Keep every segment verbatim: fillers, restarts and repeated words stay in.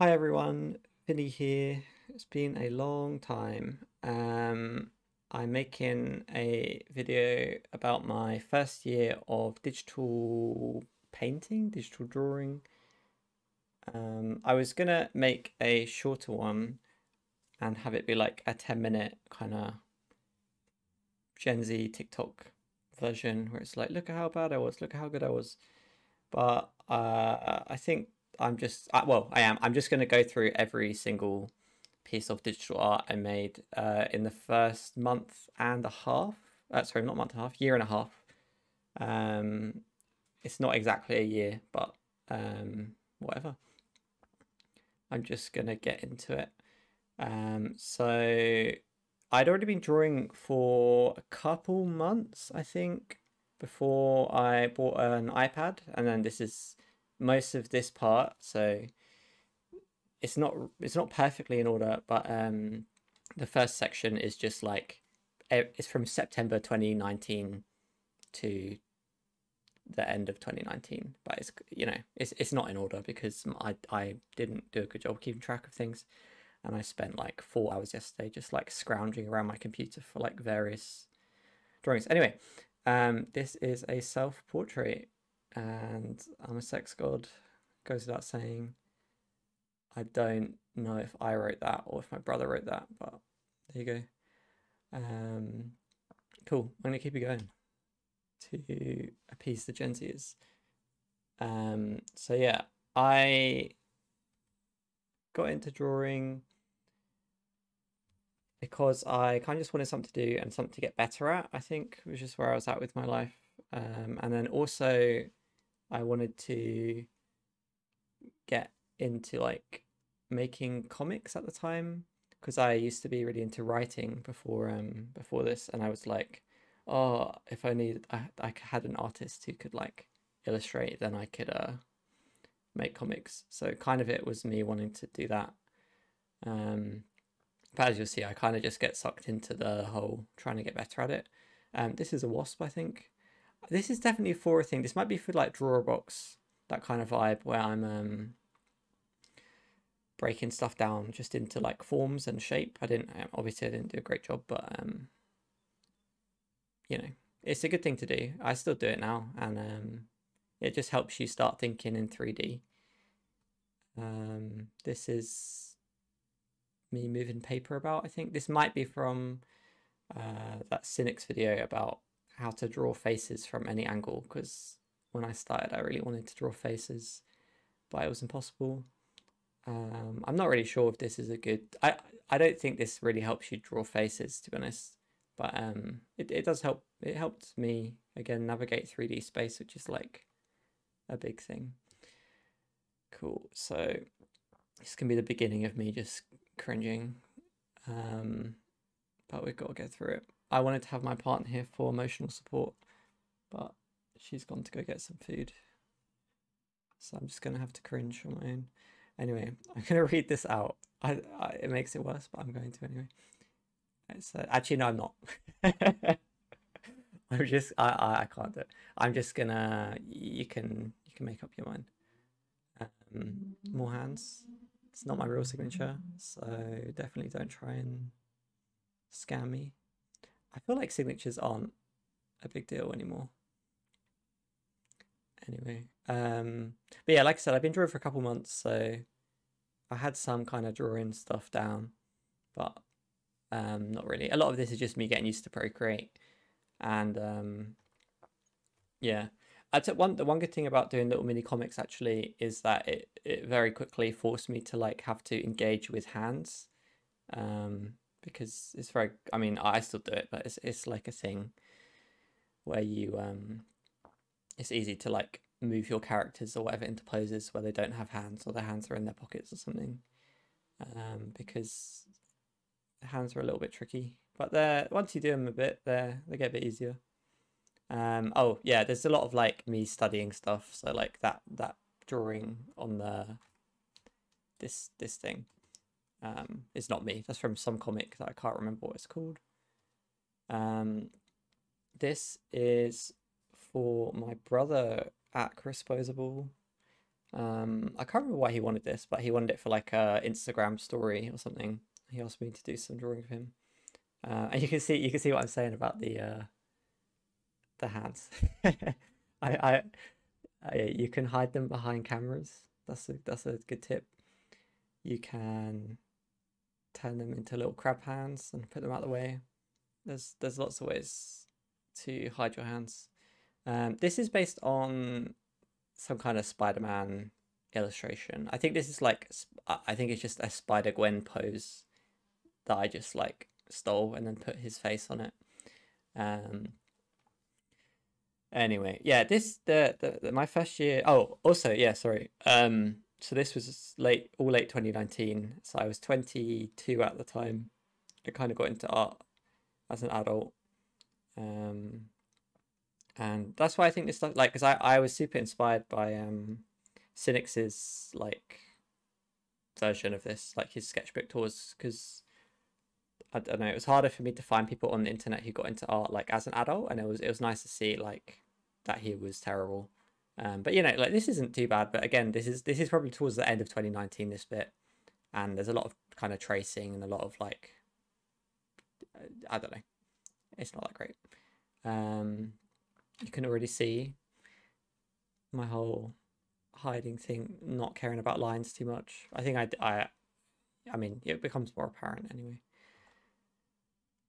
Hi everyone, Vinny here. It's been a long time. Um, I'm making a video about my first year of digital painting, digital drawing. Um, I was gonna make a shorter one and have it be like a ten minute kind of Gen Z TikTok version where it's like, look at how bad I was, look at how good I was. But uh, I think I'm just, well, I am, I'm just going to go through every single piece of digital art I made uh, in the first month and a half, uh, sorry, not month and a half, year and a half. Um, it's not exactly a year, but um, whatever. I'm just going to get into it. Um, so I'd already been drawing for a couple months, I think, before I bought an iPad, and then this is most of this part, so it's not it's not perfectly in order, but um the first section is just like, it's from September twenty nineteen to the end of twenty nineteen, but it's, you know, it's it's not in order because I I didn't do a good job keeping track of things, and I spent like four hours yesterday just like scrounging around my computer for like various drawings. Anyway, um this is a self-portrait. And I'm a sex god, goes without saying. I don't know if I wrote that or if my brother wrote that, but there you go. Um, cool, I'm gonna keep it going to appease the Gen Zers. Um, so yeah, I got into drawing because I kind of just wanted something to do and something to get better at, I think, which is where I was at with my life. Um, and then also, I wanted to get into like making comics at the time, because I used to be really into writing before um before this, and I was like, oh, if only I, I had an artist who could like illustrate, then I could uh make comics. So kind of it was me wanting to do that. Um, but as you'll see, I kind of just get sucked into the whole trying to get better at it. Um, this is a wasp, I think. This is definitely for a thing. This might be for like Drawabox, that kind of vibe where I'm um, breaking stuff down just into like forms and shape. I didn't, obviously I didn't do a great job, but um, you know, it's a good thing to do. I still do it now, and um, it just helps you start thinking in three D. Um, this is me moving paper about, I think. This might be from uh, that Sinix video about how to draw faces from any angle, because when I started I really wanted to draw faces, but it was impossible. Um, I'm not really sure if this is a good, I, I don't think this really helps you draw faces, to be honest, but um, it, it does help. It helped me, again, navigate three D space, which is like a big thing. Cool, so this can be the beginning of me just cringing, um, but we've got to get through it. I wanted to have my partner here for emotional support, but she's gone to go get some food. So I'm just going to have to cringe on my own. Anyway, I'm going to read this out. I, I, it makes it worse, but I'm going to anyway. It's, uh, actually, no, I'm not. I'm just, I, I, I can't do it. I'm just going to, you can, you can make up your mind. Um, more hands. It's not my real signature, so definitely don't try and scam me. I feel like signatures aren't a big deal anymore. Anyway, um, but yeah, like I said, I've been drawing for a couple months, so I had some kind of drawing stuff down, but um, not really. A lot of this is just me getting used to Procreate, and um, yeah, I took one. The one good thing about doing little mini comics actually is that it it very quickly forced me to like have to engage with hands. Um, because it's very, I mean, I still do it, but it's it's like a thing where you, um, it's easy to like move your characters or whatever into poses where they don't have hands, or their hands are in their pockets or something, um, because the hands are a little bit tricky, but they're, once you do them a bit, they're, they get a bit easier. Um, oh yeah, there's a lot of like me studying stuff. So like that, that drawing on the, this, this thing. Um, it's not me, that's from some comic that I can't remember what it's called. Um, this is for my brother at Crisposable. Um, I can't remember why he wanted this, but he wanted it for like a Instagram story or something. He asked me to do some drawing of him. Uh, and you can see, you can see what I'm saying about the uh, the hands. I, I, I, you can hide them behind cameras. That's a, that's a good tip. You can turn them into little crab hands and put them out of the way. There's there's lots of ways to hide your hands. Um, this is based on some kind of Spider-Man illustration. I think this is like, I think it's just a Spider-Gwen pose that I just like stole and then put his face on it. Um, anyway, yeah, this, the, the, the my first year, oh, also, yeah, sorry. Um, so this was late, all late twenty nineteen. So I was twenty-two at the time. I kind of got into art as an adult. Um, and that's why I think this stuff, like, because I, I was super inspired by um, Sinix's, like, version of this, like his sketchbook tours, because, I don't know, it was harder for me to find people on the internet who got into art, like, as an adult, and it was it was nice to see, like, that he was terrible. Um, but, you know, like, this isn't too bad, but again, this is this is probably towards the end of twenty nineteen, this bit, and there's a lot of kind of tracing and a lot of, like, I don't know, it's not that great. Um... You can already see my whole hiding thing, not caring about lines too much. I think I, I, I mean, it becomes more apparent anyway.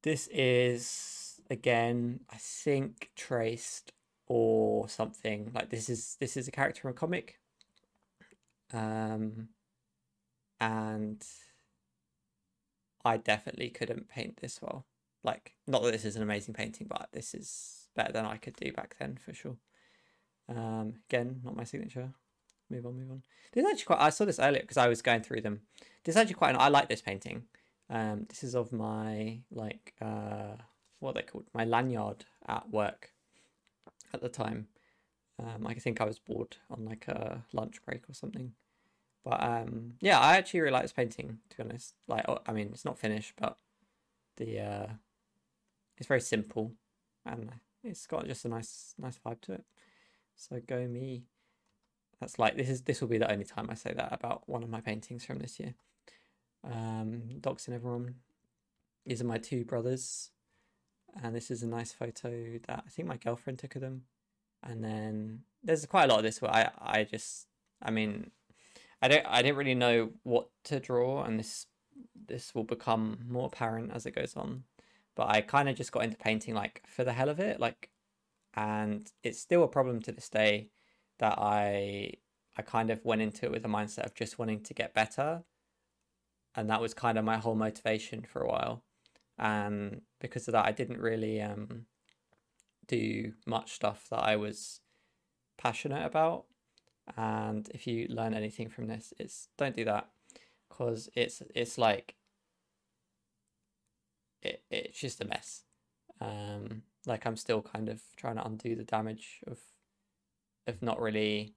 This is, again, I think traced or something. Like this is, this is a character in a comic. Um, and I definitely couldn't paint this well. Like, not that this is an amazing painting, but this is better than I could do back then for sure. Um, again, not my signature. Move on, move on. This is actually quite. I saw this earlier because I was going through them. This is actually quite. An, I like this painting. Um, this is of my like uh, what are they called, my lanyard at work at the time. Um, I think I was bored on like a lunch break or something. But um, yeah, I actually really like this painting, to be honest. Like, I mean, it's not finished, but the uh, it's very simple and. It's got just a nice, nice vibe to it. So go me. That's like this is this will be the only time I say that about one of my paintings from this year. Um, doxing everyone. These are my two brothers, and this is a nice photo that I think my girlfriend took of them. And then there's quite a lot of this where I, I just, I mean, I don't, I didn't really know what to draw, and this, this will become more apparent as it goes on. But I kind of just got into painting like for the hell of it, like, and it's still a problem to this day that I I kind of went into it with a mindset of just wanting to get better, and that was kind of my whole motivation for a while. And because of that, I didn't really um do much stuff that I was passionate about. And if you learn anything from this, it's don't do that, because it's it's like. It, it's just a mess. Um, like I'm still kind of trying to undo the damage of, of not really,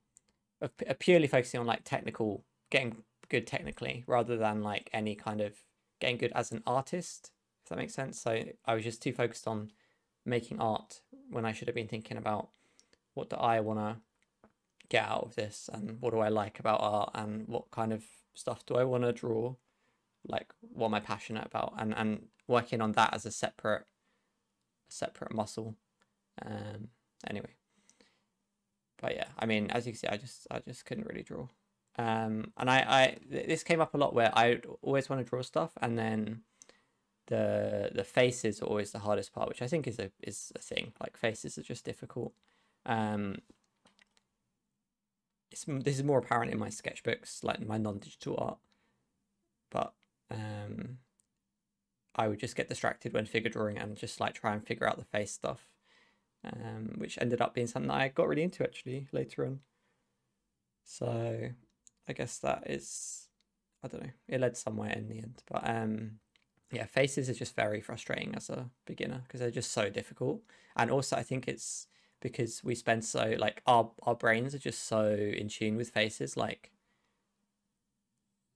of, of purely focusing on like technical, getting good technically, rather than like any kind of getting good as an artist, if that makes sense. So I was just too focused on making art when I should have been thinking about what do I want to get out of this, and what do I like about art, and what kind of stuff do I want to draw, like what am I passionate about, and and working on that as a separate separate muscle. Um anyway, but yeah, I mean, as you can see, I just I just couldn't really draw. Um and I I this came up a lot where I always want to draw stuff, and then the the faces are always the hardest part, which I think is a is a thing. Like faces are just difficult. Um it's this is more apparent in my sketchbooks, like my non-digital art, but um I would just get distracted when figure drawing and just like try and figure out the face stuff, um, which ended up being something that I got really into actually later on. So I guess that is, I don't know, it led somewhere in the end. But um, yeah, faces are just very frustrating as a beginner because they're just so difficult. And also I think it's because we spend so, like our, our brains are just so in tune with faces, like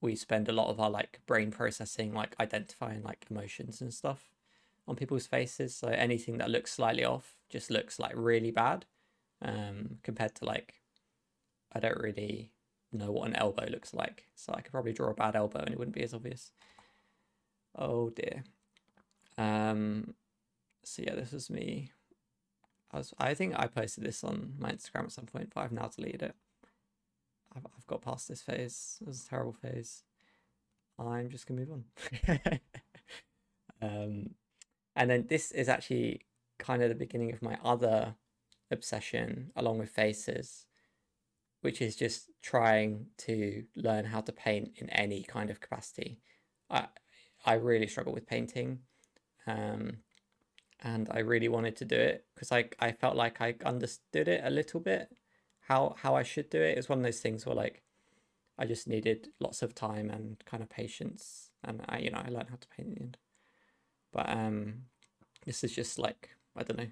we spend a lot of our like brain processing, like identifying like emotions and stuff on people's faces. So anything that looks slightly off just looks like really bad, um, compared to like, I don't really know what an elbow looks like, so I could probably draw a bad elbow and it wouldn't be as obvious. Oh dear. Um, so yeah, this was me. I was, I think I posted this on my Instagram at some point, but I've now deleted it. I've, I've got past this phase. It was a terrible phase. I'm just gonna move on. um, and then this is actually kind of the beginning of my other obsession, along with faces, which is just trying to learn how to paint in any kind of capacity. I I really struggle with painting, um, and I really wanted to do it because I I felt like I understood it a little bit, how how I should do it. It was one of those things where like I just needed lots of time and kind of patience, and I you know I learned how to paint in the end. But um, this is just like I don't know,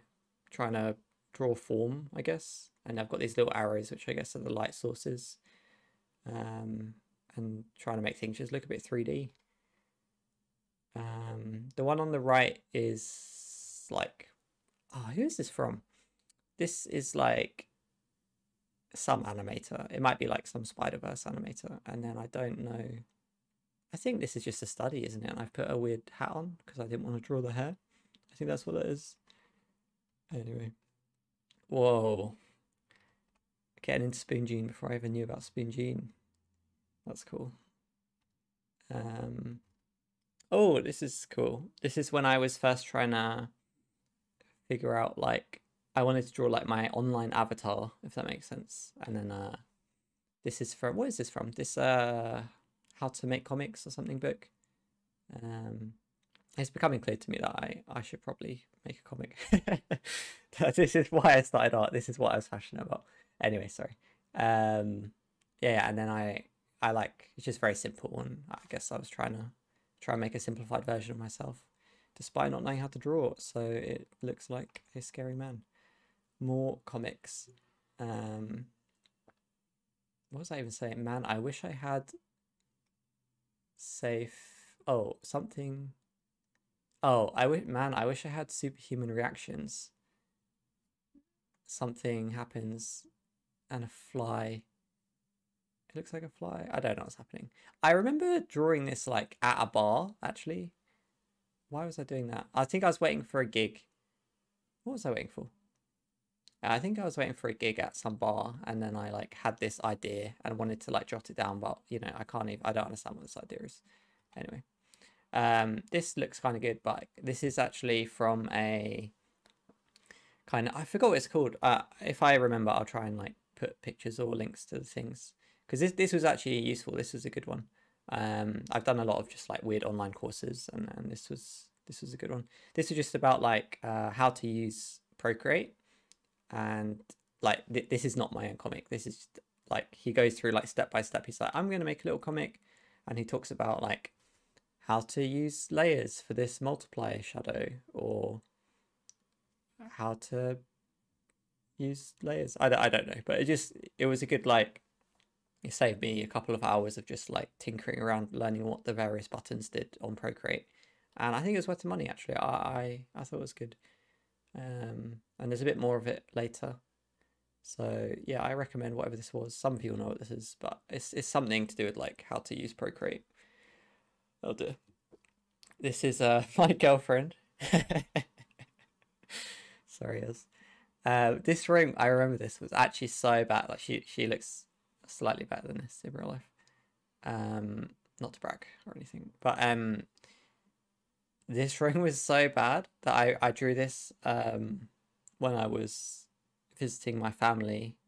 trying to draw form, I guess. And I've got these little arrows, which I guess are the light sources, um, and trying to make things just look a bit three D. Um, the one on the right is like, oh, who is this from? This is like some animator. It might be like some Spider-Verse animator. And then I don't know. I think this is just a study, isn't it? And I've put a weird hat on because I didn't want to draw the hair. I think that's what it is. Anyway. Whoa. Getting into Spoon Gene before I even knew about Spoon Gene. That's cool. Um... Oh, this is cool. This is when I was first trying to figure out, like, I wanted to draw, like, my online avatar, if that makes sense. And then, uh, this is from, what is this from? This, uh, How to Make Comics or something book. Um, it's becoming clear to me that I, I should probably make a comic. This is why I started art. This is what I was passionate about. Anyway, sorry. Um, yeah, and then I, I, like, it's just very simple, and I guess I was trying to try and make a simplified version of myself despite not knowing how to draw, so it looks like a scary man. More comics. Um what was I even saying? Man, I wish I had safe oh something oh I wish man I wish I had superhuman reactions. Something happens and a fly looks like a fly. I don't know what's happening. I remember drawing this like at a bar, actually. Why was I doing that? I think I was waiting for a gig. What was I waiting for? I think I was waiting for a gig at some bar, and then I like had this idea and wanted to like jot it down, but you know, I can't even, I don't understand what this idea is. Anyway, um, this looks kind of good, but this is actually from a kind of, I forgot what it's called. Uh, if I remember, I'll try and like put pictures or links to the things. Because this, this was actually useful. This was a good one. Um, I've done a lot of just like weird online courses, and, and this was this was a good one. This was just about like uh, how to use Procreate, and like th this is not my own comic. This is just, like he goes through like step by step. He's like, I'm going to make a little comic, and he talks about like how to use layers for this multiply shadow, or how to use layers. I don't, I don't know, but it just it was a good like. It saved me a couple of hours of just like tinkering around, learning what the various buttons did on Procreate, and I think it was worth the money actually. I I, I thought it was good, um, and there's a bit more of it later. So yeah, I recommend whatever this was. Some people know what this is, but it's it's something to do with like how to use Procreate. Oh dear, this is uh my girlfriend. Sorry, yes. Uh, this room I remember this was actually so bad. Like she she looks slightly better than this in real life, um not to brag or anything, but um this drawing was so bad that I I drew this um when I was visiting my family,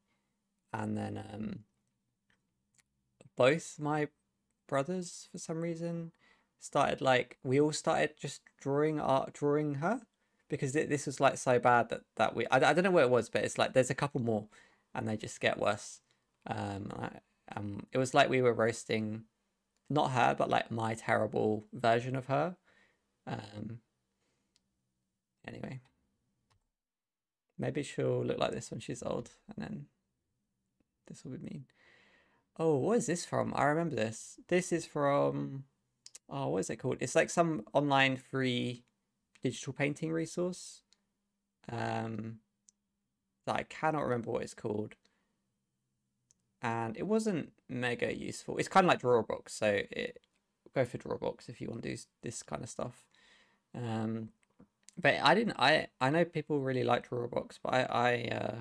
and then um both my brothers for some reason started like we all started just drawing art drawing her because th this was like so bad that that we I, I don't know where it was, but it's like there's a couple more and they just get worse. Um, I, um, it was like we were roasting, not her, but like my terrible version of her. Um, anyway, maybe she'll look like this when she's old, and then this will be mean. Oh, what is this from? I remember this. This is from, oh, what is it called? It's like some online free digital painting resource. Um, that I cannot remember what it's called. and it wasn't mega useful. It's kind of like Drawabox, so it, go for Drawabox if you want to do this kind of stuff. Um, but I didn't. I I know people really like Drawabox, but I I, uh,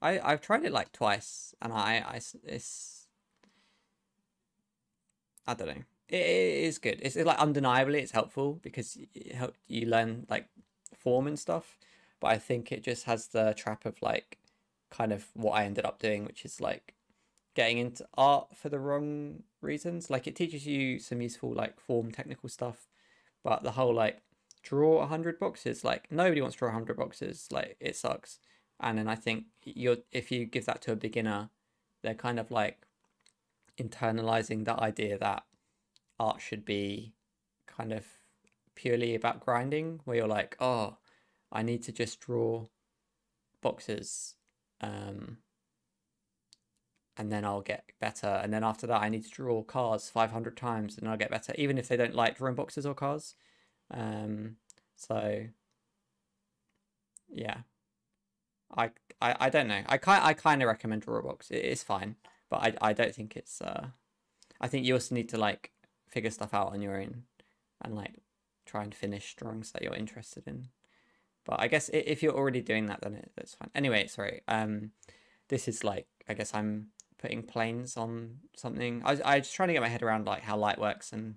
I I've tried it like twice, and I I it's I don't know. It, it is good. It's, it's like undeniably it's helpful because it help you learn like form and stuff. But I think it just has the trap of like kind of what I ended up doing, which is like getting into art for the wrong reasons. Like it teaches you some useful like form technical stuff, but the whole like draw one hundred boxes, like nobody wants to draw one hundred boxes, like it sucks. And then I think you're if you give that to a beginner, they're kind of like internalizing that idea that art should be kind of purely about grinding, where you're like, oh, I need to just draw boxes, um, and then I'll get better. And then after that, I need to draw cars five hundred times, and I'll get better, even if they don't like drawing boxes or cars. Um, so, yeah, I, I, I don't know. I kind, I kind of recommend Drawabox. It is fine, but I, I don't think it's. Uh, I think you also need to like figure stuff out on your own, and like try and finish drawings that you're interested in. But I guess if you're already doing that, then it, that's fine. Anyway, sorry. Um, this is like, I guess I'm putting planes on something. I was, I was just trying to get my head around like how light works and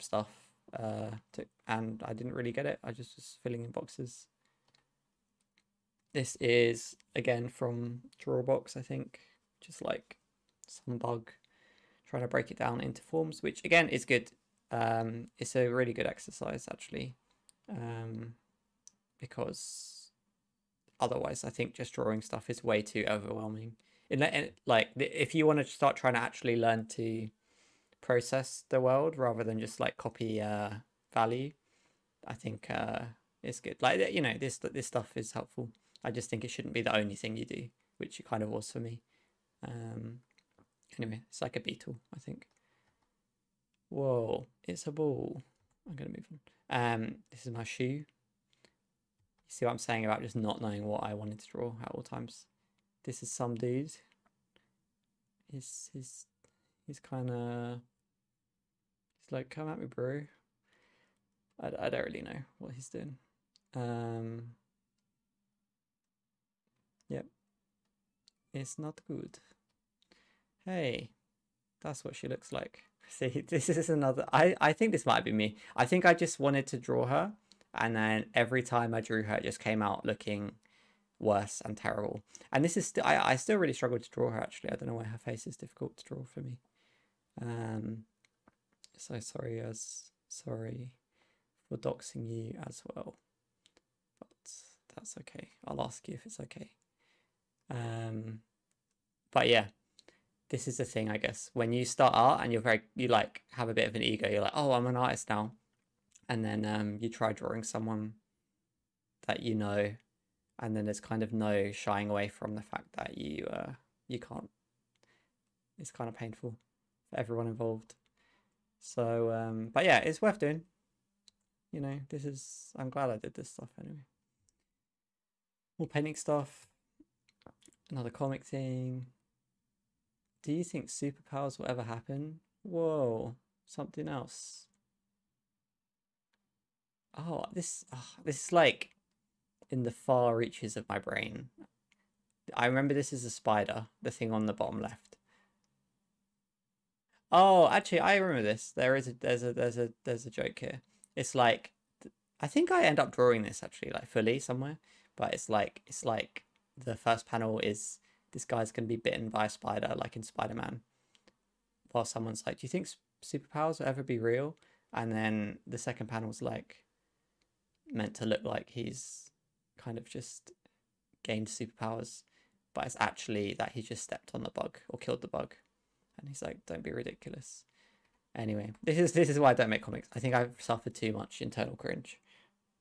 stuff. Uh, to, and I didn't really get it. I just was filling in boxes. This is, again, from Drawabox, I think. Just like some bug. Trying to break it down into forms, which, again, is good. Um, it's a really good exercise, actually. Um... Because otherwise, I think just drawing stuff is way too overwhelming. And like, if you want to start trying to actually learn to process the world rather than just like copy uh, value, I think uh, it's good. Like, you know, this this stuff is helpful. I just think it shouldn't be the only thing you do, which it kind of was for me. Um, anyway, it's like a beetle, I think. Whoa, it's a ball. I'm gonna move on. Um, this is my shoe. You see what I'm saying about just not knowing what I wanted to draw at all times. This is some dude. He's he's he's kind of he's like, come at me, bro. I, I don't really know what he's doing. Um. Yep. It's not good. Hey, that's what she looks like. See, this is another. I I think this might be me. I think I just wanted to draw her. And then every time I drew her, it just came out looking worse and terrible. And this is still, I, I still really struggled to draw her, actually. I don't know why her face is difficult to draw for me. Um, so sorry, as sorry for doxing you as well. But that's okay. I'll ask you if it's okay. Um, but yeah, this is the thing, I guess. When you start art and you're very, you like have a bit of an ego. You're like, oh, I'm an artist now. And then um, you try drawing someone that you know, and then there's kind of no shying away from the fact that you uh, you can't. It's kind of painful for everyone involved. So, um, but yeah, it's worth doing. You know, this is, I'm glad I did this stuff anyway. More painting stuff, another comic thing. Do you think superpowers will ever happen? Whoa, something else. Oh, this oh, this is like in the far reaches of my brain. I remember this is a spider, the thing on the bottom left. Oh, actually, I remember this. There is a there's a there's a there's a joke here. It's like I think I end up drawing this actually, like fully somewhere. But it's like it's like the first panel is this guy's gonna be bitten by a spider, like in Spider-Man. While someone's like, "Do you think superpowers will ever be real?" And then the second panel's like, meant to look like he's kind of just gained superpowers, but it's actually that he just stepped on the bug or killed the bug, and he's like, don't be ridiculous. Anyway, this is this is why I don't make comics. I think I've suffered too much internal cringe,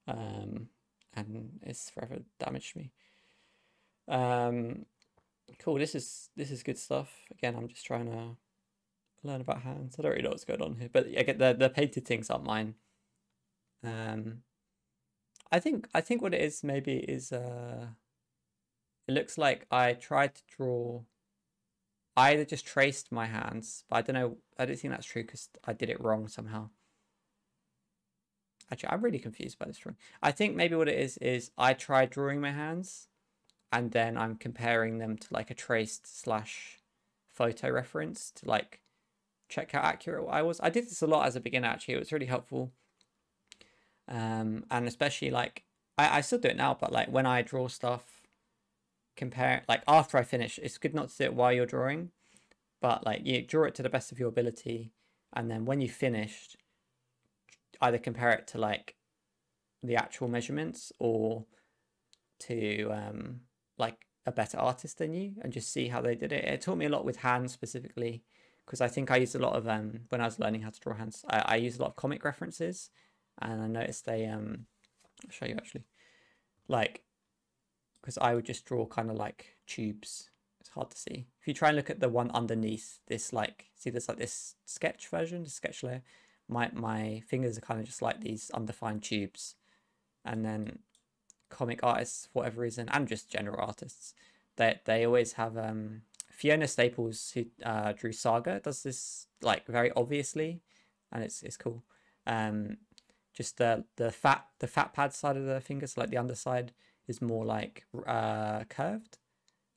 um and it's forever damaged me. Um cool, this is this is good stuff. Again, I'm just trying to learn about hands. I don't really know what's going on here, but I get the, the painted things aren't mine. um I think I think what it is maybe is uh, it looks like I tried to draw I just traced my hands, but I don't know. I don't think that's true because I did it wrong somehow. Actually, I'm really confused by this drawing. I think maybe what it is is I tried drawing my hands, and then I'm comparing them to like a traced slash photo reference to like check how accurate I was. I did this a lot as a beginner. Actually, it was really helpful. Um, and especially like I, I still do it now, but like when I draw stuff, compare like after I finish, it's good not to do it while you're drawing, but like you draw it to the best of your ability, and then when you finished, either compare it to like the actual measurements or to um like a better artist than you, and just see how they did it. It taught me a lot with hands specifically, because I think I used a lot of um when I was learning how to draw hands, I, I used a lot of comic references, and I noticed they um I'll show you actually, like, because I would just draw kind of like tubes. It's hard to see. If you try and look at the one underneath this, like, see there's like this sketch version, the sketch layer. My, my fingers are kind of just like these undefined tubes. And then comic artists, for whatever reason, and just general artists, they, they always have, um, Fiona Staples, who uh, drew Saga, does this like very obviously, and it's, it's cool. Um, just the, the fat, the fat pad side of the fingers, like the underside, is more like uh curved,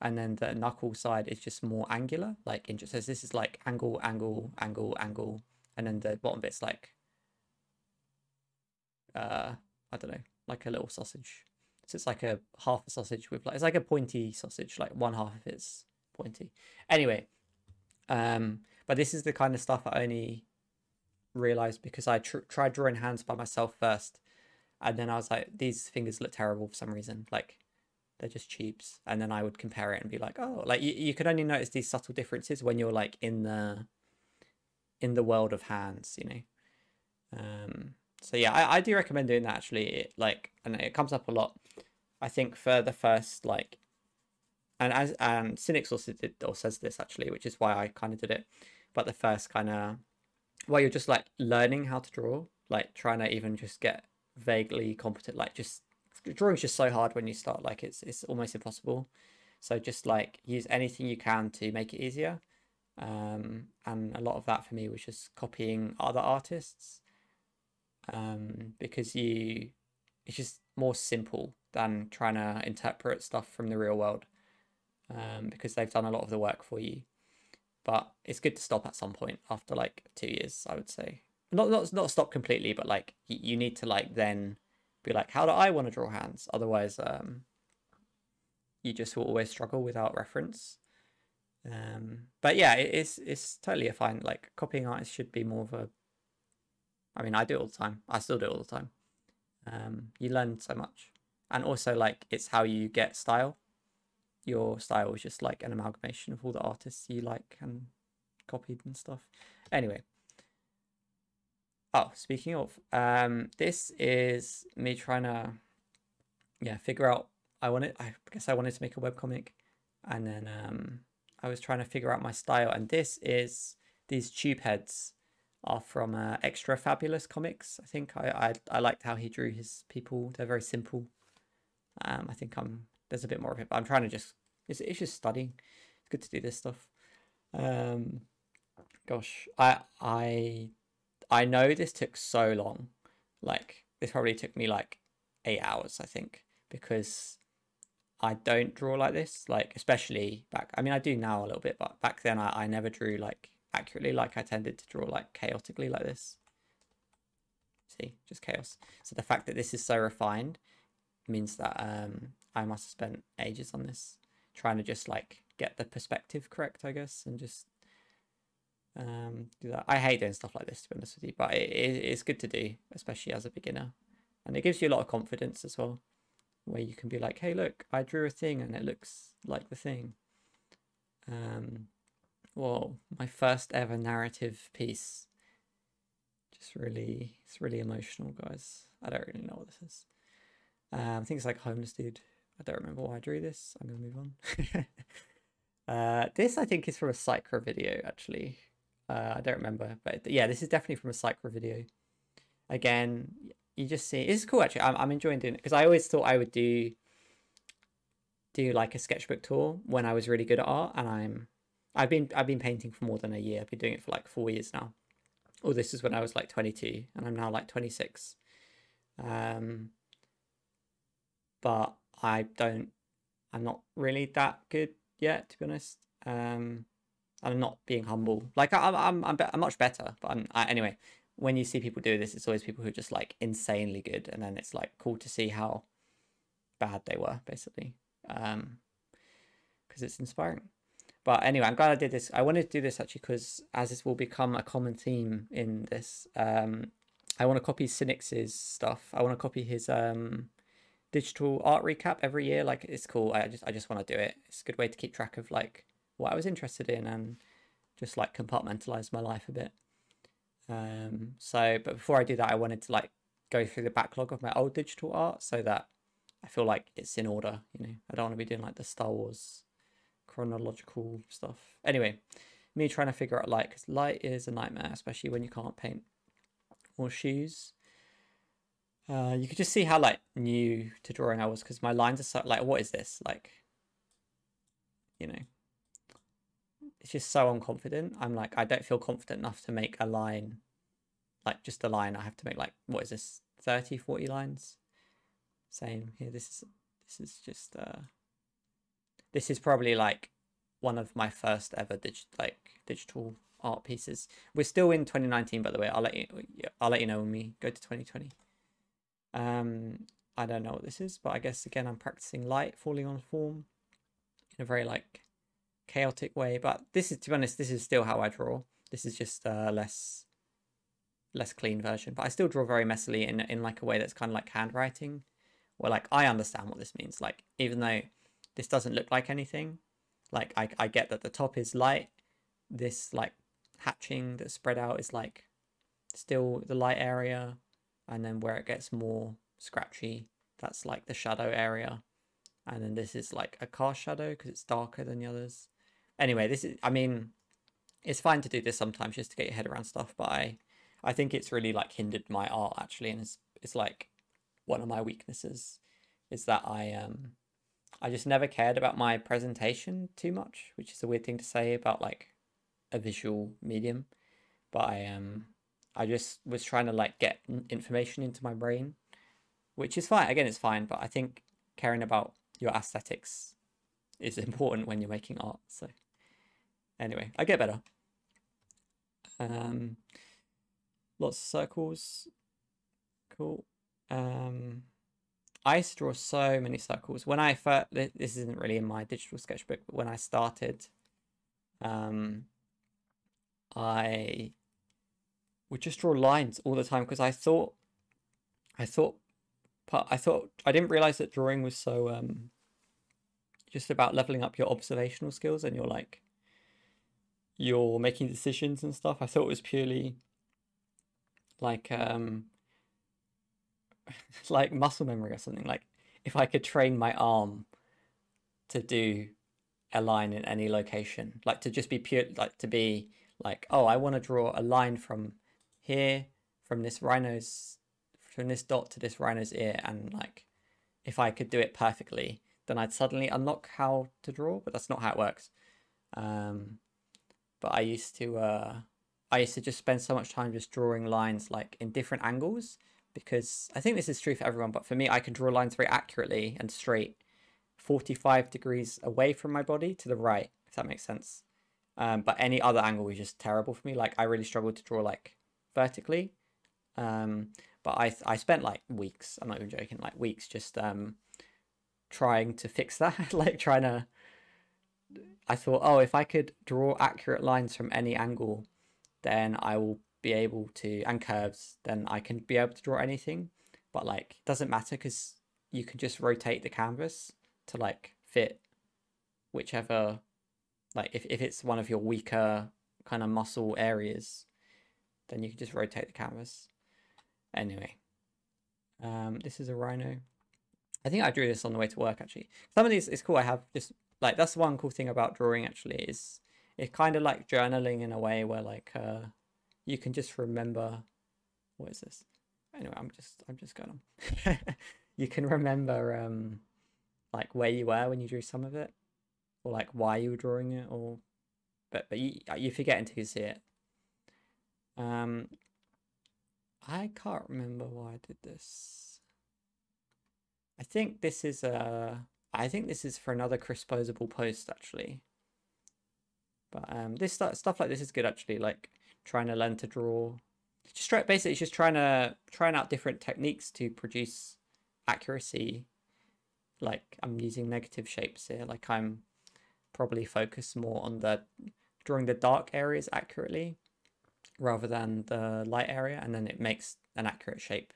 and then the knuckle side is just more angular, like it says this is like angle, angle, angle, angle, and then the bottom bit's like uh I don't know, like a little sausage. So it's like a half a sausage with like it's like a pointy sausage, like one half of it's pointy. Anyway, um but this is the kind of stuff I only realized because I tr tried drawing hands by myself first. And then I was like, these fingers look terrible for some reason. Like, they're just tubes. And then I would compare it and be like, oh, like you, you could only notice these subtle differences when you're like in the in the world of hands, you know. Um, so yeah, I, I do recommend doing that actually. It, like, and it comes up a lot. I think for the first like, and as and Sinix also did or says this actually, which is why I kind of did it. But the first kind of while you're just like learning how to draw, like trying to even just get vaguely competent, like just drawing's just so hard when you start, like it's it's almost impossible, so just like use anything you can to make it easier. Um and a lot of that for me was just copying other artists, um because you it's just more simple than trying to interpret stuff from the real world, um because they've done a lot of the work for you. But it's good to stop at some point after like two years, I would say. Not, not not stop completely, but like you need to like then be like, how do I want to draw hands? Otherwise, um, you just will always struggle without reference. Um, but yeah, it, it's it's totally a fine. Like copying artists should be more of a. I mean, I do it all the time. I still do it all the time. Um, you learn so much, and also like it's how you get style. Your style is just like an amalgamation of all the artists you like and copied and stuff. Anyway. Oh, speaking of, um, this is me trying to, yeah, figure out, I wanted, I guess I wanted to make a webcomic, and then um, I was trying to figure out my style, and this is, these tube heads are from uh, Extra Fabulous Comics, I think. I, I I liked how he drew his people, they're very simple. Um, I think I'm, there's a bit more of it, but I'm trying to just, it's, it's just studying, it's good to do this stuff. Um, gosh, I, I... I know this took so long, like this probably took me like eight hours, I think, because I don't draw like this, like especially back, I mean, I do now a little bit, but back then I, I never drew like accurately, like I tended to draw like chaotically like this. See, just chaos. So the fact that this is so refined means that um, I must have spent ages on this, trying to just like get the perspective correct, I guess, and just um do that. I hate doing stuff like this, to be honest with you, but it, it, it's good to do, especially as a beginner, and it gives you a lot of confidence as well, where you can be like, hey look, I drew a thing and it looks like the thing. Um well, my first ever narrative piece, just really, it's really emotional, guys. I don't really know what this is. um I think it's like homeless dude. I don't remember why I drew this. I'm gonna move on. uh this I think is from a Psychra video actually. Uh, I don't remember, but yeah, this is definitely from a Psychra video. Again, you just see, it's cool actually. I'm, I'm enjoying doing it because I always thought I would do do like a sketchbook tour when I was really good at art, and I'm I've been I've been painting for more than a year. I've been doing it for like four years now. Or this is when I was like twenty-two, and I'm now like twenty-six. Um, but I don't. I'm not really that good yet, to be honest. Um, I'm not being humble. Like I'm I'm I'm, be I'm much better. But I'm I, anyway. When you see people do this, it's always people who are just like insanely good, and then it's like cool to see how bad they were, basically. Um, because it's inspiring. But anyway, I'm glad I did this. I wanted to do this actually because, as this will become a common theme in this, um, I want to copy Sinix's stuff. I want to copy his um, digital art recap every year. Like, it's cool. I just I just want to do it. It's a good way to keep track of like what I was interested in and just like compartmentalize my life a bit. Um, so, but before I do that, I wanted to like go through the backlog of my old digital art so that I feel like it's in order. You know, I don't want to be doing like the Star Wars chronological stuff. Anyway, me trying to figure out light, because light is a nightmare, especially when you can't paint or shoes. Uh, you could just see how like new to drawing I was, because my lines are so like, what is this? Like, you know, it's just so unconfident. I'm like, I don't feel confident enough to make a line, like just a line. I have to make like, what is this? thirty, forty lines. Same here. This is, this is just, uh, this is probably like one of my first ever digi like digital art pieces. We're still in twenty nineteen, by the way. I'll let you, I'll let you know when we go to twenty twenty. Um, I don't know what this is, but I guess again, I'm practicing light, falling on form in a very like chaotic way. But this is, to be honest, this is still how I draw. This is just a less, less clean version, but I still draw very messily in, in like a way that's kind of like handwriting, where like, I understand what this means. Like, even though this doesn't look like anything, like I, I get that the top is light, this like hatching that's spread out is like still the light area, and then where it gets more scratchy, that's like the shadow area, and then this is like a cast shadow because it's darker than the others. Anyway, this is, I mean, it's fine to do this sometimes just to get your head around stuff, but I I think it's really like hindered my art actually, and it's it's like one of my weaknesses is that I um. I just never cared about my presentation too much, which is a weird thing to say about like a visual medium. But I um, I just was trying to like get information into my brain, which is fine. Again, it's fine. But I think caring about your aesthetics is important when you're making art. So anyway, I get better. Um, lots of circles. Cool. Um. I used to draw so many circles. When I first, this isn't really in my digital sketchbook, but when I started, um, I would just draw lines all the time because I thought, I thought, I thought, I didn't realize that drawing was so um, just about leveling up your observational skills and your like, you're making decisions and stuff. I thought it was purely like, um, like muscle memory or something. Like if I could train my arm to do a line in any location, like to just be pure, like to be like, oh, I want to draw a line from here, from this rhino's, from this dot to this rhino's ear, and like if I could do it perfectly, then I'd suddenly unlock how to draw. But that's not how it works. Um, but I used to, uh, I used to just spend so much time just drawing lines like in different angles. Because I think this is true for everyone, but for me, I can draw lines very accurately and straight forty-five degrees away from my body to the right, if that makes sense. Um, but any other angle is just terrible for me. Like I really struggled to draw like vertically. Um, but I, I spent like weeks, I'm not even joking, like weeks just um, trying to fix that. Like trying to, I thought, oh, if I could draw accurate lines from any angle, then I will be able to, and curves, then I can be able to draw anything. But like it doesn't matter because you can just rotate the canvas to like fit whichever, like if, if it's one of your weaker kind of muscle areas, then you can just rotate the canvas. Anyway, um this is a rhino. I think I drew this on the way to work actually. Some of these is cool. I have just like, that's one cool thing about drawing actually, is it's kind of like journaling in a way where like uh you can just remember, what is this? Anyway, I'm just I'm just going on. You can remember um like where you were when you drew some of it, or like why you were drawing it, or but but you, you're forgetting to see it. Um, I can't remember why I did this. I think this is a. I think this is for another Crisposable post actually. But um, this stuff, stuff like this is good actually. Like trying to learn to draw. Just try, basically it's just trying to trying out different techniques to produce accuracy. Like I'm using negative shapes here. Like I'm probably focused more on the drawing the dark areas accurately rather than the light area, and then it makes an accurate shape.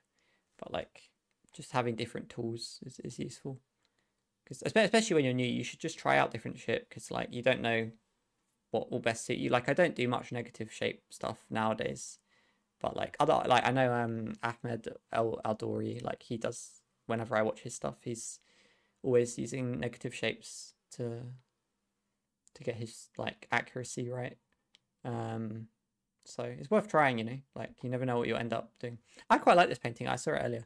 But like just having different tools is, is useful, because especially when you're new, you should just try out different shit, because like you don't know what will best suit you. Like I don't do much negative shape stuff nowadays, but like other like I know um Ahmed Aldoori, like he does, whenever I watch his stuff, he's always using negative shapes to to get his like accuracy right. Um so it's worth trying, you know, like you never know what you'll end up doing. I quite like this painting, I saw it earlier.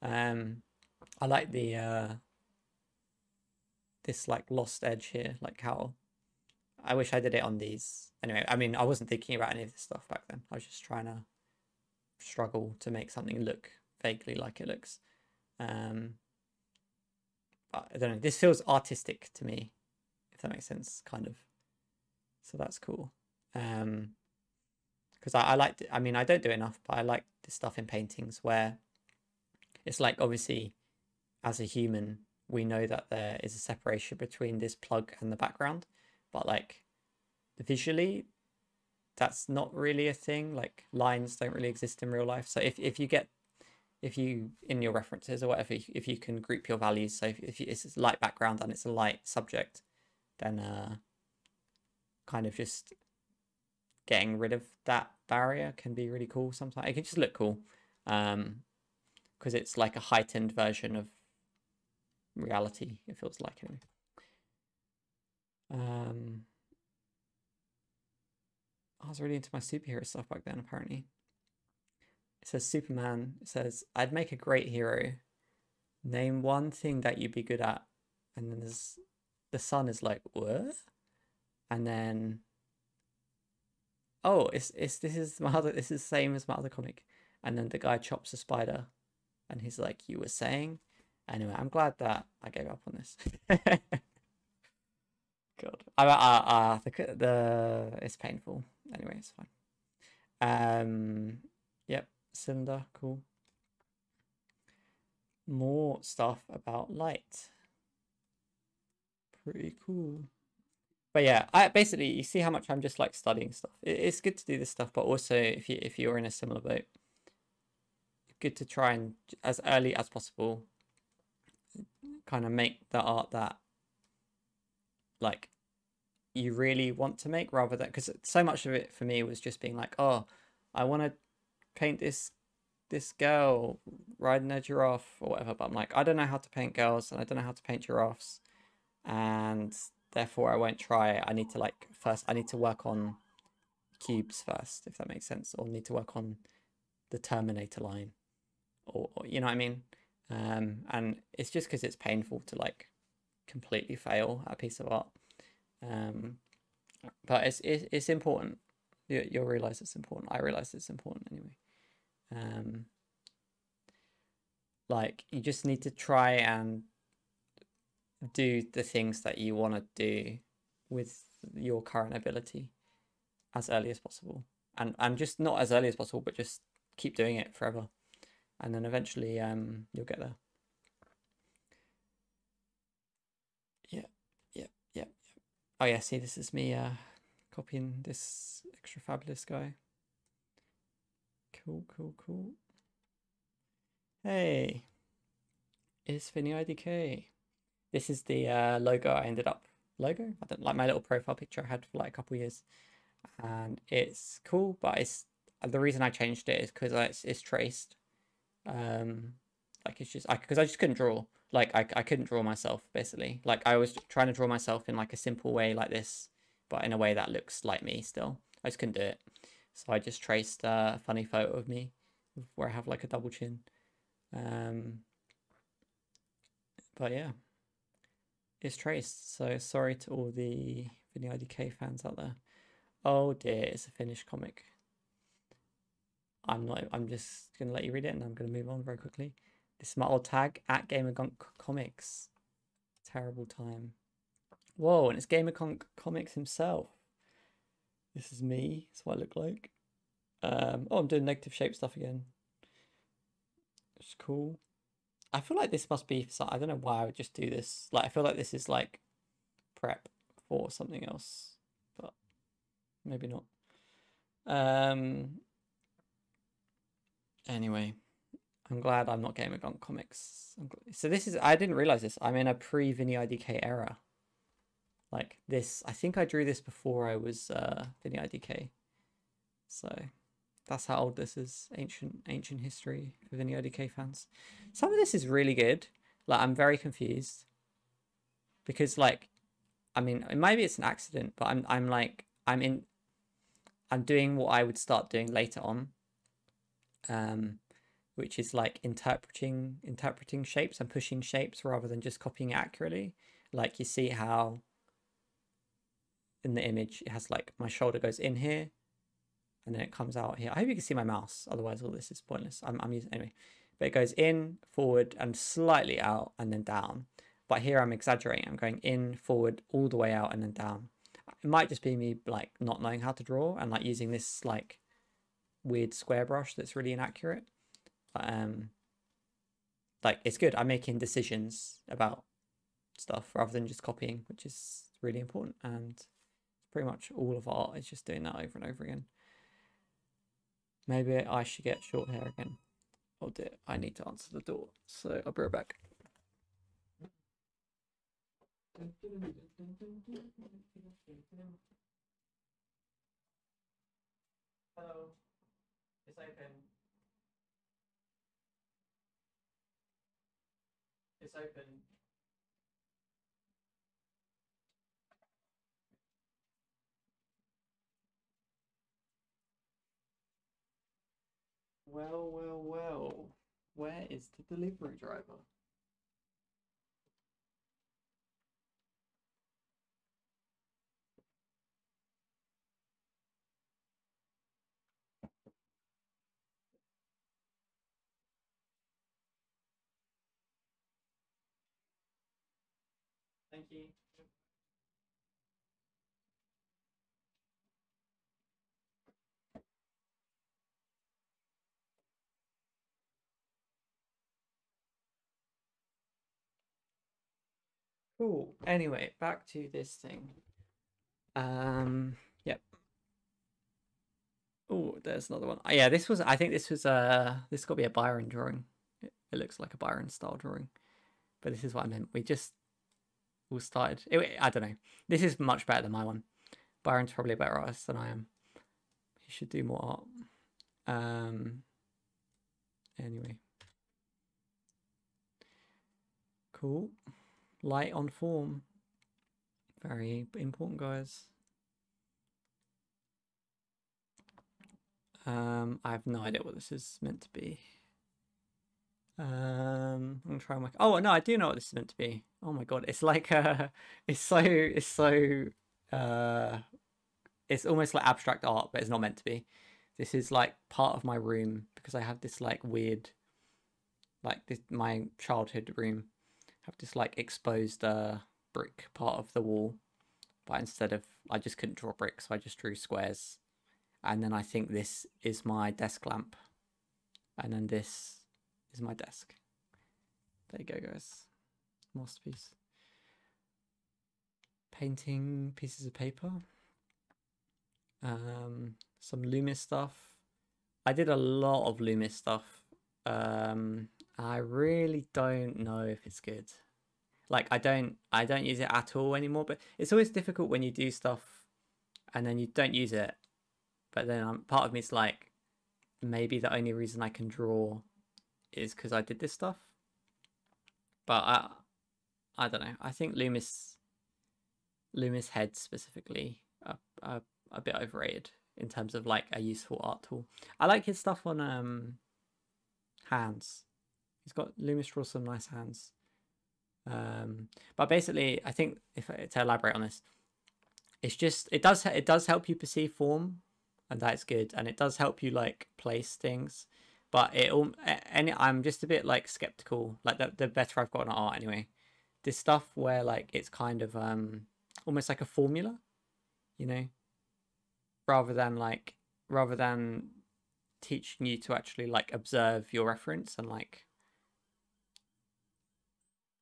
um I like the uh this like lost edge here, like how I wish I did it on these. Anyway, I mean, I wasn't thinking about any of this stuff back then. I was just trying to struggle to make something look vaguely like it looks. Um, but I don't know. This feels artistic to me, if that makes sense, kind of. So that's cool. Um, because I, I like, I mean, I don't do it enough, but I like this stuff in paintings where it's like, obviously, as a human, we know that there is a separation between this plug and the background. But like visually, that's not really a thing. Like lines don't really exist in real life. So if, if you get, if you, in your references or whatever, if you can group your values, so if, if you, it's a light background and it's a light subject, then uh, kind of just getting rid of that barrier can be really cool sometimes. It can just look cool, um, because it's like a heightened version of reality, it feels like anyway. Um, I was really into my superhero stuff back then, apparently. It says Superman, it says, I'd make a great hero. Name one thing that you'd be good at. And then there's, the sun is like, what? And then, oh, it's, it's, this is my other, this is the same as my other comic. And then the guy chops a spider and he's like, you were saying? Anyway, I'm glad that I gave up on this. God, I, I, I, the, the it's painful. Anyway, it's fine. Um, yep, cylinder, cool. More stuff about light. Pretty cool. But yeah, I basically you see how much I'm just like studying stuff. It, it's good to do this stuff, but also if you if you're in a similar boat, good to try and as early as possible, kind of make the art that. Like you really want to make, rather than, because so much of it for me was just being like, oh, I want to paint this this girl riding a giraffe or whatever, but I'm like, I don't know how to paint girls and I don't know how to paint giraffes, and therefore I won't try it. I need to like first I need to work on cubes first, if that makes sense, or need to work on the Terminator line, or, or you know what I mean. Um and it's just because it's painful to like completely fail at a piece of art. Um but it's it's, it's important. You, you'll realize it's important. I realize it's important anyway. Um like you just need to try and do the things that you want to do with your current ability as early as possible, and and just not as early as possible, but just keep doing it forever, and then eventually um you'll get there. Oh yeah, see, this is me uh, copying this Extra Fabulous guy. Cool, cool, cool. Hey, it's Vinny I D K. This is the uh, logo I ended up, logo? I don't like my little profile picture I had for like a couple years. And it's cool, but it's the reason I changed it is because it's, it's traced. Um, like it's just, because I, I just couldn't draw. Like I, I couldn't draw myself, basically. Like I was trying to draw myself in like a simple way like this, but in a way that looks like me still. I just couldn't do it. So I just traced uh, a funny photo of me where I have like a double chin. Um, but yeah, it's traced. So sorry to all the Vinny I D K fans out there. Oh dear, it's a finished comic. I'm not. I'm just going to let you read it, and I'm going to move on very quickly. This is my old tag at Gamergunk Comics. Terrible time. Whoa, and it's Gamergunk Comics himself. This is me. That's what I look like. Um, oh, I'm doing negative shape stuff again. It's cool. I feel like this must be. I don't know why I would just do this. Like I feel like this is like prep for something else, but maybe not. Um. Anyway, I'm glad I'm not Gamergunk Comics. So this is, I didn't realize this. I'm in a pre-Vinny I D K era. Like this, I think I drew this before I was uh, Vinny I D K. So that's how old this is. Ancient, ancient history for Vinny I D K fans. Some of this is really good. Like I'm very confused because, like, I mean, maybe it's an accident, but I'm, I'm like, I'm in, I'm doing what I would start doing later on. Um, which is like interpreting interpreting shapes and pushing shapes rather than just copying accurately. Like you see how in the image it has like my shoulder goes in here and then it comes out here. I hope you can see my mouse, otherwise all this is pointless. I'm, I'm using anyway, but it goes in, forward and slightly out and then down. But here I'm exaggerating. I'm going in, forward, all the way out and then down. It might just be me like not knowing how to draw and like using this like weird square brush that's really inaccurate, but um like it's good. I'm making decisions about stuff rather than just copying, which is really important, and pretty much all of art is just doing that over and over again. Maybe I should get short hair again. Oh dear, I need to answer the door, so I'll be right back. Hello. It's open. It's open. Well, well, well. Where is the delivery driver? Thank you. Cool. Anyway, back to this thing. Um. Yep. Oh, there's another one. Oh, yeah, this was. I think this was a. Uh, this got to be a Byron drawing. It, it looks like a Byron style drawing, but this is what I meant. We just. All started. It, I don't know. This is much better than my one. Byron's probably a better artist than I am. He should do more art. Um. Anyway. Cool. Light on form. Very important, guys. Um. I have no idea what this is meant to be. um I'm gonna try my oh no I do know what this is meant to be. Oh my god, it's like uh it's so it's so uh it's almost like abstract art, but it's not meant to be. This is like part of my room because I have this like weird like this my childhood room. I have this like exposed uh brick part of the wall, but instead of I just couldn't draw bricks, so I just drew squares, and then I think this is my desk lamp, and then this is my desk. There you go, guys. Masterpiece. Painting pieces of paper. Um, some Loomis stuff. I did a lot of Loomis stuff. Um, I really don't know if it's good. Like I don't, I don't use it at all anymore. But it's always difficult when you do stuff and then you don't use it. But then I'm, part of me is like, maybe the only reason I can draw is because I did this stuff, but I, I don't know. I think Loomis, Loomis heads specifically are, are, are a bit overrated in terms of like a useful art tool. I like his stuff on um hands. He's got Loomis draws some nice hands. Um, but basically, I think if to elaborate on this, it's just it does it does help you perceive form, and that's good, and it does help you like place things. But it all and I'm just a bit like skeptical. Like the the better I've gotten at art anyway. This stuff where like it's kind of um almost like a formula, you know, rather than like rather than teaching you to actually like observe your reference and like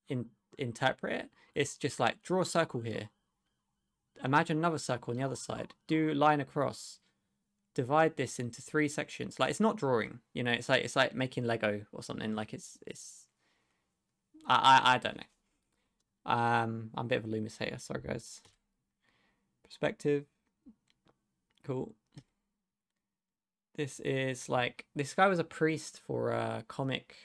in interpret it. It's just like draw a circle here, imagine another circle on the other side, do line across, divide this into three sections. Like it's not drawing, you know, it's like it's like making Lego or something. Like it's it's I I, I don't know. um I'm a bit of a Loomis hater, sorry guys. Perspective, cool. This is like, this guy was a priest for a comic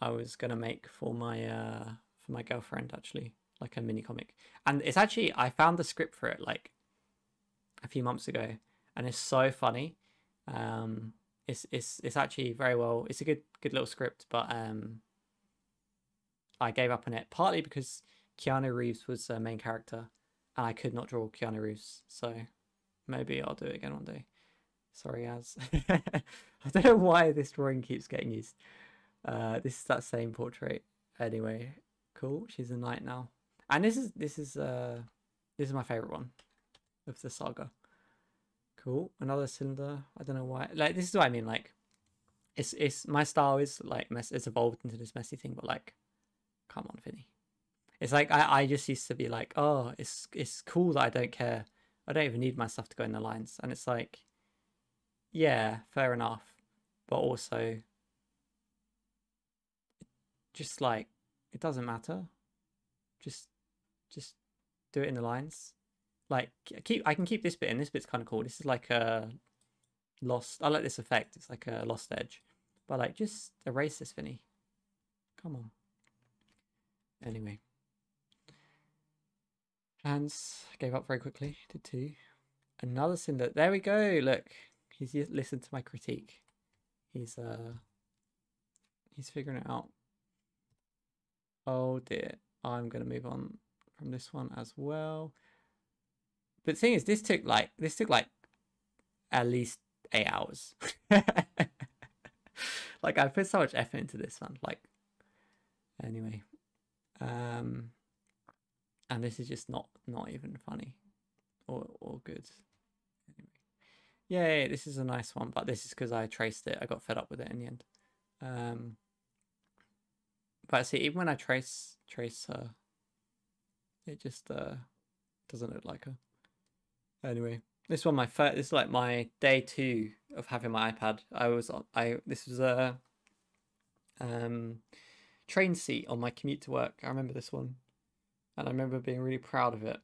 I was gonna make for my uh for my girlfriend, actually, like a mini comic. And it's actually, I found the script for it like a few months ago, and it's so funny. Um, it's it's it's actually very well. It's a good good little script, but um, I gave up on it partly because Keanu Reeves was the main character, and I could not draw Keanu Reeves. So maybe I'll do it again one day. Sorry, Az. I don't know why this drawing keeps getting used. Uh, this is that same portrait. Anyway, cool. She's a knight now, and this is this is uh this is my favorite one of the saga. Cool. Another cylinder. I don't know why. Like this is what I mean. Like, it's it's my style is like mess. It's evolved into this messy thing, but like, come on, Vinny. It's like I I just used to be like, oh, it's it's cool that I don't care. I don't even need my stuff to go in the lines, and it's like. Yeah, fair enough, but also just like it doesn't matter, just just do it in the lines. Like keep I can keep this bit in, this bit's kind of cool. This is like a lost, I like this effect, it's like a lost edge, but like just erase this, Vinny, come on. Anyway, hands gave up very quickly, did too. Another cinder, there we go, look. He's listened to my critique. He's uh he's figuring it out. Oh dear. I'm gonna move on from this one as well. But the thing is, this took like this took like at least eight hours. Like I put so much effort into this one. Like anyway. Um and this is just not not even funny or or good. Yay, this is a nice one, but this is because I traced it. I got fed up with it in the end. Um, but see, even when I trace trace her, it just uh, doesn't look like her. Anyway, this one, my first, this is like my day two of having my iPad. I was on, I this was a um, train seat on my commute to work. I remember this one, and I remember being really proud of it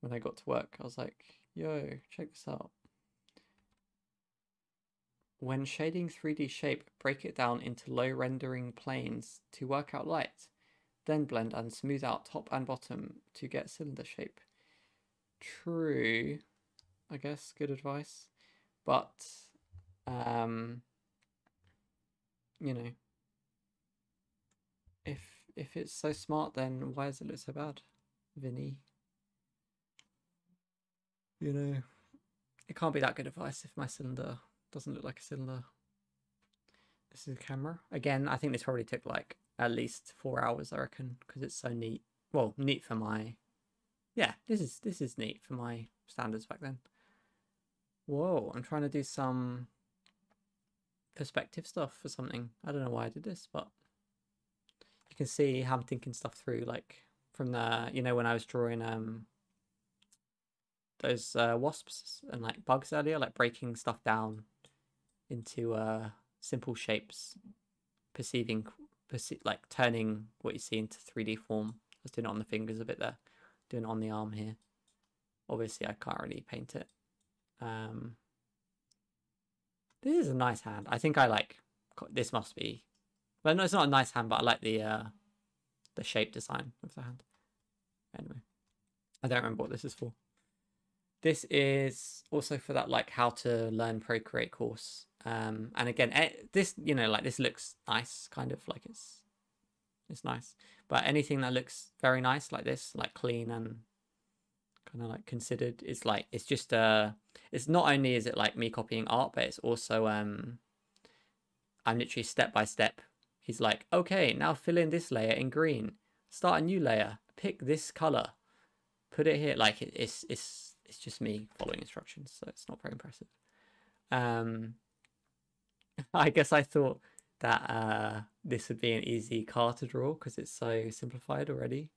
when I got to work. I was like, yo, check this out. When shading three D shape, break it down into low rendering planes to work out light, then blend and smooth out top and bottom to get cylinder shape. True, I guess, good advice, but, um, you know, if, if it's so smart, then why does it look so bad, Vinny? You know, it can't be that good advice if my cylinder doesn't look like a cylinder. This is the camera. Again, I think this probably took like at least four hours, I reckon, because it's so neat. Well, neat for my... Yeah, this is this is neat for my standards back then. Whoa, I'm trying to do some perspective stuff for something. I don't know why I did this, but you can see how I'm thinking stuff through, like from the, you know, when I was drawing um those uh, wasps and like bugs earlier, like breaking stuff down into uh simple shapes, perceiving perce like turning what you see into three D form. I was doing it on the fingers a bit there, doing it on the arm here. Obviously I can't really paint it. Um this is a nice hand. I think I like this, must be, well no, it's not a nice hand, but I like the uh the shape design of the hand. Anyway, I don't remember what this is for. This is also for that like how to learn Procreate course. Um, and again, this, you know, like this looks nice, kind of like it's, it's nice, but anything that looks very nice like this, like clean and kind of like considered. It's like, it's just uh it's not only is it like me copying art, but it's also um I'm literally step by step. He's like, okay, now fill in this layer in green, start a new layer, pick this color, put it here. Like it, it's it's it's just me following instructions, so it's not very impressive. um I guess I thought that uh this would be an easy car to draw because it's so simplified already.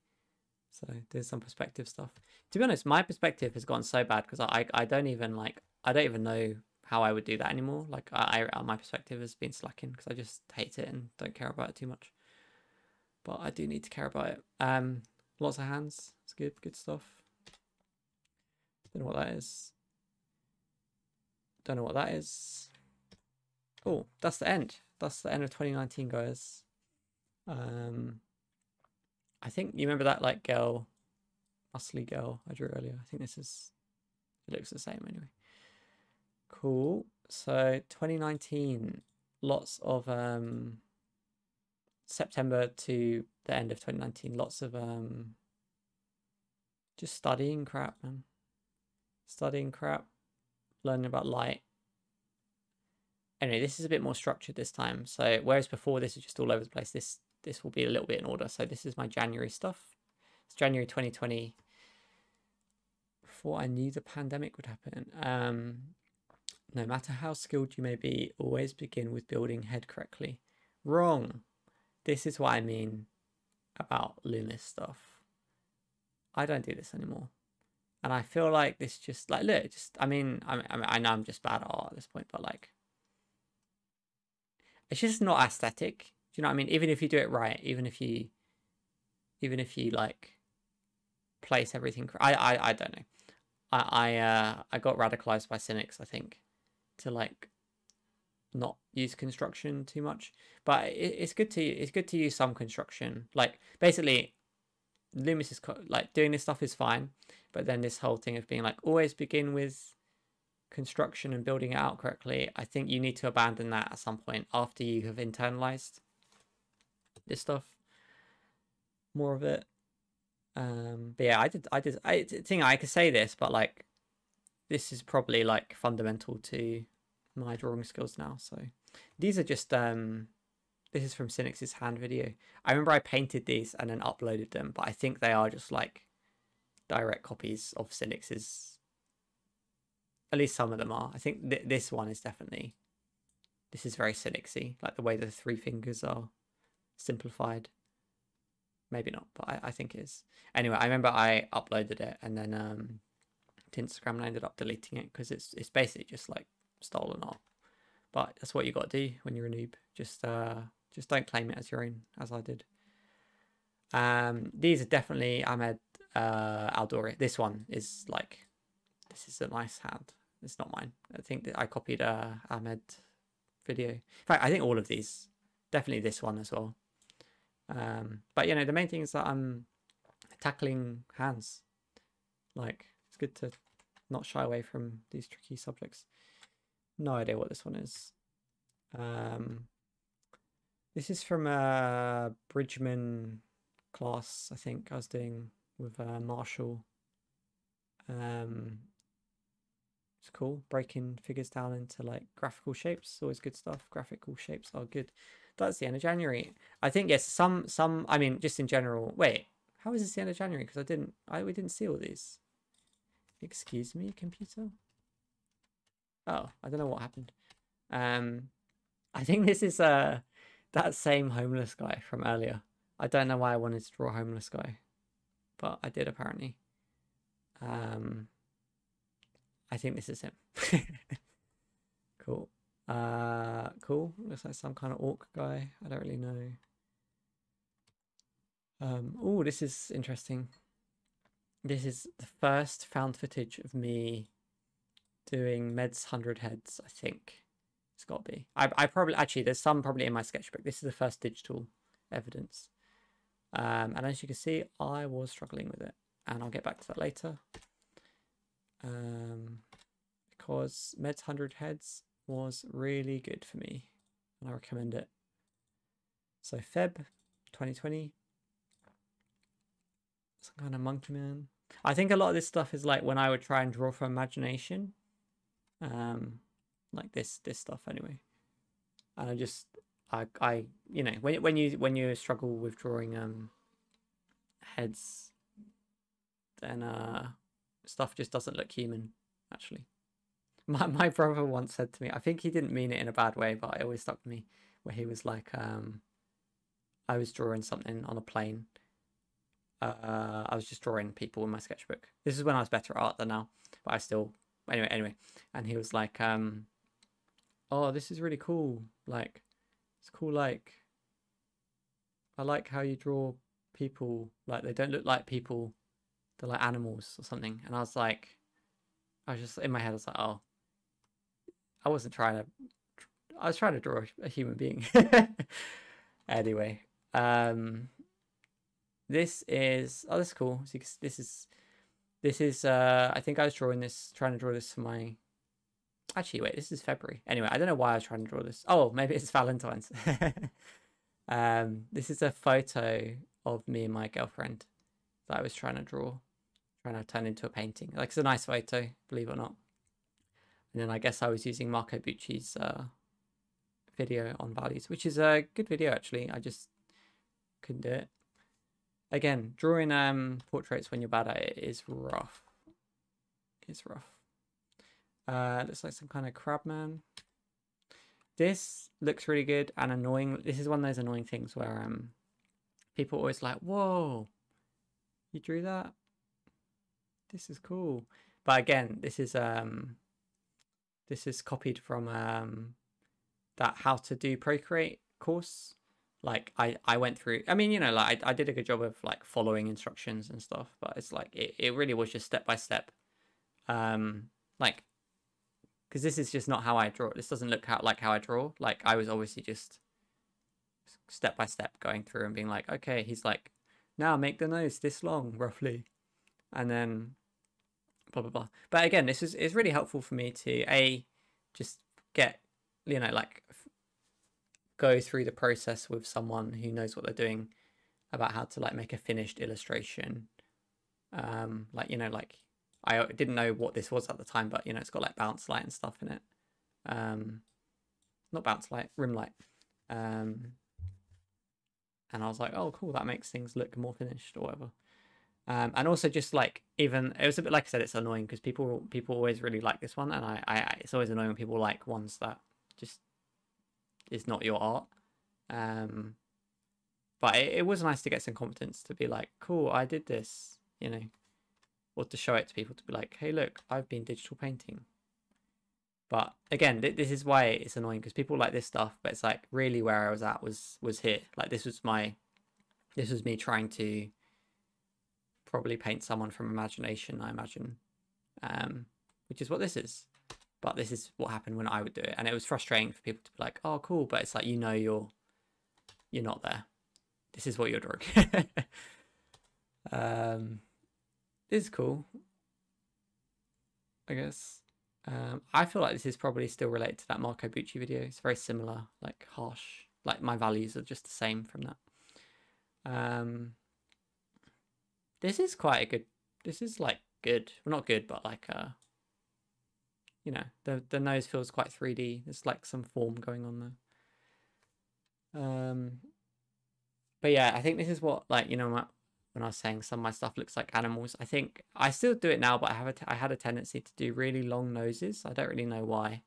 So there's some perspective stuff. To be honest, my perspective has gone so bad because I, I don't even like, I don't even know how I would do that anymore. Like I, I my perspective has been slacking because I just hate it and don't care about it too much. But I do need to care about it. Um, lots of hands. It's good, good stuff. Don't know what that is. Don't know what that is. Oh, that's the end. That's the end of twenty nineteen, guys. Um. I think you remember that like girl, muscly girl I drew earlier. I think this is, it looks the same anyway. Cool. So twenty nineteen, lots of um, September to the end of twenty nineteen, lots of um, just studying crap, man. Studying crap, learning about light. Anyway, this is a bit more structured this time. So whereas before this was just all over the place, this This will be a little bit in order. So this is my January stuff. It's January twenty twenty. Before I knew the pandemic would happen. Um, no matter how skilled you may be, always begin with building head correctly. Wrong. This is what I mean about Loomis stuff. I don't do this anymore. And I feel like this just, like, look, just, I mean, I, mean, I know I'm just bad at art at this point, but like, it's just not aesthetic. Do you know what I mean? Even if you do it right, even if you, even if you like, place everything. I I I don't know. I I uh I got radicalized by Sinix, I think, to like, not use construction too much. But it, it's good to it's good to use some construction. Like basically, Loomis is like doing this stuff is fine, but then this whole thing of being like always begin with construction and building it out correctly. I think you need to abandon that at some point after you have internalized this stuff, more of it. Um but yeah, i did i did i think I could say this, but like this is probably like fundamental to my drawing skills now. So these are just um this is from Sinix's hand video. I remember I painted these and then uploaded them, but I think they are just like direct copies of Sinix's, at least some of them are. I think th this one is definitely, this is very Sinixy, like the way the three fingers are simplified. Maybe not, but I, I think it is. Anyway, I remember I uploaded it and then um to Instagram and I ended up deleting it because it's it's basically just like stolen art. But that's what you gotta do when you're a noob. Just uh just don't claim it as your own, as I did. Um these are definitely Ahmed uh Aldoori. This one is like, this is a nice hand. It's not mine. I think that I copied uh Ahmed video. In fact, I think all of these. Definitely this one as well. Um, but you know, the main thing is that I'm tackling hands. Like, it's good to not shy away from these tricky subjects. No idea what this one is. Um, this is from a Bridgman class, I think I was doing with uh, Marshall. Um, it's cool, breaking figures down into like graphical shapes. Always good stuff. Graphical shapes are good. That's the end of January. I think, yes, some, some, I mean, just in general. Wait, how is this the end of January? Because I didn't, I we didn't see all these. Excuse me, computer? Oh, I don't know what happened. Um, I think this is uh, that same homeless guy from earlier. I don't know why I wanted to draw a homeless guy, but I did apparently. Um, I think this is him. Cool. Uh, cool. Looks like some kind of orc guy. I don't really know. Um, oh, this is interesting. This is the first found footage of me doing Med's one hundred Heads, I think. It's got to be. I, I probably, actually, there's some probably in my sketchbook. This is the first digital evidence. Um, and as you can see, I was struggling with it. And I'll get back to that later. Um, because Med's one hundred Heads was really good for me and I recommend it. So Feb twenty twenty, some kind of monkey man. I think a lot of this stuff is like when I would try and draw from imagination, um, like this this stuff anyway. And I just I I you know when when you when you struggle with drawing um heads, then uh stuff just doesn't look human. Actually, my my brother once said to me, I think he didn't mean it in a bad way, but it always stuck to me, where he was like, um, I was drawing something on a plane. Uh, I was just drawing people in my sketchbook. This is when I was better at art than now, but I still, anyway, anyway. And he was like, um, oh, this is really cool. Like, it's cool. Like, I like how you draw people. Like, they don't look like people. They're like animals or something. And I was like, I was just in my head. I was like, oh, I wasn't trying to, I was trying to draw a human being. Anyway, um, this is, oh, this is cool. So can, this is, this is, uh, I think I was drawing this, trying to draw this for my, actually, wait, this is February. Anyway, I don't know why I was trying to draw this. Oh, maybe it's Valentine's. um, this is a photo of me and my girlfriend that I was trying to draw, trying to turn into a painting. Like, it's a nice photo, believe it or not. And then I guess I was using Marco Bucci's, uh, video on values, which is a good video, actually. I just couldn't do it. Again, drawing um portraits when you're bad at it is rough. It's rough. Uh, looks like some kind of crab man. This looks really good and annoying. This is one of those annoying things where um people are always like, whoa, you drew that? This is cool. But again, this is um this is copied from um that how to do Procreate course. Like I, I went through, I mean, you know, like I, I did a good job of like following instructions and stuff, but it's like, it, it really was just step by step. Um, like, cause this is just not how I draw. This doesn't look how, like how I draw. Like I was obviously just step by step going through and being like, okay, he's like, now make the nose this long roughly. And then blah, blah, blah. But again, this is, it's really helpful for me to a, just get, you know, like go through the process with someone who knows what they're doing about how to like make a finished illustration. Um, like, you know, like I didn't know what this was at the time, but you know, it's got like bounce light and stuff in it. Um, not bounce light, rim light. Um, and I was like, oh cool, that makes things look more finished or whatever. Um, and also just like, even, it was a bit, like I said, it's annoying because people, people always really like this one. And I, I, it's always annoying when people like ones that just is not your art. Um but it, it was nice to get some confidence to be like, cool, I did this, you know, or to show it to people to be like, hey look, I've been digital painting. But again, th this is why it's annoying, because people like this stuff, but it's like really where I was at was was here. Like this was my this was me trying to probably paint someone from imagination, I imagine, um which is what this is. But this is what happened when I would do it. And it was frustrating for people to be like, oh, cool. But it's like, you know, you're you're not there. This is what you're drawing. um, this is cool, I guess. Um, I feel like this is probably still related to that Marco Bucci video. It's very similar, like harsh. Like my values are just the same from that. Um, this is quite a good, this is like good. Well, not good, but like a, you know, the, the nose feels quite three D. There's like some form going on there. Um, but yeah, I think this is what, like, you know, my, when I was saying some of my stuff looks like animals, I think I still do it now, but I have a t I had a tendency to do really long noses. I don't really know why.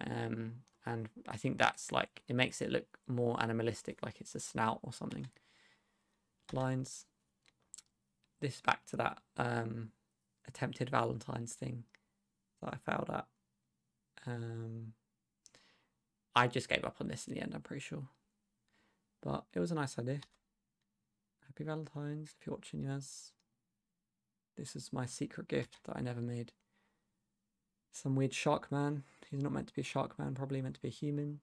Um, and I think that's like, it makes it look more animalistic, like it's a snout or something. Lines. This is back to that um, attempted Valentine's thing that I failed at. Um, I just gave up on this in the end, I'm pretty sure. But it was a nice idea. Happy Valentine's, if you're watching, yes. This is my secret gift that I never made. Some weird shark man. He's not meant to be a shark man, probably meant to be a human.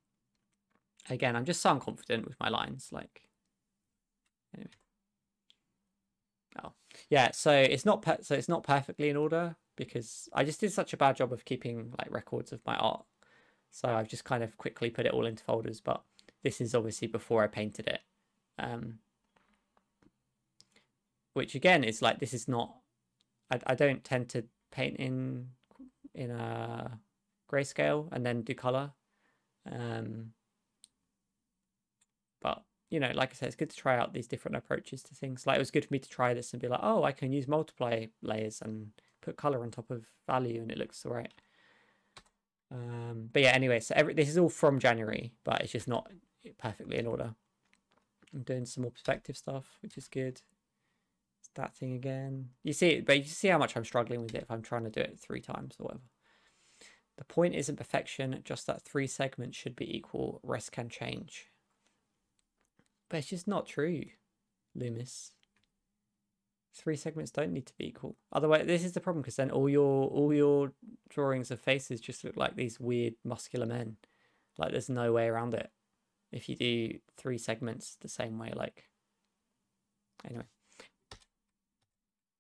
Again, I'm just so confident with my lines, like... Anyway. Oh. Yeah, so it's not per so it's not perfectly in order, because I just did such a bad job of keeping like records of my art. So I've just kind of quickly put it all into folders, but this is obviously before I painted it. Um, which again is like, this is not I, I don't tend to paint in in a grayscale and then do color. Um, but you know, like I said, it's good to try out these different approaches to things. Like, it was good for me to try this and be like, oh, I can use multiply layers and put color on top of value, and it looks all right. Um, but yeah, anyway, so every, this is all from January, but it's just not perfectly in order. I'm doing some more perspective stuff, which is good. It's that thing again. You see, but you see how much I'm struggling with it if I'm trying to do it three times or whatever. The point isn't perfection, just that three segments should be equal. Rest can change. But it's just not true, Loomis. Three segments don't need to be equal. Otherwise, this is the problem, because then all your all your drawings of faces just look like these weird muscular men. Like, there's no way around it. If you do three segments the same way, like, anyway.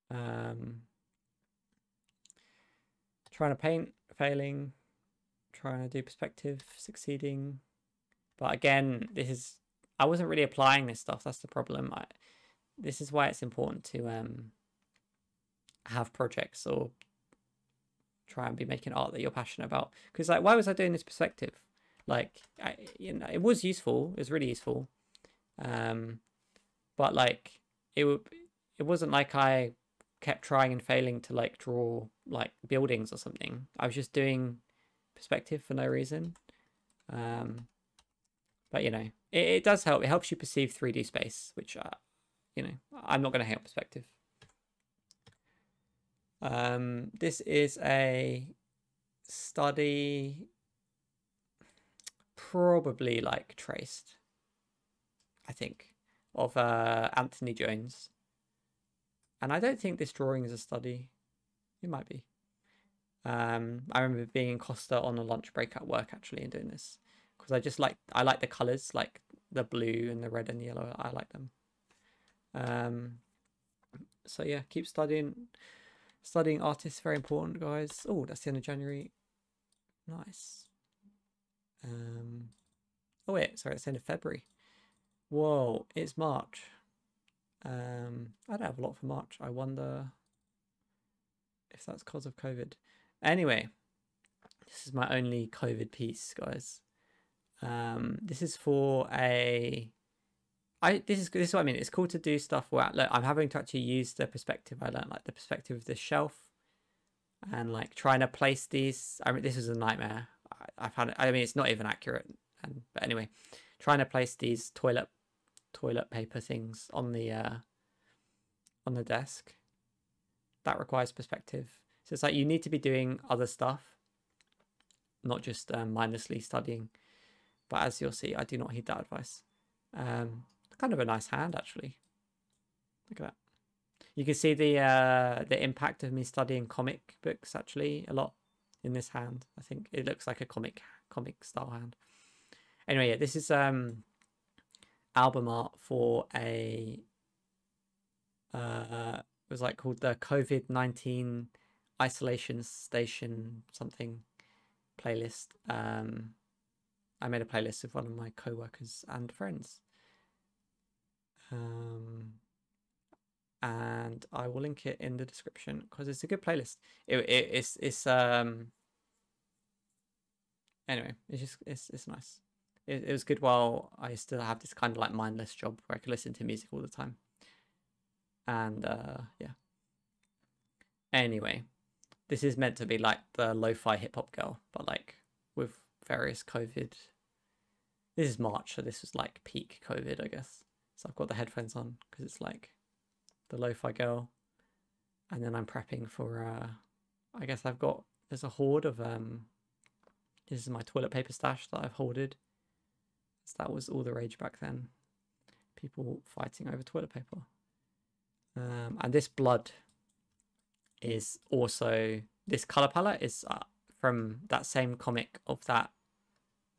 Um, trying to paint, failing. Trying to do perspective, succeeding. But again, this is, I wasn't really applying this stuff. That's the problem. I, this is why it's important to um, have projects or try and be making art that you're passionate about. Because, like, why was I doing this perspective? Like, I, you know, it was useful. It was really useful. Um, but like, it would, it wasn't like I kept trying and failing to like draw like buildings or something. I was just doing perspective for no reason. Um, but you know, it, it does help. It helps you perceive three D space, which, uh, you know, I'm not going to hate perspective. Um, this is a study. Probably like traced, I think, of uh, Anthony Jones. And I don't think this drawing is a study. It might be. Um, I remember being in Costa on a lunch break at work actually and doing this, because I just like I like the colours, like the blue and the red and the yellow. I like them. Um, so yeah, keep studying. Studying artists, very important, guys. Oh, that's the end of January. Nice. Um, oh wait, sorry, it's the end of February. Whoa, it's March. Um, I don't have a lot for March. I wonder if that's because of COVID. Anyway, this is my only COVID piece, guys. Um, this is for a. I this is this is what I mean. It's cool to do stuff where, look, I'm having to actually use the perspective I learned, like the perspective of the shelf, and like trying to place these. I mean, this is a nightmare. I've had it, I mean, it's not even accurate. And, but anyway, trying to place these toilet toilet paper things on the uh, on the desk, that requires perspective. So it's like you need to be doing other stuff, not just um, mindlessly studying. But as you'll see, I do not heed that advice. Um, kind of a nice hand, actually. Look at that. You can see the uh, the impact of me studying comic books actually a lot. In this hand, I think it looks like a comic comic style hand. Anyway, yeah, this is um album art for a uh it was like called the COVID nineteen isolation station something playlist. Um, I made a playlist with one of my co-workers and friends. Um. And I will link it in the description because it's a good playlist. It, it it's it's um. Anyway, it's just it's it's nice. It, it was good while I still have this kind of like mindless job where I could listen to music all the time. And uh, yeah. Anyway, this is meant to be like the lo-fi hip hop girl, but like with various COVID. This is March, so this was like peak COVID, I guess. So I've got the headphones on because it's like. The lo-fi girl, and then I'm prepping for uh I guess I've got there's a hoard of um this is my toilet paper stash that I've hoarded. So that was all the rage back then, people fighting over toilet paper. Um and this blood is also, this color palette is uh, from that same comic of that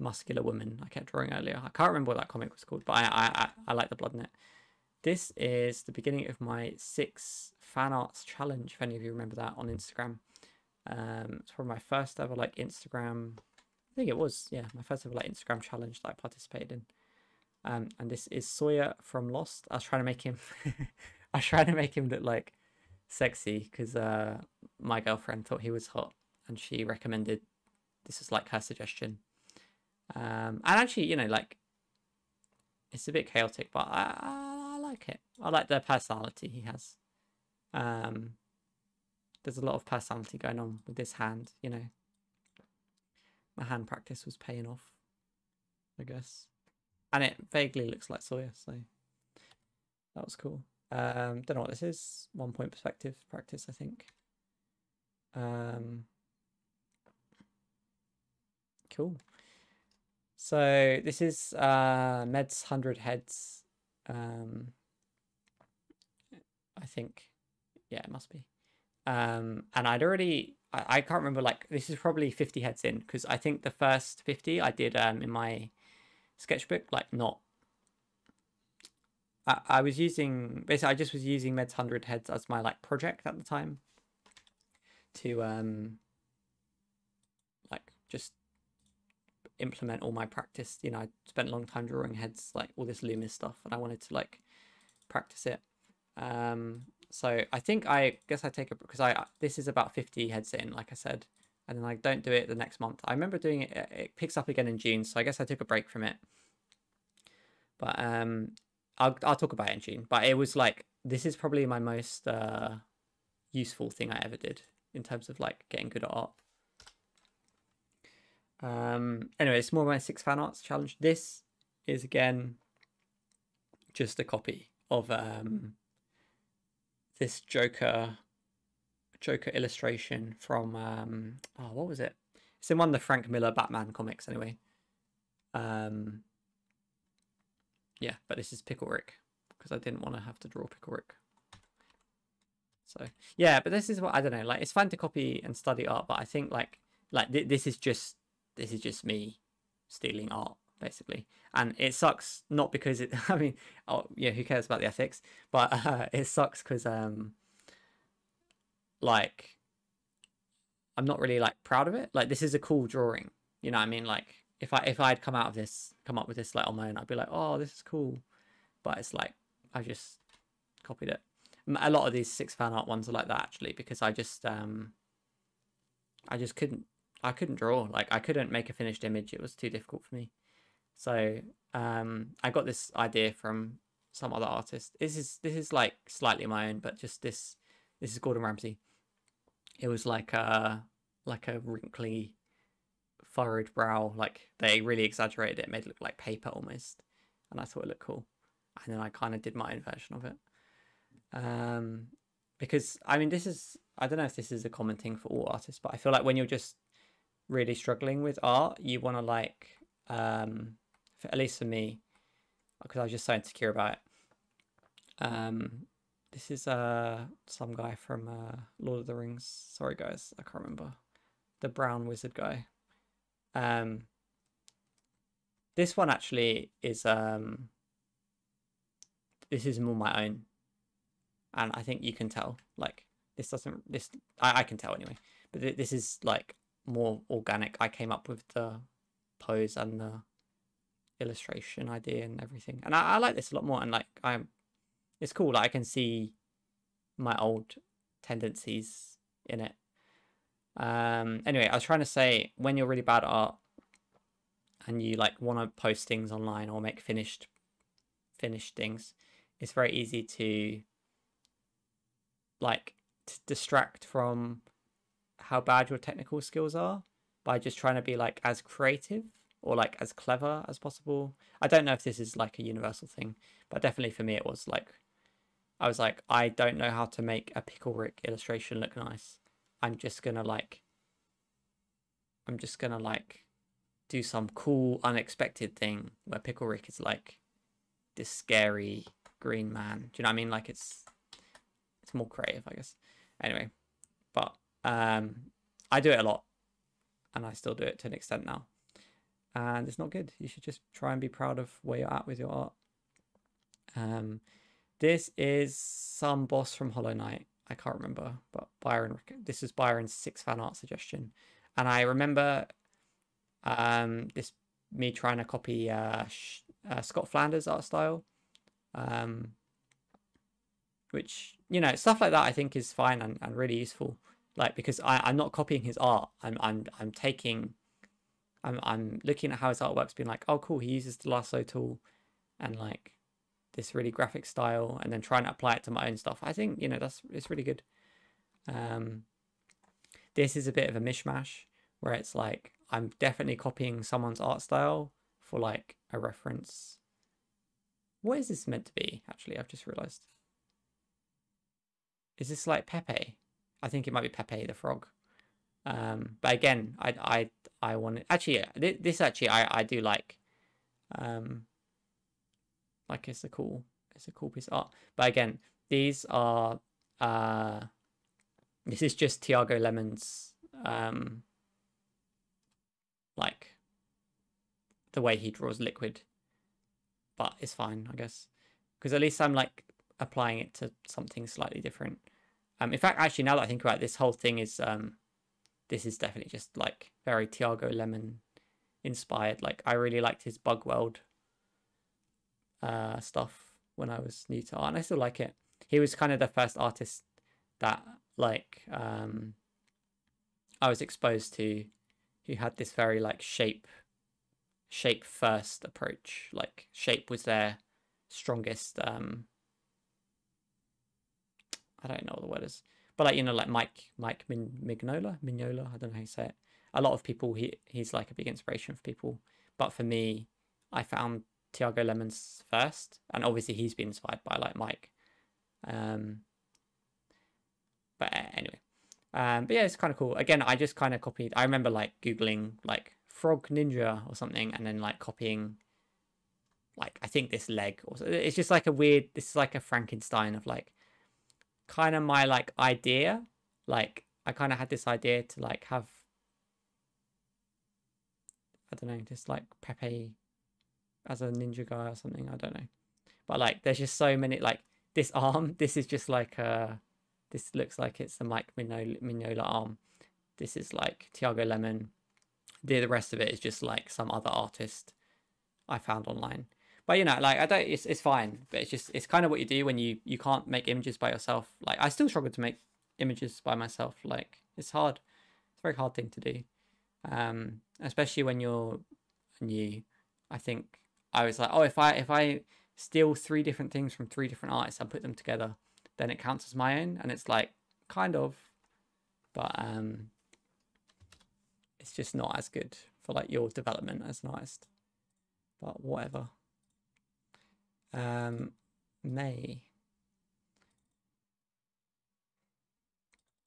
muscular woman I kept drawing earlier. I can't remember what that comic was called, but I I I, I like the blood in it. This is the beginning of my six fan arts challenge, if any of you remember that on Instagram. Um, it's probably my first ever like Instagram, I think it was, yeah, my first ever like Instagram challenge that I participated in. Um, and this is Sawyer from Lost. I was trying to make him, I was trying to make him look like sexy because uh, my girlfriend thought he was hot, and she recommended, this is like her suggestion. Um, and actually, you know, like, it's a bit chaotic, but I, I, I like it. I like the personality he has. Um, there's a lot of personality going on with this hand, you know. My hand practice was paying off, I guess. And it vaguely looks like Sawyer, so that was cool. Um, don't know what this is. One point perspective practice, I think. Um, cool. So this is uh, Med's one hundred Heads. Um, I think, yeah, it must be. Um, and I'd already, I, I can't remember, like, this is probably fifty heads in, because I think the first fifty I did um, in my sketchbook, like not. I, I was using, basically I just was using Med's one hundred Heads as my like project at the time to um, like just implement all my practice. You know, I spent a long time drawing heads, like all this Loomis stuff, and I wanted to like practice it. Um, so I think I guess I take it because I this is about fifty heads in, like I said, and then I don't do it the next month. I remember doing it; it picks up again in June, so I guess I took a break from it. But um, I'll I'll talk about it in June. But it was like this is probably my most uh, useful thing I ever did in terms of like getting good at art. Um, anyway, it's more my six fan arts challenge. This is again just a copy of um this Joker Joker illustration from um oh what was it? It's in one of the Frank Miller Batman comics anyway. Um yeah, but this is Pickle Rick because I didn't want to have to draw Pickle Rick. So yeah, but this is what I don't know, like it's fun to copy and study art, but I think like like th this is just This is just me stealing art, basically. And it sucks, not because it... I mean, oh, yeah, who cares about the ethics? But uh, it sucks because, um, like, I'm not really, like, proud of it. Like, this is a cool drawing. You know what I mean? Like, if, I, if I'd come out of this, come up with this, like, on my own, I'd be like, oh, this is cool. But it's like, I just copied it. A lot of these six fan art ones are like that, actually, because I just, um, I just couldn't. I couldn't draw, like I couldn't make a finished image. It was too difficult for me. So um, I got this idea from some other artist. This is this is like slightly my own, but just this. This is Gordon Ramsay. It was like a like a wrinkly, furrowed brow. Like they really exaggerated it, made it look like paper almost, and I thought it looked cool. And then I kind of did my own version of it, um, because I mean this is I don't know if this is a common thing for all artists, but I feel like when you're just really struggling with art, you want to like um for, at least for me, because I was just so insecure about it. Um this is uh some guy from uh Lord of the Rings, sorry guys, I can't remember, the brown wizard guy. Um this one actually is um this is more my own, and I think you can tell, like this doesn't this I, I can tell anyway, but th this is like more organic. I came up with the pose and the illustration idea and everything, and I, I like this a lot more, and like I'm it's cool, like I can see my old tendencies in it. Um anyway, I was trying to say, when you're really bad at art and you like want to post things online or make finished finished things, it's very easy to like to distract from how bad your technical skills are by just trying to be like as creative or like as clever as possible. I don't know if this is like a universal thing, but definitely for me it was like I was like I don't know how to make a Pickle Rick illustration look nice. I'm just gonna like I'm just gonna like do some cool unexpected thing where Pickle Rick is like this scary green man. Do you know what I mean? Like it's it's more creative, I guess. Anyway, but Um, I do it a lot, and I still do it to an extent now, and it's not good. You should just try and be proud of where you're at with your art. Um, this is some boss from Hollow Knight. I can't remember, but Byron. This is Byron's six fan art suggestion, and I remember um, this me trying to copy uh, uh, Scott Flanders' art style, um, which, you know, stuff like that I think is fine and, and really useful. Like, because I, I'm not copying his art. I'm I'm I'm taking I'm I'm looking at how his artwork's been like, oh cool, he uses the lasso tool and like this really graphic style, and then trying to apply it to my own stuff. I think, you know, that's it's really good. Um this is a bit of a mishmash where it's like I'm definitely copying someone's art style for like a reference. What is this meant to be? Actually, I've just realized. Is this like Pepe? I think it might be Pepe the Frog. Um, but again, I I I wanted actually yeah, this, this actually I I do like. Um, like it's a cool it's a cool piece of art. But again, these are uh, this is just Thiago Lehmann's um, like the way he draws liquid, but it's fine, I guess, because at least I'm like applying it to something slightly different. Um, in fact, actually, now that I think about it, this whole thing is, um, this is definitely just like very Thiago Lehmann inspired. Like, I really liked his Bug World uh, stuff when I was new to art, and I still like it. He was kind of the first artist that like um, I was exposed to, who had this very like shape, shape first approach. Like, shape was their strongest. Um, I don't know what the word is, but like, you know, like Mike Mike Mignola Mignola. I don't know how you say it. A lot of people, he he's like a big inspiration for people, but for me, I found Thiago Lehmann's first, and obviously he's been inspired by like Mike. Um, but anyway, um, but yeah, it's kind of cool. Again, I just kind of copied. I remember like googling like Frog Ninja or something, and then like copying, like I think this leg. Also, it's just like a weird. This is like a Frankenstein of like. Kind of my like idea, like I kind of had this idea to like have, I don't know, just like Pepe as a ninja guy or something, I don't know, but like there's just so many, like this arm, this is just like a, this looks like it's the Mike Mignola, Mignola arm, this is like Thiago Lehmann, the, the rest of it is just like some other artist I found online. But, you know, like, I don't, it's, it's fine. But it's just, it's kind of what you do when you, you can't make images by yourself. Like, I still struggle to make images by myself. Like, it's hard. It's a very hard thing to do. Um, especially when you're new. I think I was like, oh, if I, if I steal three different things from three different artists and put them together, then it counts as my own. And it's like, kind of, but um, it's just not as good for, like, your development as an artist. But whatever. Um, May.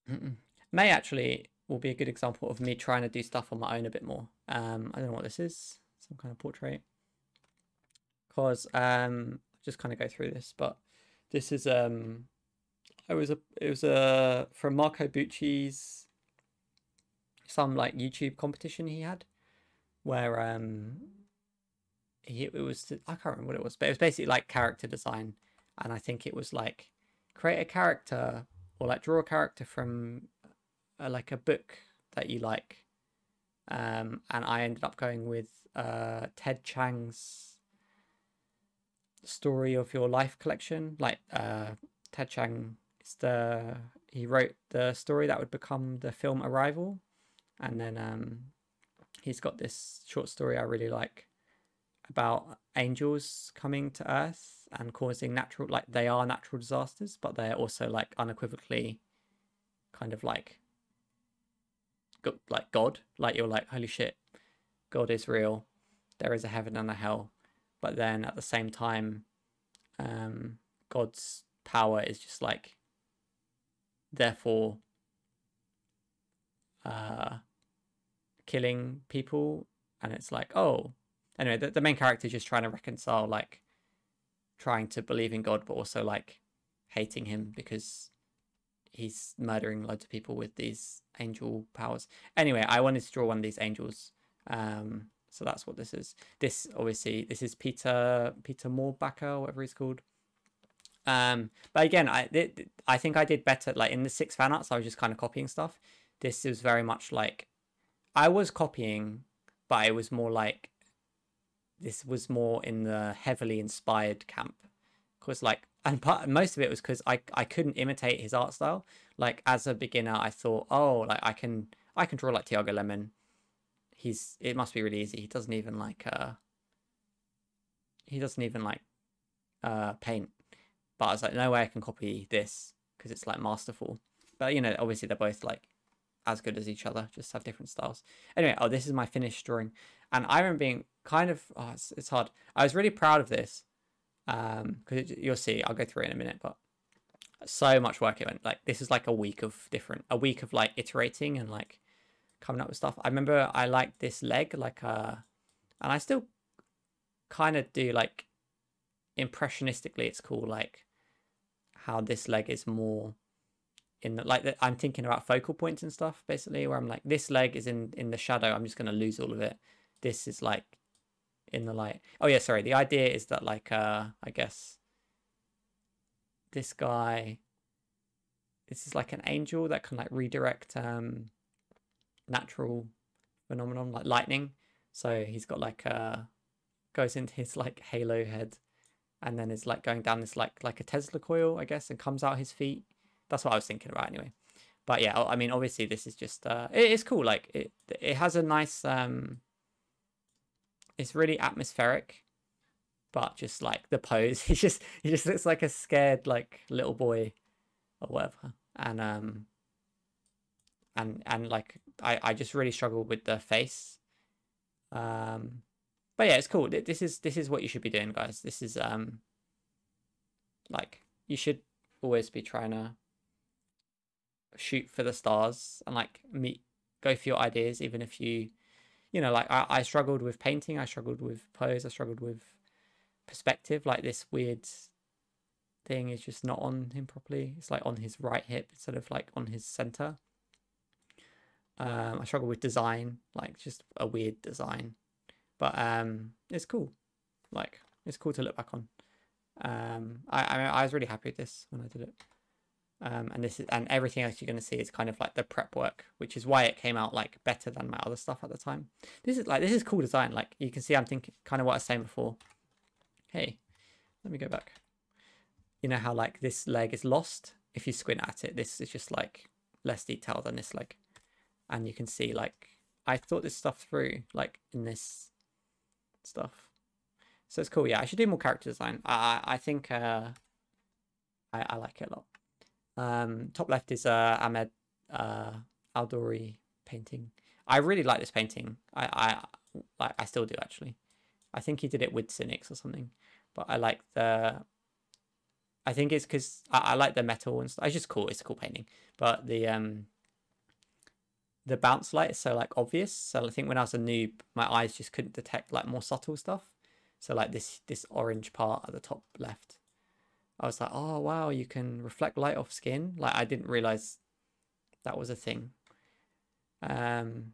Mm-mm. May actually will be a good example of me trying to do stuff on my own a bit more. Um, I don't know what this is, some kind of portrait. Cause um, just kind of go through this, but this is um, it was a it was a from Marco Bucci's some like YouTube competition he had, where um. It was, I can't remember what it was, but it was basically like character design, and I think it was like create a character or like draw a character from a, like a book that you like, um and I ended up going with uh Ted Chiang's Story of Your Life collection. Like uh Ted Chiang is the he wrote the story that would become the film Arrival, and then um he's got this short story I really like about angels coming to earth and causing natural, like they are natural disasters, but they're also like unequivocally kind of like go, like God, like you're like, holy shit, God is real, there is a heaven and a hell, but then at the same time um God's power is just like, therefore uh killing people, and it's like, oh. Anyway, the, the main character is just trying to reconcile, like, trying to believe in God, but also, like, hating him because he's murdering loads of people with these angel powers. Anyway, I wanted to draw one of these angels. Um, so that's what this is. This, obviously, this is Peter Peter Moorbacker, whatever he's called. Um, but again, I, it, I think I did better. Like, in the six fan arts, I was just kind of copying stuff. This is very much, like, I was copying, but it was more, like, this was more in the heavily inspired camp, because like and part, most of it was because I, I couldn't imitate his art style. Like, as a beginner, I thought, oh, like, I can I can draw like Thiago Lehmann. He's, it must be really easy. He doesn't even, like, uh, he doesn't even, like, uh, paint. But I was like, no way I can copy this, because it's, like, masterful. But, you know, obviously they're both, like, as good as each other, just have different styles. Anyway, oh, this is my finished drawing. And I remember being kind of, oh, it's, it's hard. I was really proud of this. Um, because you'll see, I'll go through it in a minute, but so much work it went. Like, this is like a week of different, a week of like iterating and like coming up with stuff. I remember I liked this leg, like, uh, and I still kind of do, like, impressionistically, it's cool, like, how this leg is more in the, like, the, I'm thinking about focal points and stuff, basically, where I'm like, this leg is in, in the shadow, I'm just going to lose all of it. This is like, in the light. Oh yeah, sorry, the idea is that, like, uh I guess this guy, this is like an angel that can, like, redirect um natural phenomenon like lightning. So he's got, like, uh goes into his, like, halo head, and then is, like, going down this, like, like a Tesla coil, I guess, and comes out his feet. That's what I was thinking about anyway. But yeah, I mean, obviously this is just uh it, it's cool. Like, it it has a nice um it's really atmospheric, but just like the pose, he just he just looks like a scared, like, little boy or whatever. And um and and like I I just really struggled with the face. Um, but yeah, it's cool. This is this is what you should be doing, guys. This is um like, you should always be trying to shoot for the stars and, like, meet go for your ideas, even if you. You know, like, I, I struggled with painting, I struggled with pose, I struggled with perspective. Like, this weird thing is just not on him properly. It's, like, on his right hip instead of, like, on his center. Um, I struggled with design, like, just a weird design. But um, it's cool. Like, it's cool to look back on. Um, I, I, I was really happy with this when I did it. Um, and this is, and everything else you're going to see is kind of like the prep work, which is why it came out, like, better than my other stuff at the time. This is like, this is cool design. Like, you can see, I'm thinking kind of what I was saying before. Hey, let me go back. You know how, like, this leg is lost. If you squint at it, this is just, like, less detailed than this leg. And you can see, like, I thought this stuff through, like, in this stuff. So it's cool. Yeah, I should do more character design. I, I think, uh, I, I like it a lot. Um, top left is uh, Ahmed uh, Aldoori painting. I really like this painting. I, I like. I still do, actually. I think he did it with Sinix or something. But I like the. I think it's because I, I like the metal and stuff. It's just cool. It's a cool painting. But the um. The bounce light is so, like, obvious. So I think when I was a noob, my eyes just couldn't detect, like, more subtle stuff. So, like, this this orange part at the top left. I was like, oh, wow, you can reflect light off skin. Like, I didn't realize that was a thing. Um,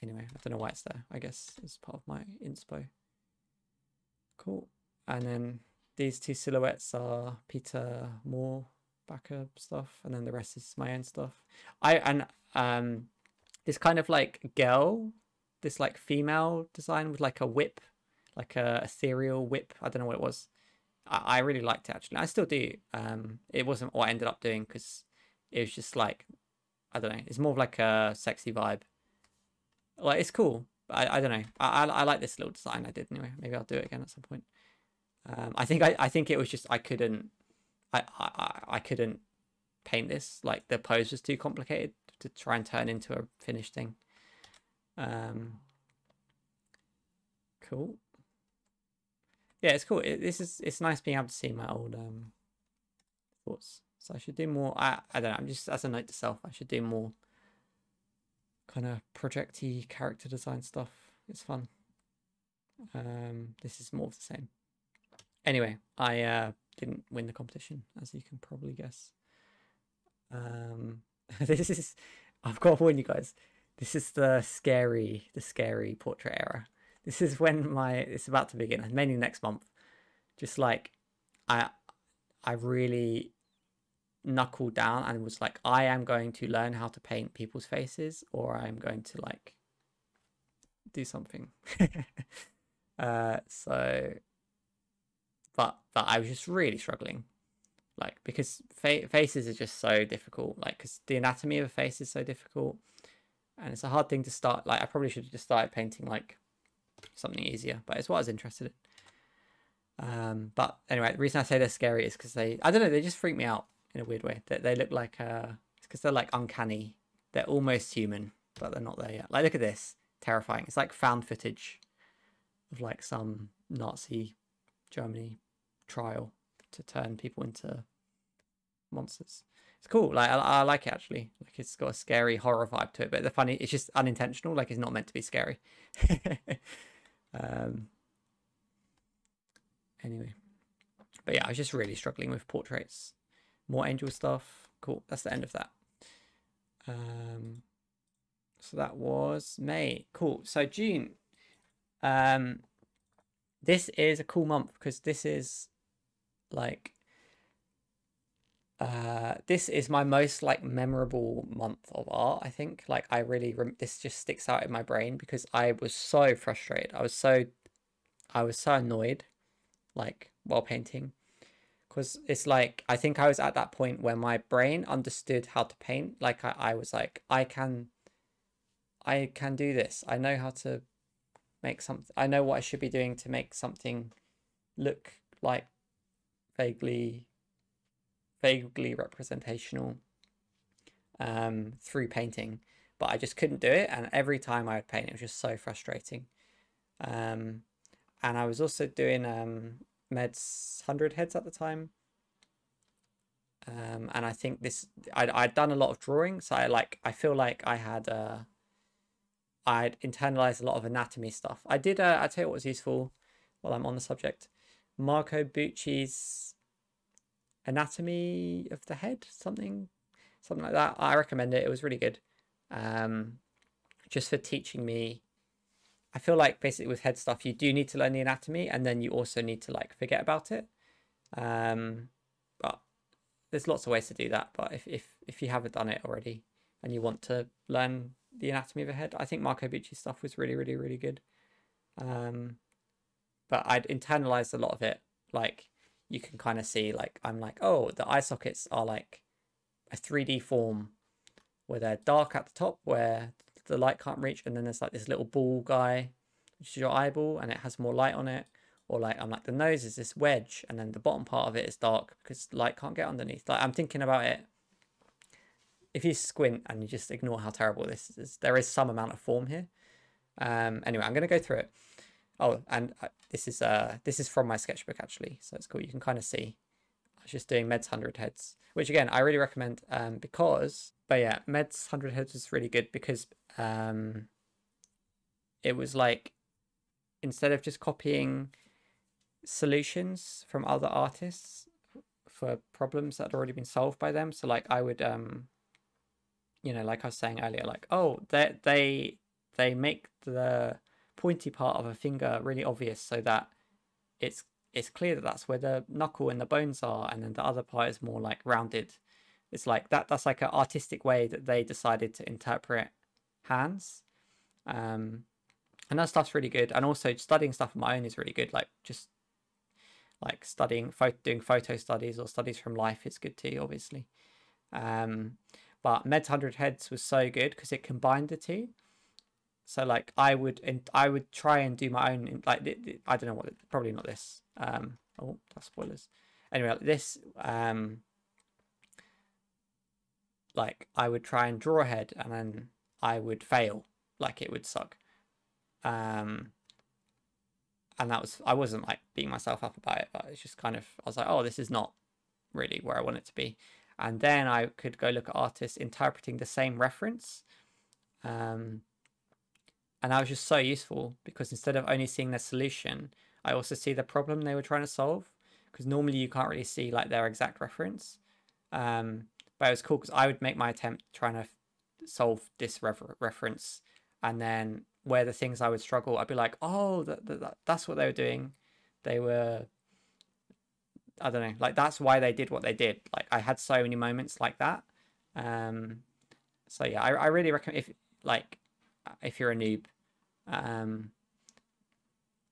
anyway, I don't know why it's there. I guess it's part of my inspo. Cool. And then these two silhouettes are Peter Moore backup stuff. And then the rest is my own stuff. I And um, this kind of, like, girl, this, like, female design with, like, a whip, like a ethereal whip. I don't know what it was. I really liked it, actually. I still do. Um, it wasn't what I ended up doing because it was just, like, I don't know. It's more of, like, a sexy vibe. Like, it's cool. I, I don't know. I, I I like this little design I did anyway. Maybe I'll do it again at some point. Um, I think I, I think it was just I couldn't I, I I couldn't paint this. Like, the pose was too complicated to try and turn into a finished thing. Um. Cool. Yeah, it's cool. It, this is it's nice being able to see my old um thoughts. So I should do more. I I don't know. I'm just, as a note to self, I should do more kind of project-y character design stuff. It's fun. Um, this is more of the same. Anyway, I uh didn't win the competition, as you can probably guess. Um, this is I've got to warn you guys. This is the scary the scary portrait era. This is when my, it's about to begin, mainly next month. Just like, I I really knuckled down and was like, I am going to learn how to paint people's faces, or I'm going to, like, do something. uh, so, but, but I was just really struggling. like, because fa faces are just so difficult, like, because the anatomy of a face is so difficult, and it's a hard thing to start. Like, I probably should have just started painting like something easier, but it's what I was interested in. Um, but anyway, the reason I say they're scary is because they, I don't know, they just freak me out in a weird way. That they, they look like uh, it's because they're like uncanny. They're almost human, but they're not there yet. Like, look at this, terrifying. It's like found footage of like some Nazi Germany trial to turn people into monsters. It's cool. Like, I, I like it, actually. Like, it's got a scary horror vibe to it, but the funny, it's just unintentional. Like, it's not meant to be scary. um. Anyway, but yeah, I was just really struggling with portraits. More angel stuff. Cool. That's the end of that. Um. So that was May. Cool. So June. Um. This is a cool month because this is like uh this is my most like memorable month of art, I think. Like, I really rem this just sticks out in my brain because I was so frustrated. I was so I was so annoyed, like, while painting, because it's like, I think I was at that point where my brain understood how to paint. Like, I, I was like, I can I can do this. I know how to make something. I know what I should be doing to make something look like vaguely vaguely representational um through painting, but I just couldn't do it. And every time I would paint, it was just so frustrating. Um and I was also doing um Med's one hundred Heads at the time, um and I think this I'd, I'd done a lot of drawing, so I like I feel like I had uh I'd internalized a lot of anatomy stuff. I did uh, I'll tell you what was useful while I'm on the subject. Marco Bucci's Anatomy of the Head, something something like that. I recommend it. It was really good, um just for teaching me. I feel like basically with head stuff, you do need to learn the anatomy, and then you also need to like forget about it. Um but there's lots of ways to do that, but if if, if you haven't done it already and you want to learn the anatomy of a head, I think Marco Bucci's stuff was really really really good. Um but I'd internalized a lot of it. Like, you can kind of see, like, I'm like, oh, the eye sockets are like a three D form where they're dark at the top where the light can't reach, and then there's like this little ball guy, which is your eyeball, and it has more light on it. Or like, I'm like, the nose is this wedge, and then the bottom part of it is dark because light can't get underneath. Like, I'm thinking about it. If you squint and you just ignore how terrible this is, there is some amount of form here. Um, anyway, I'm going to go through it. Oh, and this is uh this is from my sketchbook, actually, so it's cool. You can kind of see I was just doing Med's one hundred Heads, which again I really recommend, um because but yeah, Med's one hundred Heads was really good because um it was like, instead of just copying solutions from other artists for problems that had already been solved by them, so like I would um you know, like I was saying earlier, like, oh, they they they make the pointy part of a finger really obvious so that it's it's clear that that's where the knuckle and the bones are, and then the other part is more like rounded. It's like that that's like an artistic way that they decided to interpret hands, um and that stuff's really good. And also studying stuff of my own is really good, like just like studying photo doing photo studies or studies from life is good too, obviously. Um but Med's one hundred Heads was so good because it combined the two. So like I would and I would try and do my own, like, I don't know what, probably not this. Um, oh, that's spoilers. Anyway, like this, um, like I would try and draw a head, and then I would fail, like it would suck. Um, and that was, I wasn't like beating myself up about it, but it's just kind of, I was like, oh, this is not really where I want it to be. And then I could go look at artists interpreting the same reference. Um, And that was just so useful because instead of only seeing their solution, I also see the problem they were trying to solve, because normally you can't really see like their exact reference. Um, but it was cool because I would make my attempt trying to solve this refer reference. And then where the things I would struggle, I'd be like, oh, that, that, that's what they were doing. They were, I don't know, like that's why they did what they did. Like I had so many moments like that. Um, so yeah, I, I really recommend if like, if you're a noob, um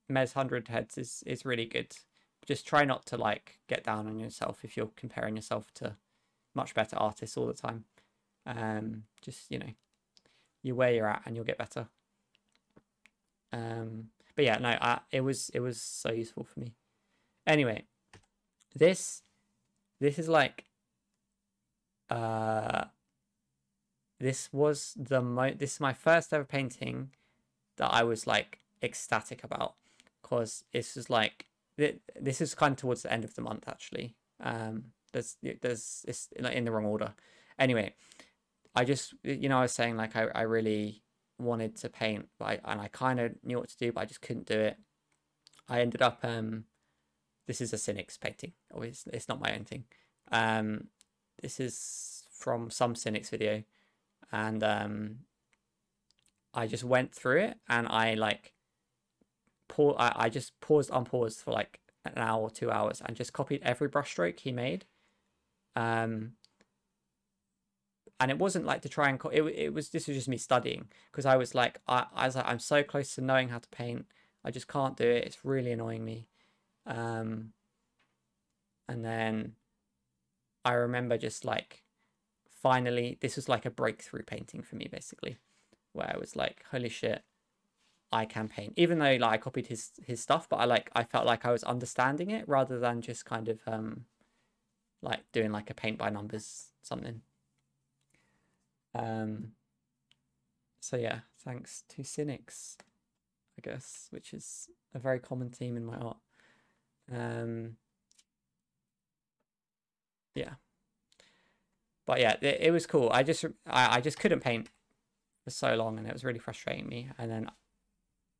Med's one hundred Heads is is really good. just try not to like get down on yourself if you're comparing yourself to much better artists all the time. Um, just, you know, you're where you're at and you'll get better. Um, but yeah, no, I, it was it was so useful for me. Anyway, this this is like uh this was the mo this is my first ever painting that I was like ecstatic about, because this is like th this is kind of towards the end of the month actually. Um, there's there's it's in the wrong order. Anyway, I just, you know, I was saying like I I really wanted to paint, but I, and I kind of knew what to do, but I just couldn't do it. I ended up um, this is a Sinix painting. Oh, it's it's not my own thing. Um, this is from some Sinix video, and um, I just went through it and I like, pa I I just paused, unpaused for like an hour or two hours and just copied every brushstroke he made. Um. And it wasn't like to try and, it, it was, this was just me studying, because I was like, I, I was like, I'm so close to knowing how to paint. I just can't do it. It's really annoying me. Um, and then I remember just like, finally, this was like a breakthrough painting for me, basically, where I was like, holy shit, I can paint. Even though like I copied his, his stuff, but I like, I felt like I was understanding it rather than just kind of um, like doing like a paint by numbers something. Um, so yeah, thanks to Sinix, I guess, which is a very common theme in my art. Um, yeah, but yeah, it, it was cool. I just, I, I just couldn't paint for so long and it was really frustrating me. And then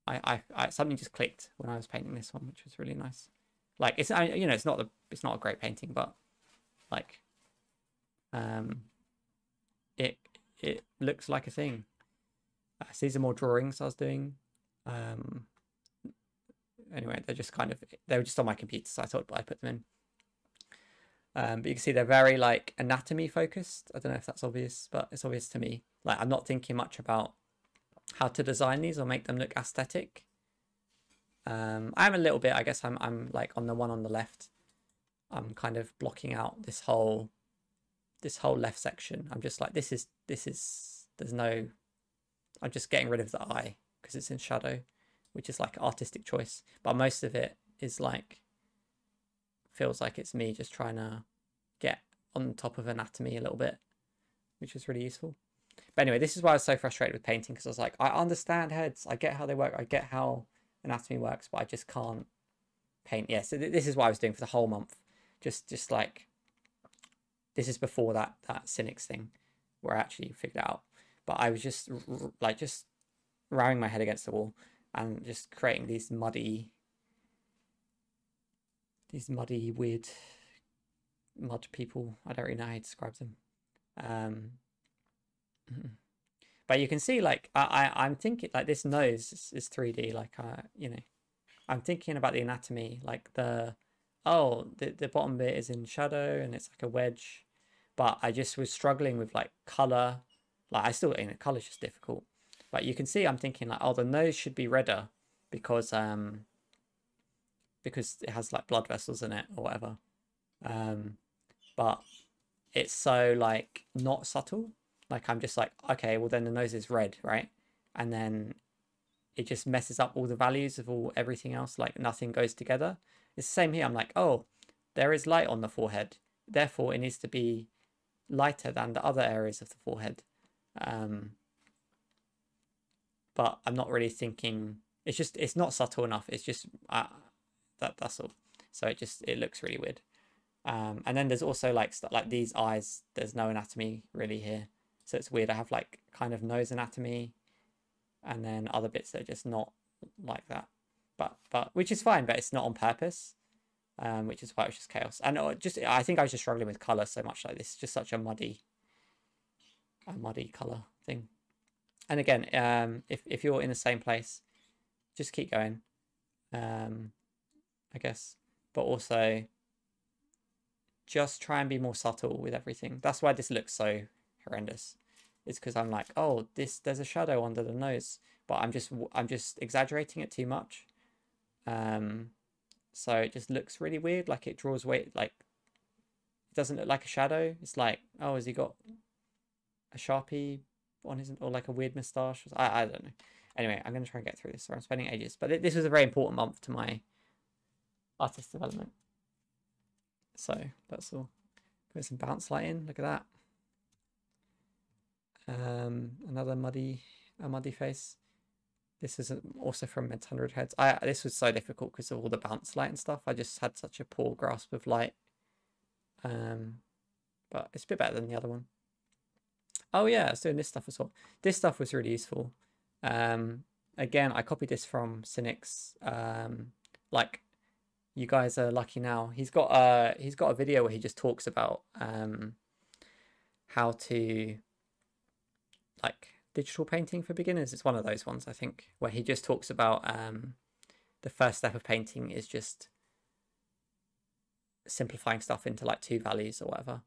I, I, I, something just clicked when I was painting this one, which was really nice. Like it's, I, you know, it's not the, it's not a great painting, but like, um, it, it looks like a thing. Uh, so these are more drawings I was doing. Um, anyway, they're just kind of, they were just on my computer, so I thought I put them in. Um, but you can see they're very like anatomy focused. I don't know if that's obvious, but it's obvious to me. Like I'm not thinking much about how to design these or make them look aesthetic. Um, I am a little bit, I guess I'm, I'm like on the one on the left. I'm kind of blocking out this whole this whole left section. I'm just like, this is, this is, there's no, I'm just getting rid of the eye because it's in shadow, which is like artistic choice. But most of it is like, feels like it's me just trying to get on top of anatomy a little bit, which is really useful. But anyway, this is why I was so frustrated with painting, because I was like, I understand heads. I get how they work. I get how anatomy works, but I just can't paint. Yeah, so th this is what I was doing for the whole month. Just, just like, this is before that that Sinix thing where I actually figured it out. But I was just r like just ramming my head against the wall and just creating these muddy, these muddy, weird mud people. I don't really know how to describe them. Um, but you can see like, I, I, I'm thinking like this nose is, is three D. Like, I, you know, I'm thinking about the anatomy, like the, oh, the, the bottom bit is in shadow and it's like a wedge. But I just was struggling with like color. Like I still, you know, color's just difficult. But you can see I'm thinking like, oh, the nose should be redder because um because it has like blood vessels in it or whatever. Um, but it's so like not subtle. Like I'm just like, okay, well then the nose is red, right? And then it just messes up all the values of all everything else. Like nothing goes together. It's the same here. I'm like, oh, there is light on the forehead. Therefore, it needs to be lighter than the other areas of the forehead. Um, but I'm not really thinking. It's just, it's not subtle enough. It's just uh, that that's all. So it just, it looks really weird. Um, and then there's also like stuff like these eyes. There's no anatomy really here, so it's weird. I have like kind of nose anatomy, and then other bits that are just not like that. But but which is fine, but it's not on purpose, um, which is why it was just chaos. And just I think I was just struggling with color so much. Like this is just such a muddy, a muddy color thing. And again, um, if if you're in the same place, just keep going, um, I guess. But also, just try and be more subtle with everything. That's why this looks so horrendous. It's because I'm like, oh, this there's a shadow under the nose, but I'm just I'm just exaggerating it too much. Um, so it just looks really weird. Like it draws away, like it doesn't look like a shadow. It's like, oh, has he got a Sharpie on his, or like a weird moustache? I, I don't know. Anyway, I'm going to try and get through this. So I'm spending ages, but th this was a very important month to my artist development. So that's all. Put some bounce light in. Look at that. Um, another muddy, a muddy face. This is also from Med's one hundred Heads. I this was so difficult because of all the bounce light and stuff. I just had such a poor grasp of light. Um, but it's a bit better than the other one. Oh yeah, I was doing this stuff as well. This stuff was really useful. Um, again, I copied this from Sinix. Um, like, you guys are lucky now. He's got a he's got a video where he just talks about um how to like digital painting for beginners. It's one of those ones, I think, where he just talks about um the first step of painting is just simplifying stuff into like two values or whatever.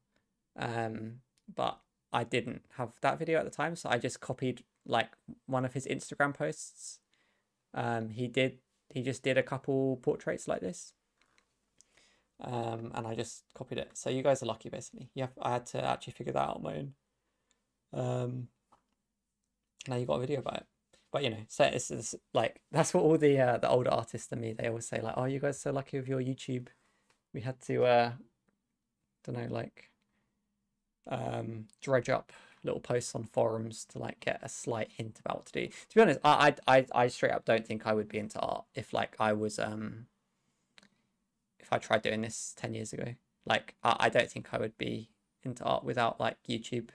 Um, but I didn't have that video at the time, so I just copied like one of his Instagram posts. Um, he did he just did a couple portraits like this. Um, and I just copied it. So you guys are lucky, basically. You have, I had to actually figure that out on my own. Um, now you've got a video about it. But, you know, so it's, it's like, that's what all the uh, the older artists than me, they always say, like, oh, you guys are so lucky with your YouTube. We had to, uh, don't know, like, um, dredge up little posts on forums to like get a slight hint about what to do. To be honest, I I I straight up don't think I would be into art if like I was um if I tried doing this ten years ago. Like I, I don't think I would be into art without like YouTube,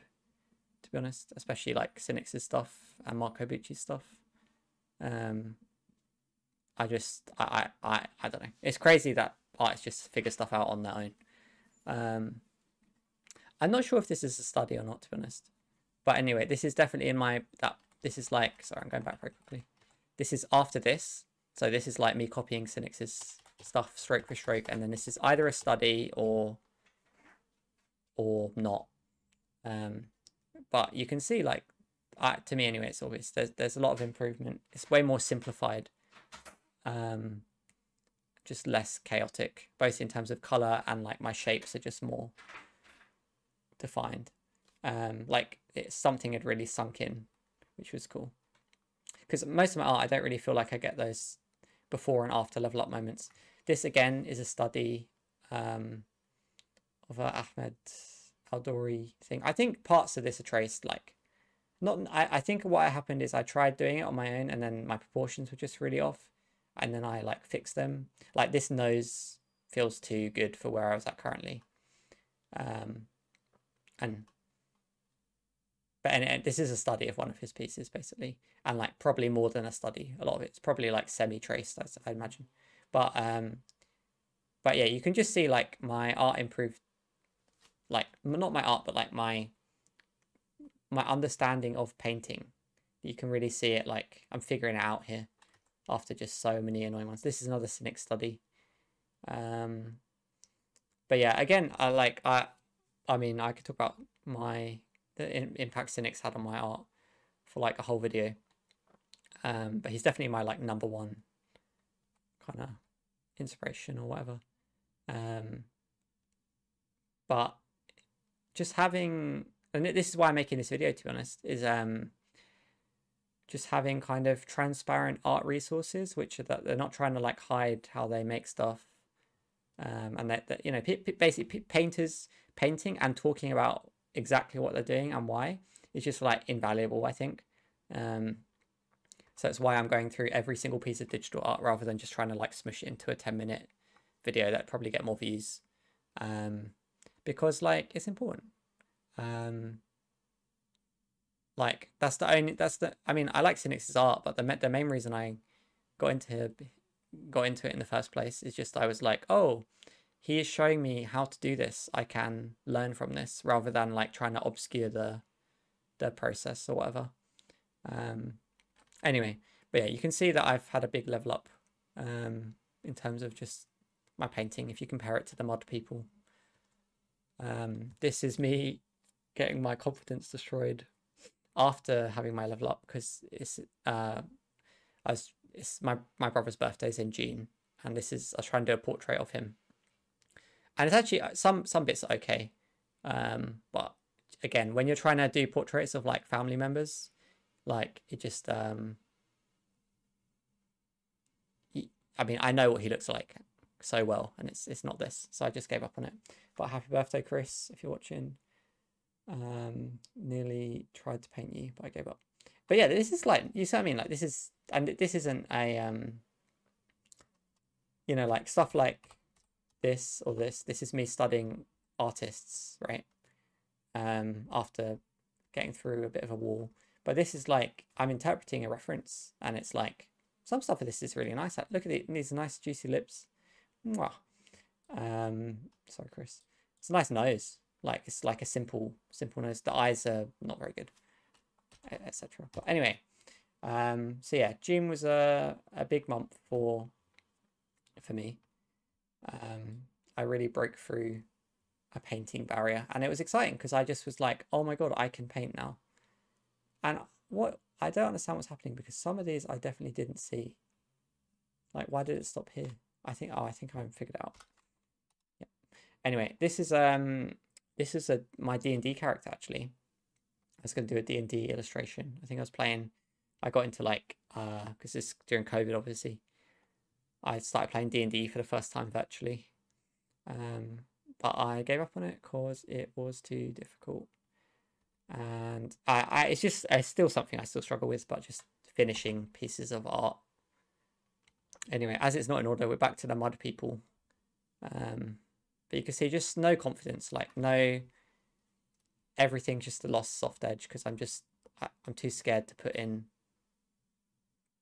to be honest, especially like Sinix's stuff and Marco Bucci's stuff. Um, I just I I I, I don't know. It's crazy that artists just figure stuff out on their own. Um, I'm not sure if this is a study or not, to be honest. But anyway, this is definitely in my, that, this is like, sorry, I'm going back very quickly. This is after this. So this is like me copying Sinix's stuff stroke for stroke. And then this is either a study or, or not. Um, but you can see like, I, to me anyway, it's obvious. There's, there's a lot of improvement. It's way more simplified. Um, just less chaotic, both in terms of color and like my shapes are just more defined. Um, like it's something had really sunk in, which was cool, because most of my art I don't really feel like I get those before and after level up moments. This again is a study um of a Ahmed Aldoori thing. I think parts of this are traced, like not I, I think what happened is I tried doing it on my own and then my proportions were just really off, and then I like fixed them. Like this nose feels too good for where I was at currently. um And but and this is a study of one of his pieces, basically, and like probably more than a study. A lot of it's probably like semi-traced, I imagine. But um, but yeah, you can just see like my art improved, like not my art, but like my my understanding of painting. You can really see it. Like I'm figuring it out here after just so many annoying ones. This is another Sinix study. Um, but yeah, again, I like I. I mean, I could talk about my the impact Sinix had on my art for like a whole video. Um, but he's definitely my like number one kind of inspiration or whatever. Um, but just having, and this is why I'm making this video, to be honest, is um, just having kind of transparent art resources, which are that they're not trying to like hide how they make stuff. Um, and that, that, you know, basically painters painting and talking about exactly what they're doing and why is just like invaluable, I think. Um, so that's why I'm going through every single piece of digital art rather than just trying to like smush it into a ten minute video that'd probably get more views. Um, because like it's important. Um, like that's the only, that's the, I mean, I like Sinix's art, but the, the main reason I got into got into it in the first place is just I was like, oh, he is showing me how to do this, I can learn from this, rather than like trying to obscure the the process or whatever. Um anyway, but yeah, you can see that I've had a big level up um in terms of just my painting if you compare it to the mod people. Um this is me getting my confidence destroyed after having my level up, because it's uh I was It's my, my brother's birthday's in June, and this is, I try and do a portrait of him. And it's actually, some some bits are okay, um, but again, when you're trying to do portraits of like family members, like it just, um, I mean, I know what he looks like so well, and it's it's not this, so I just gave up on it. But happy birthday, Chris, if you're watching. Um, nearly tried to paint you, but I gave up. But yeah, this is like, you see what I mean? Like this is, and this isn't a, um, you know, like stuff like this or this. This is me studying artists, right? Um, after getting through a bit of a wall. But this is like, I'm interpreting a reference, and it's like, some stuff of this is really nice. Look at it, these nice juicy lips. Mwah. Um, sorry, Chris. It's a nice nose. Like it's like a simple, simple nose. The eyes are not very good, et cetera. But anyway, um, so yeah, June was a a big month for for me. Um, I really broke through a painting barrier, and it was exciting because I just was like, oh my god, I can paint now. And what? I don't understand what's happening, because some of these I definitely didn't see. Like, why did it stop here? I think, oh, I think I figured it out. Yep. Anyway, this is um, this is a my D and D character, actually. I was going to do a D and D illustration. I think I was playing, I got into like, uh, because it's during COVID, obviously. I started playing D and D for the first time virtually. Um, but I gave up on it because it was too difficult. And I, I it's just it's still something I still struggle with, but just finishing pieces of art. Anyway, as it's not in order, we're back to the mud people. Um, but you can see just no confidence, like no, everything just a lost soft edge, because I'm just I, I'm too scared to put in,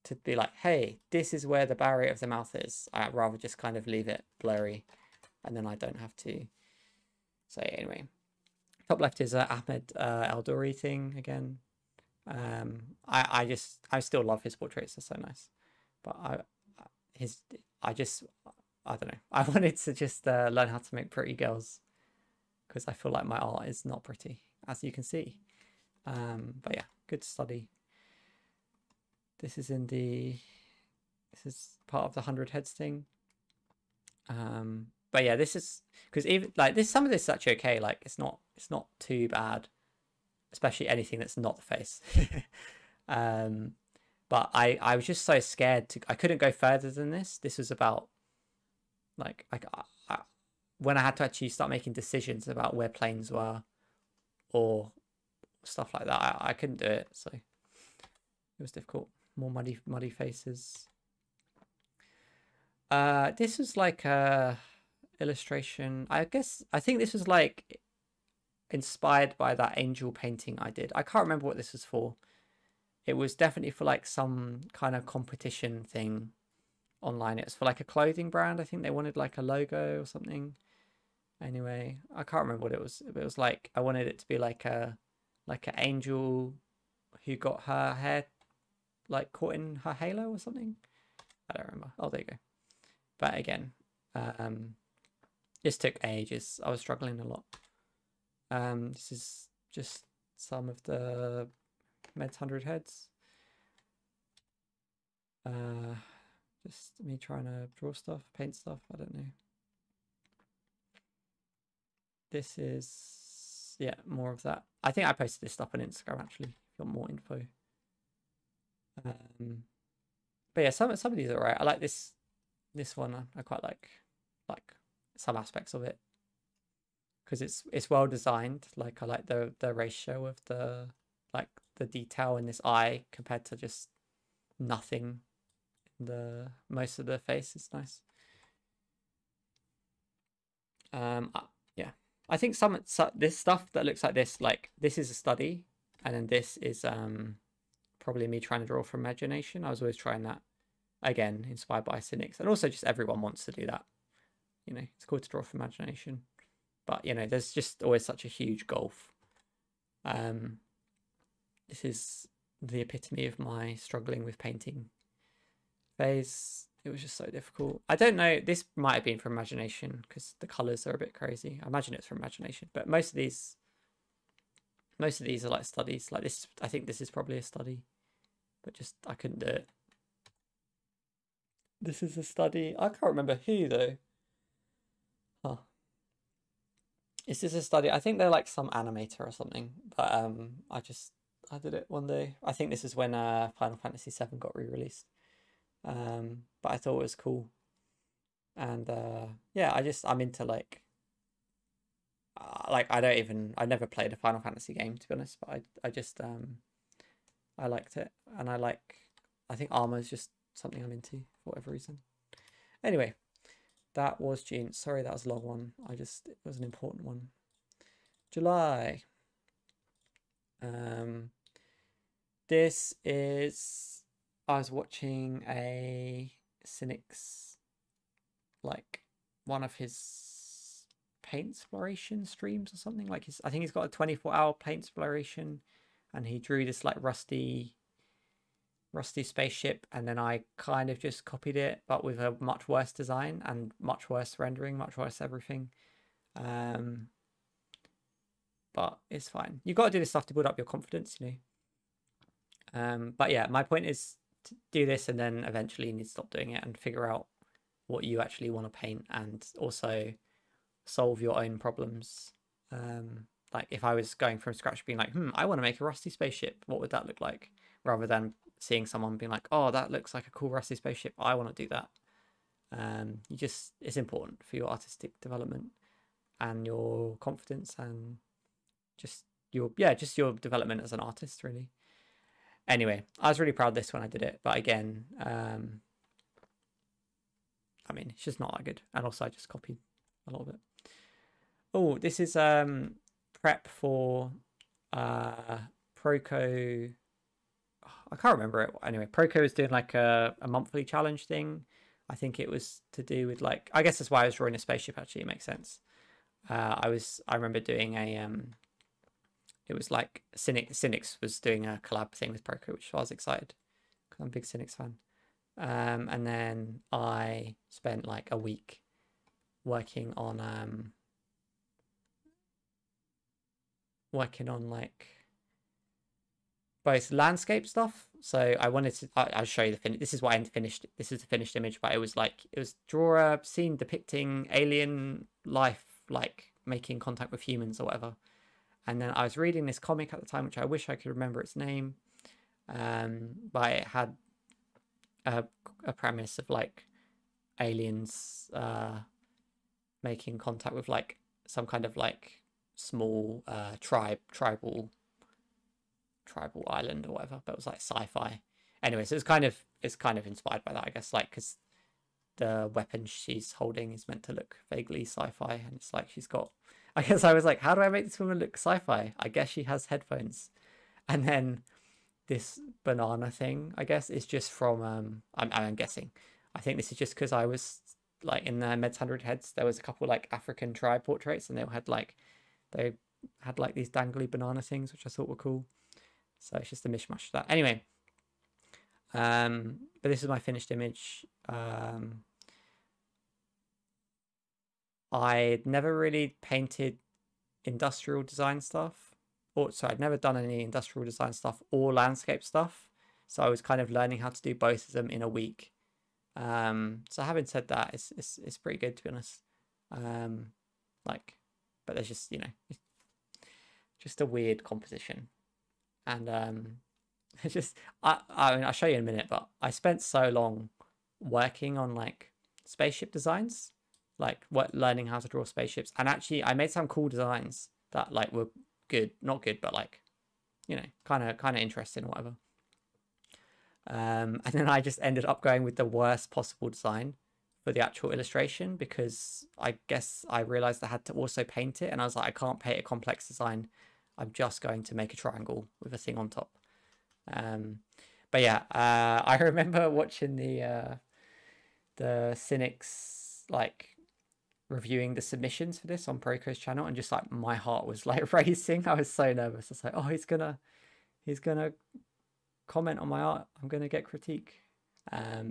to be like, hey, this is where the barrier of the mouth is. I'd rather just kind of leave it blurry, and then I don't have to. So anyway. Top left is uh, Ahmed uh, Aldoori thing again. Um, I I just I still love his portraits. They're so nice, but I his I just I don't know. I wanted to just uh, learn how to make pretty girls, because I feel like my art is not pretty, as you can see. Um, but yeah, good study. This is in the this is part of the one hundred Heads thing. Um, but yeah, this is because even like this some of this is actually okay. Like it's not. It's not too bad, especially anything that's not the face. um, but I, I was just so scared to, I couldn't go further than this. This was about like, like I, I, when I had to actually start making decisions about where planes were or stuff like that, I, I couldn't do it. So it was difficult. More muddy, muddy faces. Uh, this was like a illustration. I guess, I think this was like, inspired by that angel painting I did. I can't remember what this was for. It was definitely for like some kind of competition thing online. It was for like a clothing brand. I think they wanted like a logo or something. Anyway, I can't remember what it was. It was like, I wanted it to be like a, like an angel who got her hair like caught in her halo or something. I don't remember. Oh, there you go. But again, um, this took ages. I was struggling a lot. Um, this is just some of the Med's one hundred Heads. Uh, just me trying to draw stuff, paint stuff, I don't know. This is, yeah, more of that. I think I posted this stuff on Instagram, actually, if you want more info. Um, but yeah, some, some of these are right. I like this, this one, I, I quite like, like some aspects of it. Because it's it's well designed. Like I like the the ratio of the like the detail in this eye compared to just nothing in the most of the face is nice. Um I, yeah, I think some so this stuff that looks like this, like this is a study, and then this is um probably me trying to draw from imagination. I was always trying that, again inspired by Sinix, and also just everyone wants to do that. You know, it's cool to draw from imagination. But, you know, there's just always such a huge gulf. Um, this is the epitome of my struggling with painting phase. It was just so difficult. I don't know. This might have been from imagination because the colours are a bit crazy. I imagine it's from imagination. But most of these, most of these are like studies. Like this, I think this is probably a study. But just, I couldn't do it. This is a study. I can't remember who though. Huh. Is this a study? I think they're like some animator or something. But um, I just I did it one day. I think this is when uh Final Fantasy seven got re-released. Um, but I thought it was cool. And uh, yeah, I just I'm into like. Uh, like I don't even I never played a Final Fantasy game, to be honest, but I I just um I liked it, and I like I think armor is just something I'm into for whatever reason. Anyway, that was June. Sorry, that was a long one. I just it was an important one. July. Um, this is I was watching a Sinix, like one of his paint exploration streams or something. Like his I think he's got a twenty-four hour paint exploration, and he drew this like rusty rusty spaceship, and then I kind of just copied it, but with a much worse design and much worse rendering, much worse everything. Um but it's fine. You've got to do this stuff to build up your confidence, you know. Um but yeah, my point is to do this, and then eventually you need to stop doing it and figure out what you actually want to paint, and also solve your own problems. Um like if I was going from scratch being like, hmm I want to make a rusty spaceship, what would that look like, rather than seeing someone being like, oh that looks like a cool rusty spaceship, I want to do that. Um you just it's important for your artistic development and your confidence, and just your yeah just your development as an artist, really. Anyway, I was really proud of this when I did it, but again, um I mean it's just not that good, and also I just copied a lot of it. Oh, this is um prep for uh Proko. Oh, I can't remember it. Anyway, Proko is doing like a, a monthly challenge thing. I think it was to do with like I guess that's why I was drawing a spaceship, actually. It makes sense. Uh I was I remember doing a um it was like Sinix Sinix was doing a collab thing with Proko, which I was excited because I'm a big Sinix fan. Um and then I spent like a week working on um working on like both landscape stuff. So I wanted to I, I'll show you the fin this is what I finished this is the finished image, but it was like it was draw a scene depicting alien life like making contact with humans or whatever. And then I was reading this comic at the time, which I wish I could remember its name, um but it had a, a premise of like aliens uh making contact with like some kind of like small uh tribe tribal tribal island or whatever, but it was like sci-fi. Anyway, so it's kind of it's kind of inspired by that, I guess, like because the weapon she's holding is meant to look vaguely sci-fi, and it's like she's got I guess I was like, how do I make this woman look sci-fi? I guess she has headphones. And then this banana thing, I guess, is just from um I'm, I'm guessing I think this is just because I was like in the Med's one hundred Heads, there was a couple like African tribe portraits, and they all had like they had like these dangly banana things, which I thought were cool. So it's just a mishmash of that. Anyway, um, but this is my finished image. Um, I'd never really painted industrial design stuff, or so I'd never done any industrial design stuff or landscape stuff. So I was kind of learning how to do both of them in a week. Um so having said that, it's, it's it's pretty good, to be honest. Um like but there's just, you know, just a weird composition, and um it's just I I mean I'll show you in a minute, but I spent so long working on like spaceship designs, like what learning how to draw spaceships, and actually I made some cool designs that like were good, not good, but like, you know, kind of kind of interesting or whatever. Um, and then I just ended up going with the worst possible design for the actual illustration, because I guess I realized I had to also paint it, and I was like, I can't paint a complex design. I'm just going to make a triangle with a thing on top. Um, but yeah, uh, I remember watching the uh, the Sinix like reviewing the submissions for this on Proko's channel, and just like my heart was like racing. I was so nervous. I was like, oh, he's gonna, he's gonna. comment on my art, I'm gonna get critique. Um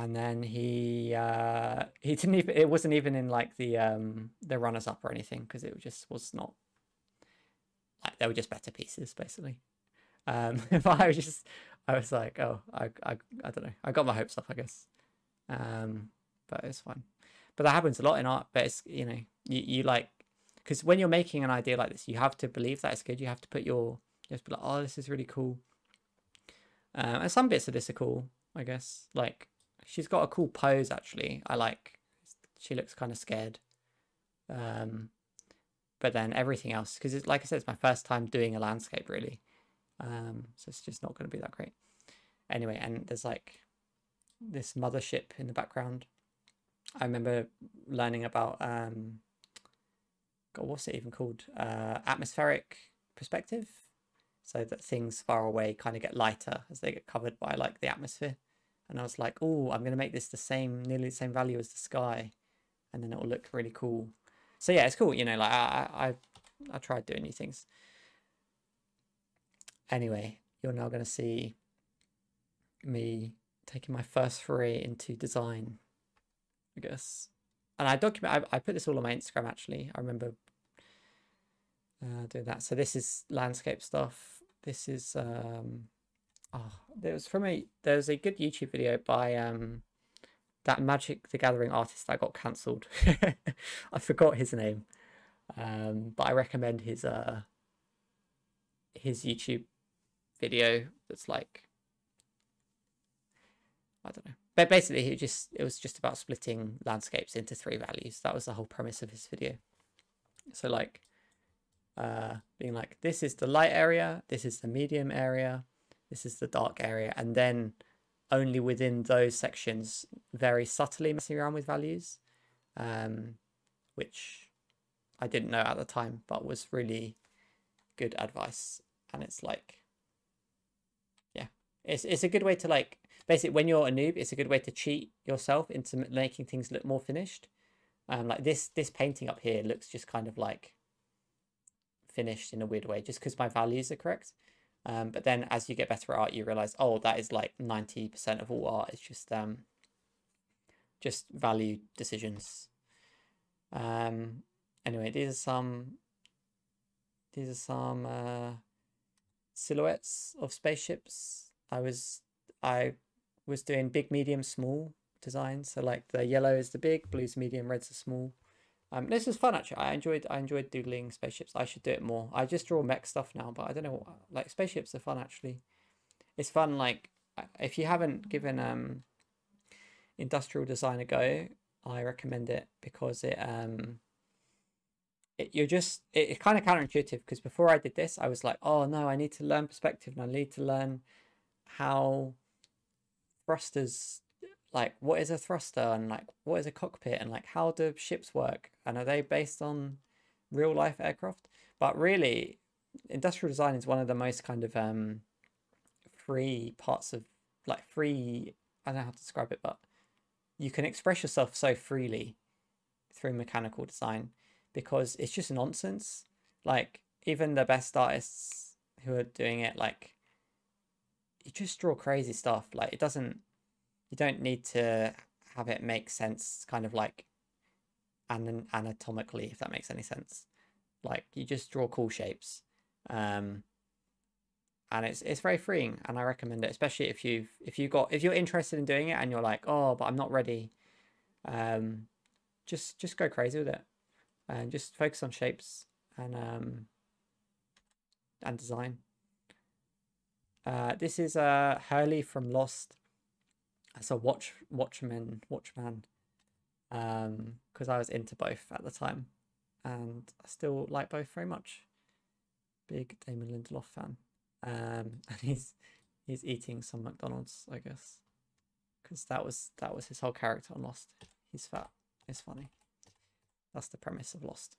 and then he uh he didn't even it wasn't even in like the um the runners up or anything, because it just was not like they were just better pieces basically. Um but I was just I was like, oh, I, I, I don't know. I got my hopes up, I guess. Um, but it's fine. But that happens a lot in art. But it's, you know, you, you like, because when you're making an idea like this, you have to believe that it's good. You have to put your, you have to be like, oh, this is really cool. Um, and some bits of this are cool, I guess. Like, she's got a cool pose, actually. I like, she looks kind of scared. Um, but then everything else, because it's, like I said, it's my first time doing a landscape, really. Um, so it's just not going to be that great. Anyway, and there's like this mothership in the background. I remember learning about, um, God, what's it even called? Uh, atmospheric perspective. So that things far away kind of get lighter as they get covered by like the atmosphere. And I was like, oh, I'm going to make this the same, nearly the same value as the sky. And then it will look really cool. So yeah, it's cool. You know, like I, I, I tried doing new things. Anyway, you're now going to see me taking my first foray into design, I guess. And I document, I, I put this all on my Instagram, actually. I remember uh, doing that. So this is landscape stuff. This is, um, oh, there was from a, there was a good YouTube video by um, that Magic the Gathering artist that got cancelled. I forgot his name, um, but I recommend his, uh, his YouTube video. That's like, I don't know, but basically he just, it was just about splitting landscapes into three values. That was the whole premise of his video. So like uh being like, this is the light area, this is the medium area, this is the dark area, and then only within those sections very subtly messing around with values, um which I didn't know at the time, but was really good advice. And it's like, yeah, it's it's a good way to, like, basically when you're a noob, it's a good way to cheat yourself into making things look more finished. Um like this this painting up here looks just kind of like finished in a weird way just because my values are correct. Um but then as you get better at art, you realize, oh, that is like ninety percent of all art. It's just um just value decisions. Um anyway, these are some These are some uh, silhouettes of spaceships. I was I was doing big, medium, small design. So like the yellow is the big, blue's medium, red's the small. Um, this was fun actually. I enjoyed I enjoyed doodling spaceships. I should do it more. I just draw mech stuff now, but I don't know what, like spaceships are fun actually. It's fun, like if you haven't given um industrial design a go, I recommend it because it um. It, you're just it, it's kind of counterintuitive, because before I did this I was like, oh no, I need to learn perspective and I need to learn how thrusters, like what is a thruster and like what is a cockpit and like how do ships work and are they based on real life aircraft. But really industrial design is one of the most kind of um free parts of, like, free, I don't know how to describe it, but you can express yourself so freely through mechanical design. Because it's just nonsense. Like even the best artists who are doing it, like you just draw crazy stuff. Like it doesn't, you don't need to have it make sense kind of like an anatomically, if that makes any sense. Like you just draw cool shapes. Um, and it's, it's very freeing, and I recommend it, especially if you've, if you got, if you're interested in doing it and you're like, oh, but I'm not ready. Um, just, just go crazy with it. And just focus on shapes and um and design. Uh, this is uh Hurley from Lost. That's a watch watchman watchman. Um, because I was into both at the time, and I still like both very much. Big Damon Lindelof fan. Um, and he's he's eating some McDonald's, I guess, because that was that was his whole character on Lost. He's fat. It's funny. That's the premise of Lost.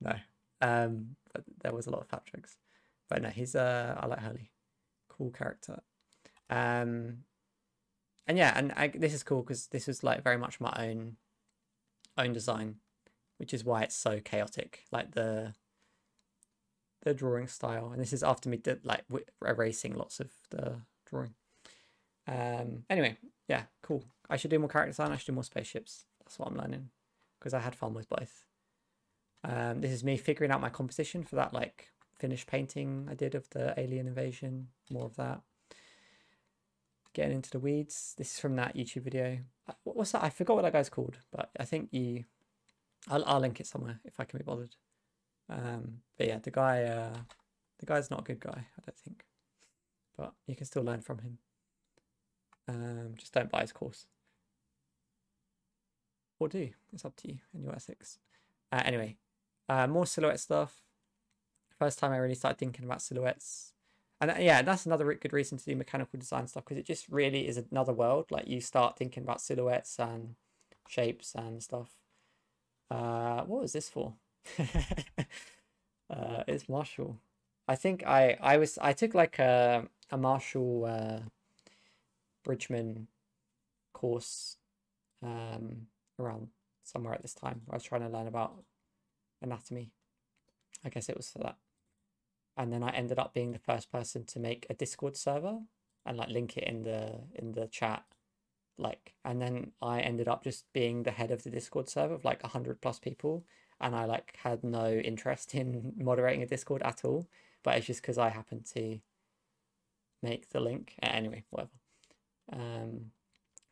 No, um, but there was a lot of fat jokes. But no, he's uh, I like Hurley, cool character. Um, and yeah, and I, this is cool because this was like very much my own, own design, which is why it's so chaotic. Like the, the drawing style, and this is after me did like erasing lots of the drawing. Um, anyway, yeah, cool. I should do more character design. I should do more spaceships. That's what I'm learning. Because I had fun with both. Um, this is me figuring out my composition for that like finished painting I did of the alien invasion, more of that. Getting into the weeds. This is from that YouTube video. What's that? I forgot what that guy's called, but I think you... I'll, I'll link it somewhere if I can be bothered. Um, but yeah, the guy... Uh, the guy's not a good guy, I don't think. But you can still learn from him. Um, just don't buy his course. Or do. It's up to you and your ethics. Uh, anyway, uh, more silhouette stuff. First time I really started thinking about silhouettes. And uh, yeah, that's another good reason to do mechanical design stuff, because it just really is another world. Like, you start thinking about silhouettes and shapes and stuff. Uh, what was this for? uh, it's Marshall. I think I, I was, I took like a, a Marshall uh, Bridgman course um, around somewhere at this time. I was trying to learn about anatomy. I guess it was for that. And then I ended up being the first person to make a Discord server and like link it in the in the chat. Like, and then I ended up just being the head of the Discord server of like a hundred plus people. And I like had no interest in moderating a Discord at all. But it's just because I happened to make the link. Anyway, whatever. Um,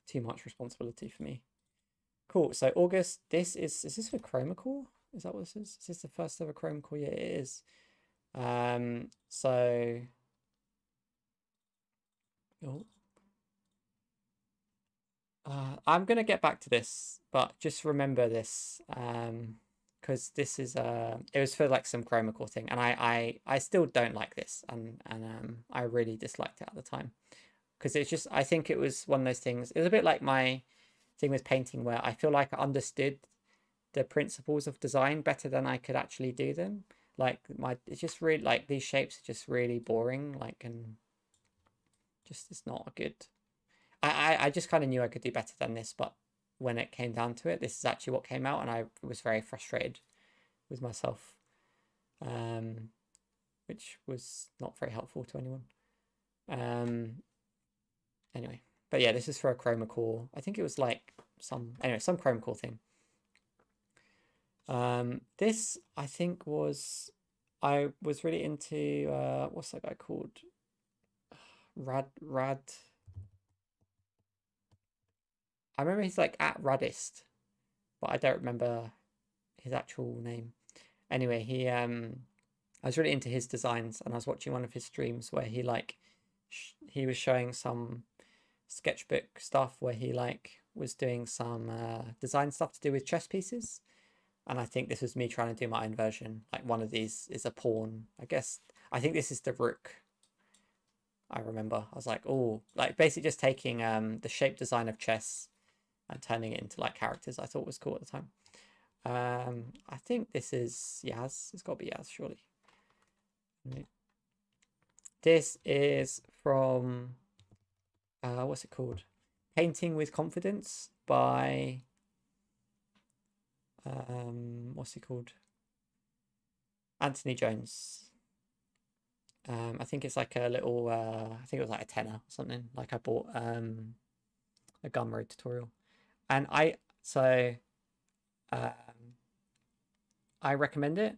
too much responsibility for me. Cool. So August, this is, is this for Chromacore? Is that what this is? Is this the first ever Chromacore? Yeah, it is. Um, so, oh. uh, I'm going to get back to this, but just remember this, um, because this is, uh, it was for like some Chromacore thing, and I, I, I still don't like this, and, and, um, I really disliked it at the time, because it's just, I think it was one of those things, it was a bit like my thing with painting, where I feel like I understood the principles of design better than I could actually do them. Like, my, it's just really, like, these shapes are just really boring, like, and just, it's not good. I, I, I just kind of knew I could do better than this, but when it came down to it, this is actually what came out, and I was very frustrated with myself, um, which was not very helpful to anyone. Um, anyway, but yeah, this is for a Chromacore. I think it was, like, some, anyway, some Chromacore thing. Um, this I think was, I was really into, uh, what's that guy called? Rad, Rad. I remember he's like at Radist, but I don't remember his actual name. Anyway, he, um, I was really into his designs, and I was watching one of his streams where he like, sh he was showing some sketchbook stuff where he like was doing some, uh, design stuff to do with chess pieces. And I think this was me trying to do my own version. Like, one of these is a pawn, I guess. I think this is the rook. I remember. I was like, oh, like basically just taking um, the shape design of chess and turning it into like characters. I thought was cool at the time. Um, I think this is Yaz. It's got to be Yaz, surely. No. This is from, uh, what's it called? Painting with Confidence by... um what's he called? Anthony Jones. um I think it's like a little uh I think it was like a tenner or something. Like, I bought um a Gumroad tutorial, and I so um I recommend it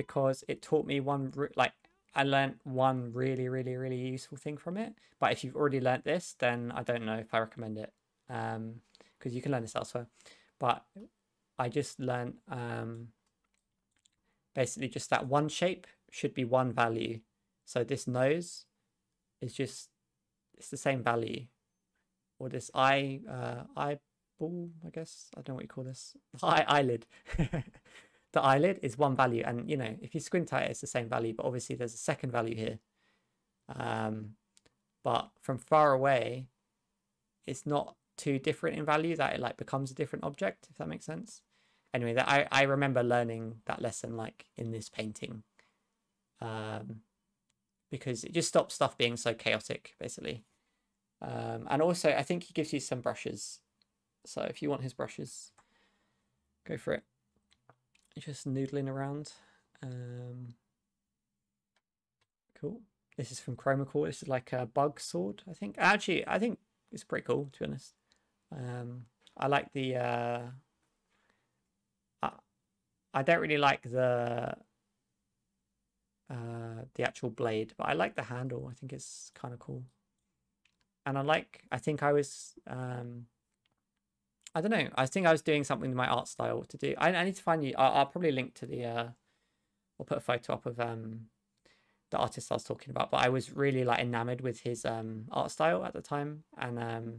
because it taught me one, like, I learned one really really really useful thing from it. But if you've already learnt this, then I don't know if I recommend it, um because you can learn this elsewhere. But I just learned um, basically just that one shape should be one value. So this nose is just, it's the same value. Or this eye, uh, eyeball, I guess. I don't know what you call this. Eye, eyelid. The eyelid is one value. And, you know, if you squint at it, it's the same value. But obviously there's a second value here. Um, but from far away, it's not too different in value that it like becomes a different object, if that makes sense. Anyway, that I, I remember learning that lesson like in this painting, um, because it just stops stuff being so chaotic, basically. Um, and also, I think he gives you some brushes. So if you want his brushes, go for it. Just noodling around. Um, cool. This is from Chromacore. This is like a bug sword, I think. Actually, I think it's pretty cool, to be honest. Um, I like the, uh, I, I don't really like the, uh, the actual blade, but I like the handle. I think it's kind of cool. And I like, I think I was, um, I don't know. I think I was doing something with my art style to do. I, I need to find you. I'll, I'll probably link to the, uh, I'll put a photo up of um, the artist I was talking about, but I was really like enamored with his um, art style at the time. And um,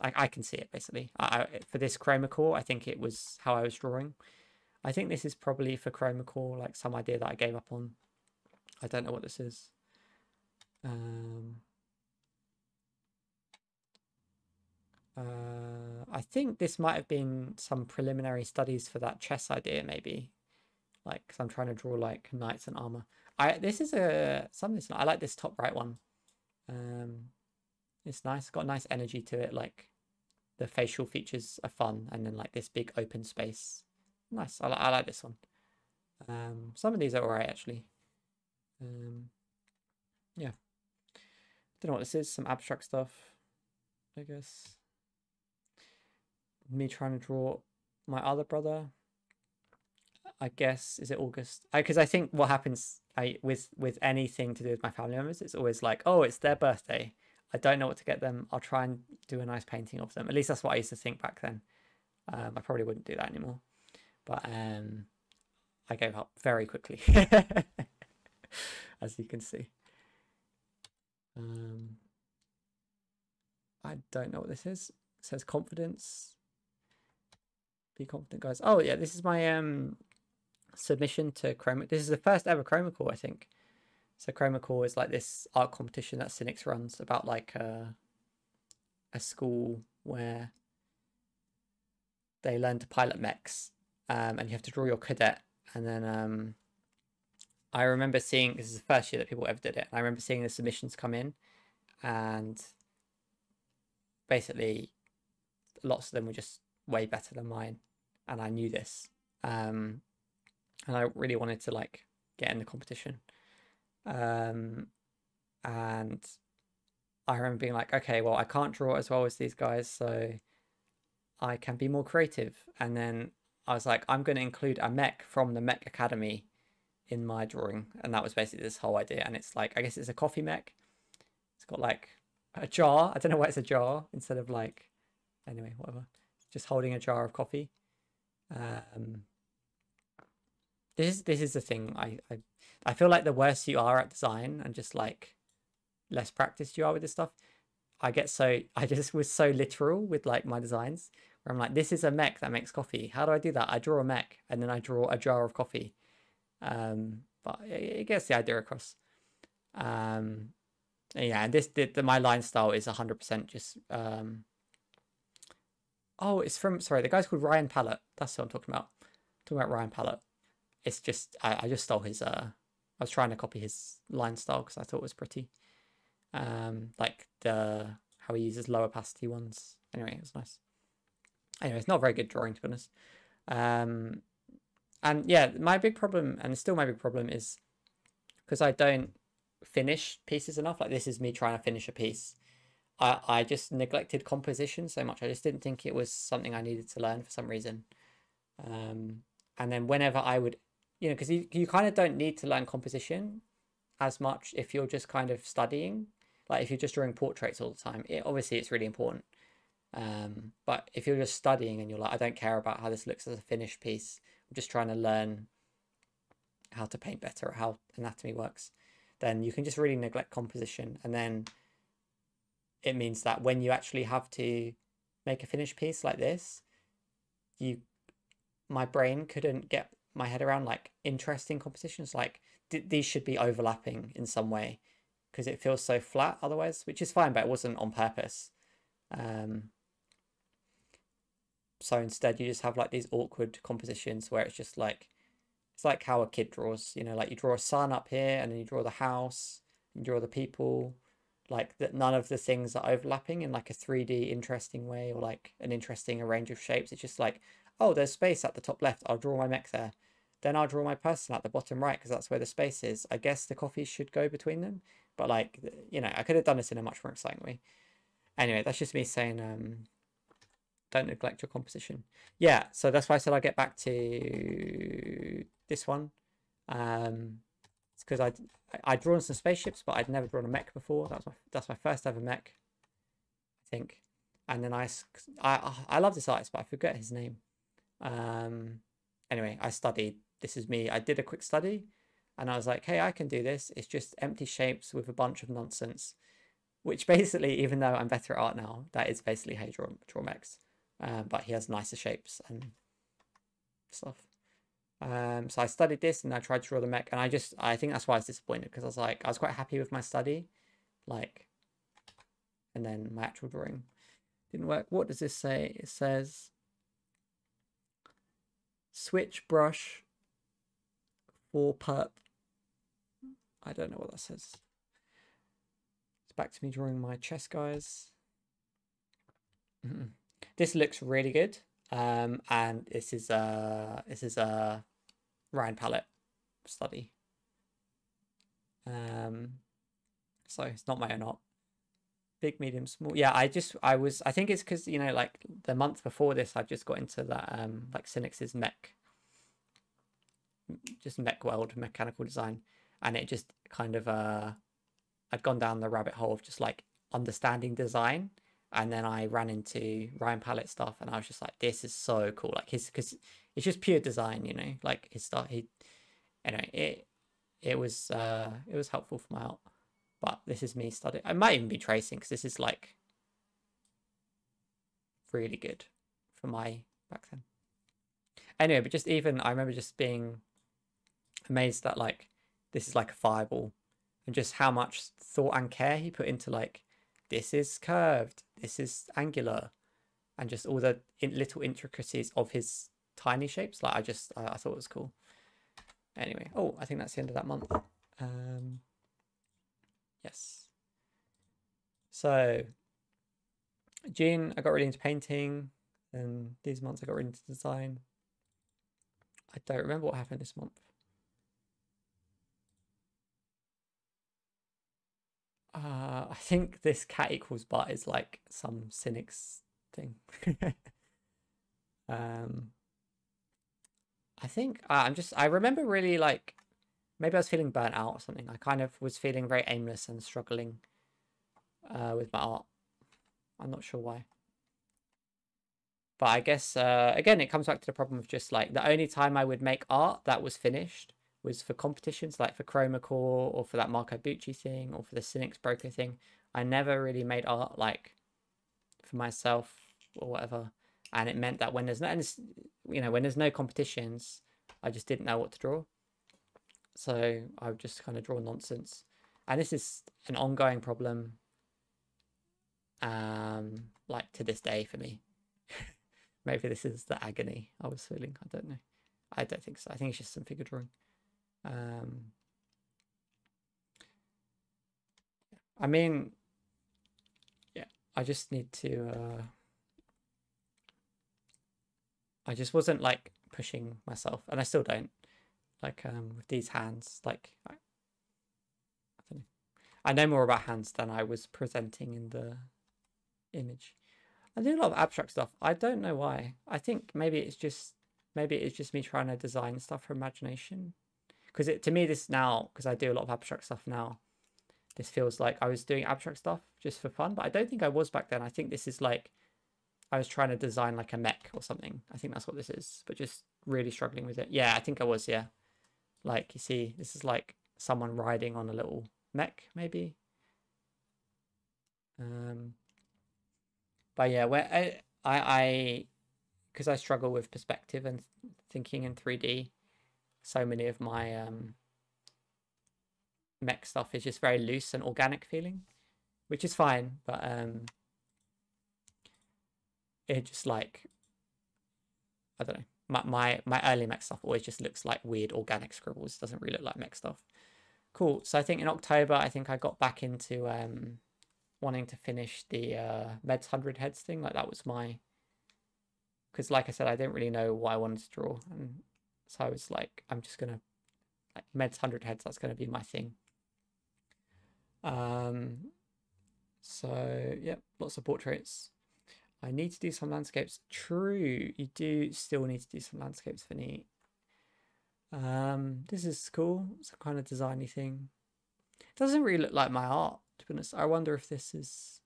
I, I can see it basically. I, I, for this Chromacore, I think it was how I was drawing. I think this is probably for Chromacore, like some idea that I gave up on. I don't know what this is. Um, uh, I think this might have been some preliminary studies for that chess idea, maybe. Like, 'cause I'm trying to draw like knights and armor. I this is a something. I like this top right one. Um, it's nice. It's got nice energy to it. Like, the facial features are fun, and then like this big open space. Nice. I, I like this one. Um, some of these are alright actually. Um, yeah. Don't know what this is. Some abstract stuff, I guess. Me trying to draw my other brother. I guess, is it August? Because I, I think what happens I with with anything to do with my family members, it's always like, oh, it's their birthday. I don't know what to get them. I'll try and do a nice painting of them. At least that's what I used to think back then. Um, I probably wouldn't do that anymore. But um, I gave up very quickly, as you can see. Um, I don't know what this is. It says confidence. Be confident, guys. Oh, yeah, this is my... um. submission to Chroma. This is the first ever Chromacore, I think. So Chromacore is like this art competition that Sinix runs about like a, a school where they learn to pilot mechs, um, and you have to draw your cadet. And then um, I remember seeing, this is the first year that people ever did it. I remember seeing the submissions come in, and basically lots of them were just way better than mine. And I knew this. Um, And I really wanted to like get in the competition. Um, and I remember being like, okay, well, I can't draw as well as these guys, so I can be more creative. And then I was like, I'm going to include a mech from the Mech Academy in my drawing. And that was basically this whole idea. And it's like, I guess it's a coffee mech. It's got like a jar. I don't know why it's a jar instead of like, anyway, whatever. It's just holding a jar of coffee. Um... This is this is the thing. I, I I feel like the worse you are at design and just like less practiced you are with this stuff, I get so I just was so literal with like my designs where I'm like, this is a mech that makes coffee. How do I do that? I draw a mech and then I draw a jar of coffee. Um, but it, it gets the idea across. Um, yeah, and this the, the my line style is one hundred percent just. Um... Oh, it's from sorry, the guy's called Ryan Pallett. That's what I'm talking about. I'm talking about Ryan Pallett. It's just, I, I just stole his, uh, I was trying to copy his line style because I thought it was pretty. Um, like the, how he uses low opacity ones. Anyway, it was nice. Anyway, it's not a very good drawing, to be honest. Um, and yeah, my big problem, and still my big problem is because I don't finish pieces enough. Like this is me trying to finish a piece. I, I just neglected composition so much. I just didn't think it was something I needed to learn for some reason. Um, and then whenever I would, you know, because you, you kind of don't need to learn composition as much if you're just kind of studying. Like if you're just drawing portraits all the time, it, obviously it's really important. Um, but if you're just studying and you're like, I don't care about how this looks as a finished piece, I'm just trying to learn how to paint better, or how anatomy works, then you can just really neglect composition. And then it means that when you actually have to make a finished piece like this, you, my brain couldn't get my head around like interesting compositions, like th these should be overlapping in some way because it feels so flat otherwise, which is fine, but it wasn't on purpose. Um, so instead you just have like these awkward compositions where it's just like, it's like how a kid draws, you know, like you draw a sun up here and then you draw the house, you draw the people, like that none of the things are overlapping in like a three D interesting way or like an interesting range of shapes. It's just like, oh, there's space at the top left. I'll draw my mech there. Then I'll draw my person at the bottom right because that's where the space is. I guess the coffee should go between them. But like, you know, I could have done this in a much more exciting way. Anyway, that's just me saying, um, don't neglect your composition. Yeah, so that's why I said I'll get back to this one. Um, It's because I'd, I'd drawn some spaceships, but I'd never drawn a mech before. That was my, that's my first ever mech, I think. And then I, I, I love this artist, but I forget his name. Um, anyway, I studied. This is me. I did a quick study and I was like, hey, I can do this. It's just empty shapes with a bunch of nonsense, which basically, even though I'm better at art now, that is basically how you draw, draw mechs. Uh, but he has nicer shapes and stuff. Um, so I studied this and I tried to draw the mech, and I just, I think that's why I was disappointed, because I was like, I was quite happy with my study, like, and then my actual drawing didn't work. What does this say? It says, switch brush for perp. I don't know what that says. It's back to me drawing my chest guys. Mm-mm. This looks really good. Um, and this is a, this is a Ryan Pallett study. Um, so it's not my own art. Big, medium, small. Yeah, I just, I was, I think it's because, you know, like the month before this, I just got into that, um, like Sinix's mech, just mech world, mechanical design. And it just kind of, uh, I'd gone down the rabbit hole of just like understanding design. And then I ran into Ryan Pallett stuff and I was just like, this is so cool. Like his, cause it's just pure design, you know, like his stuff, he, anyway, it, it was, uh, it was helpful for my art, but this is me studying. I might even be tracing, cause this is like really good for my back then. Anyway, but just even, I remember just being amazed that like, this is like a fireball and just how much thought and care he put into like, this is curved, this is angular, and just all the in little intricacies of his tiny shapes. Like I just, I, I thought it was cool. Anyway, oh, I think that's the end of that month. Um, yes. So, June, I got really into painting, and these months I got really into design. I don't remember what happened this month. Uh, I think this cat equals but is like some Sinix thing. um, I think uh, I'm just, I remember really like, maybe I was feeling burnt out or something. I kind of was feeling very aimless and struggling uh, with my art. I'm not sure why. But I guess, uh, again, it comes back to the problem of just like, the only time I would make art that was finished was for competitions, like for Chromacore or for that Marco Bucci thing or for the Sinix Broker thing. I never really made art like for myself or whatever. And it meant that when there's no, and it's, you know, when there's no competitions, I just didn't know what to draw. So I would just kind of draw nonsense. And this is an ongoing problem, um, like to this day for me. Maybe this is the agony I was feeling. I don't know. I don't think so. I think it's just some figure drawing. Um, I mean, yeah, I just need to, uh, I just wasn't like pushing myself, and I still don't, like, um, with these hands, like, I, I don't know. I know more about hands than I was presenting in the image. I do a lot of abstract stuff. I don't know why. I think maybe it's just, maybe it's just me trying to design stuff from imagination. Because it to me, this now, because I do a lot of abstract stuff now, this feels like I was doing abstract stuff just for fun. But I don't think I was back then. I think this is like, I was trying to design like a mech or something. I think that's what this is, but just really struggling with it. Yeah, I think I was, yeah. Like, you see, this is like someone riding on a little mech, maybe. Um, but yeah, where I, I, because I, I struggle with perspective and thinking in three D, so many of my um, mech stuff is just very loose and organic feeling, which is fine, but um, it just like, I don't know, my, my, my early mech stuff always just looks like weird organic scribbles. It doesn't really look like mech stuff. Cool, so I think in October, I think I got back into um, wanting to finish the uh, Med's one hundred Heads thing. Like that was my, because like I said, I didn't really know what I wanted to draw. And so I was like, I'm just going to, like, Med's one hundred Heads, that's going to be my thing. Um, so, yeah, lots of portraits. I need to do some landscapes. True, you do still need to do some landscapes, Vinny. Um, this is cool. It's a kind of designy thing. It doesn't really look like my art, to be honest. I wonder if this is...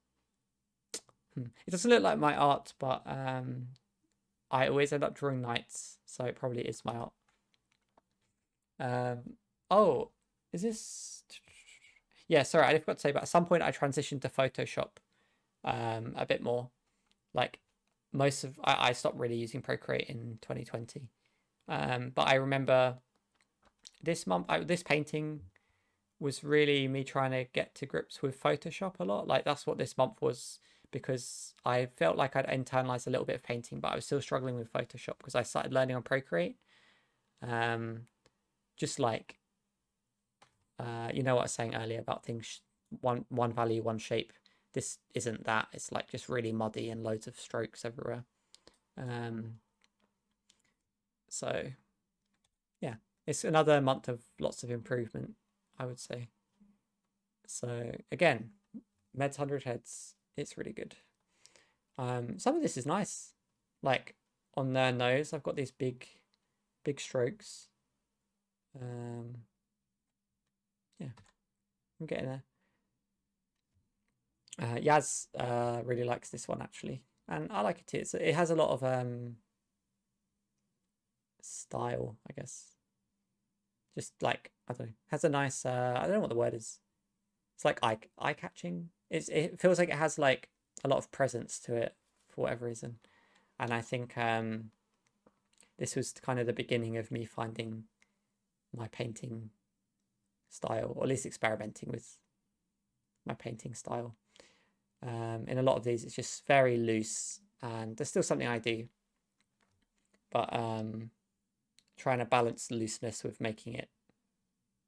Hmm. It doesn't look like my art, but um, I always end up drawing knights, so it probably is my art. Um, oh, is this... Yeah, sorry, I forgot to say, but at some point I transitioned to Photoshop um, a bit more. Like, most of... I, I stopped really using Procreate in twenty twenty. Um, but I remember this month, I, this painting was really me trying to get to grips with Photoshop a lot. Like, that's what this month was, because I felt like I'd internalized a little bit of painting, but I was still struggling with Photoshop because I started learning on Procreate. Um, just like, uh, you know what I was saying earlier about things, one, one value, one shape. This isn't that. It's like just really muddy and loads of strokes everywhere. Um, So, yeah, it's another month of lots of improvement, I would say. So, again, Med's one hundred Heads, it's really good. Um, some of this is nice. Like, on their nose, I've got these big, big strokes. Um, yeah, I'm getting there. Uh, Yaz uh, really likes this one, actually. And I like it too. It's, it has a lot of... Um, style, I guess. Just like, I don't know, has a nice uh I don't know what the word is. It's like eye eye catching. It's it feels like it has like a lot of presence to it for whatever reason. And I think um this was kind of the beginning of me finding my painting style, or at least experimenting with my painting style. Um in a lot of these it's just very loose, and there's still something I do. But um trying to balance looseness with making it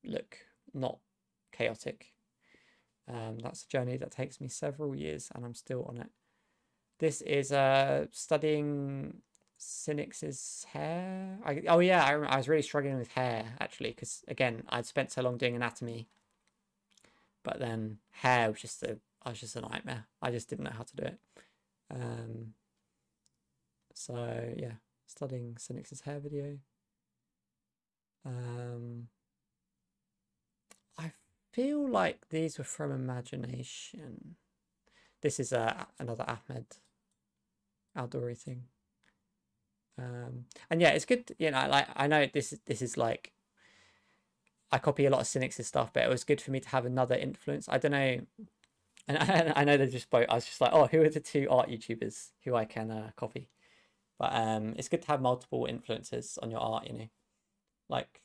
look not chaotic. Um, that's a journey that takes me several years, and I'm still on it. This is uh, studying Sinix's hair. I, oh yeah, I, I was really struggling with hair, actually, because, again, I'd spent so long doing anatomy. But then hair was just a, I was just a nightmare. I just didn't know how to do it. Um, so, yeah, studying Sinix's hair video. Um, I feel like these were from Imagination. This is uh, another Ahmed Aldoori thing. Um, and yeah, it's good. You know, like I know this is this is like I copy a lot of Sinix's stuff, but it was good for me to have another influence. I don't know, and I, I know they're just both. I was just like, oh, who are the two art YouTubers who I can uh, copy? But um, it's good to have multiple influences on your art, you know. Like,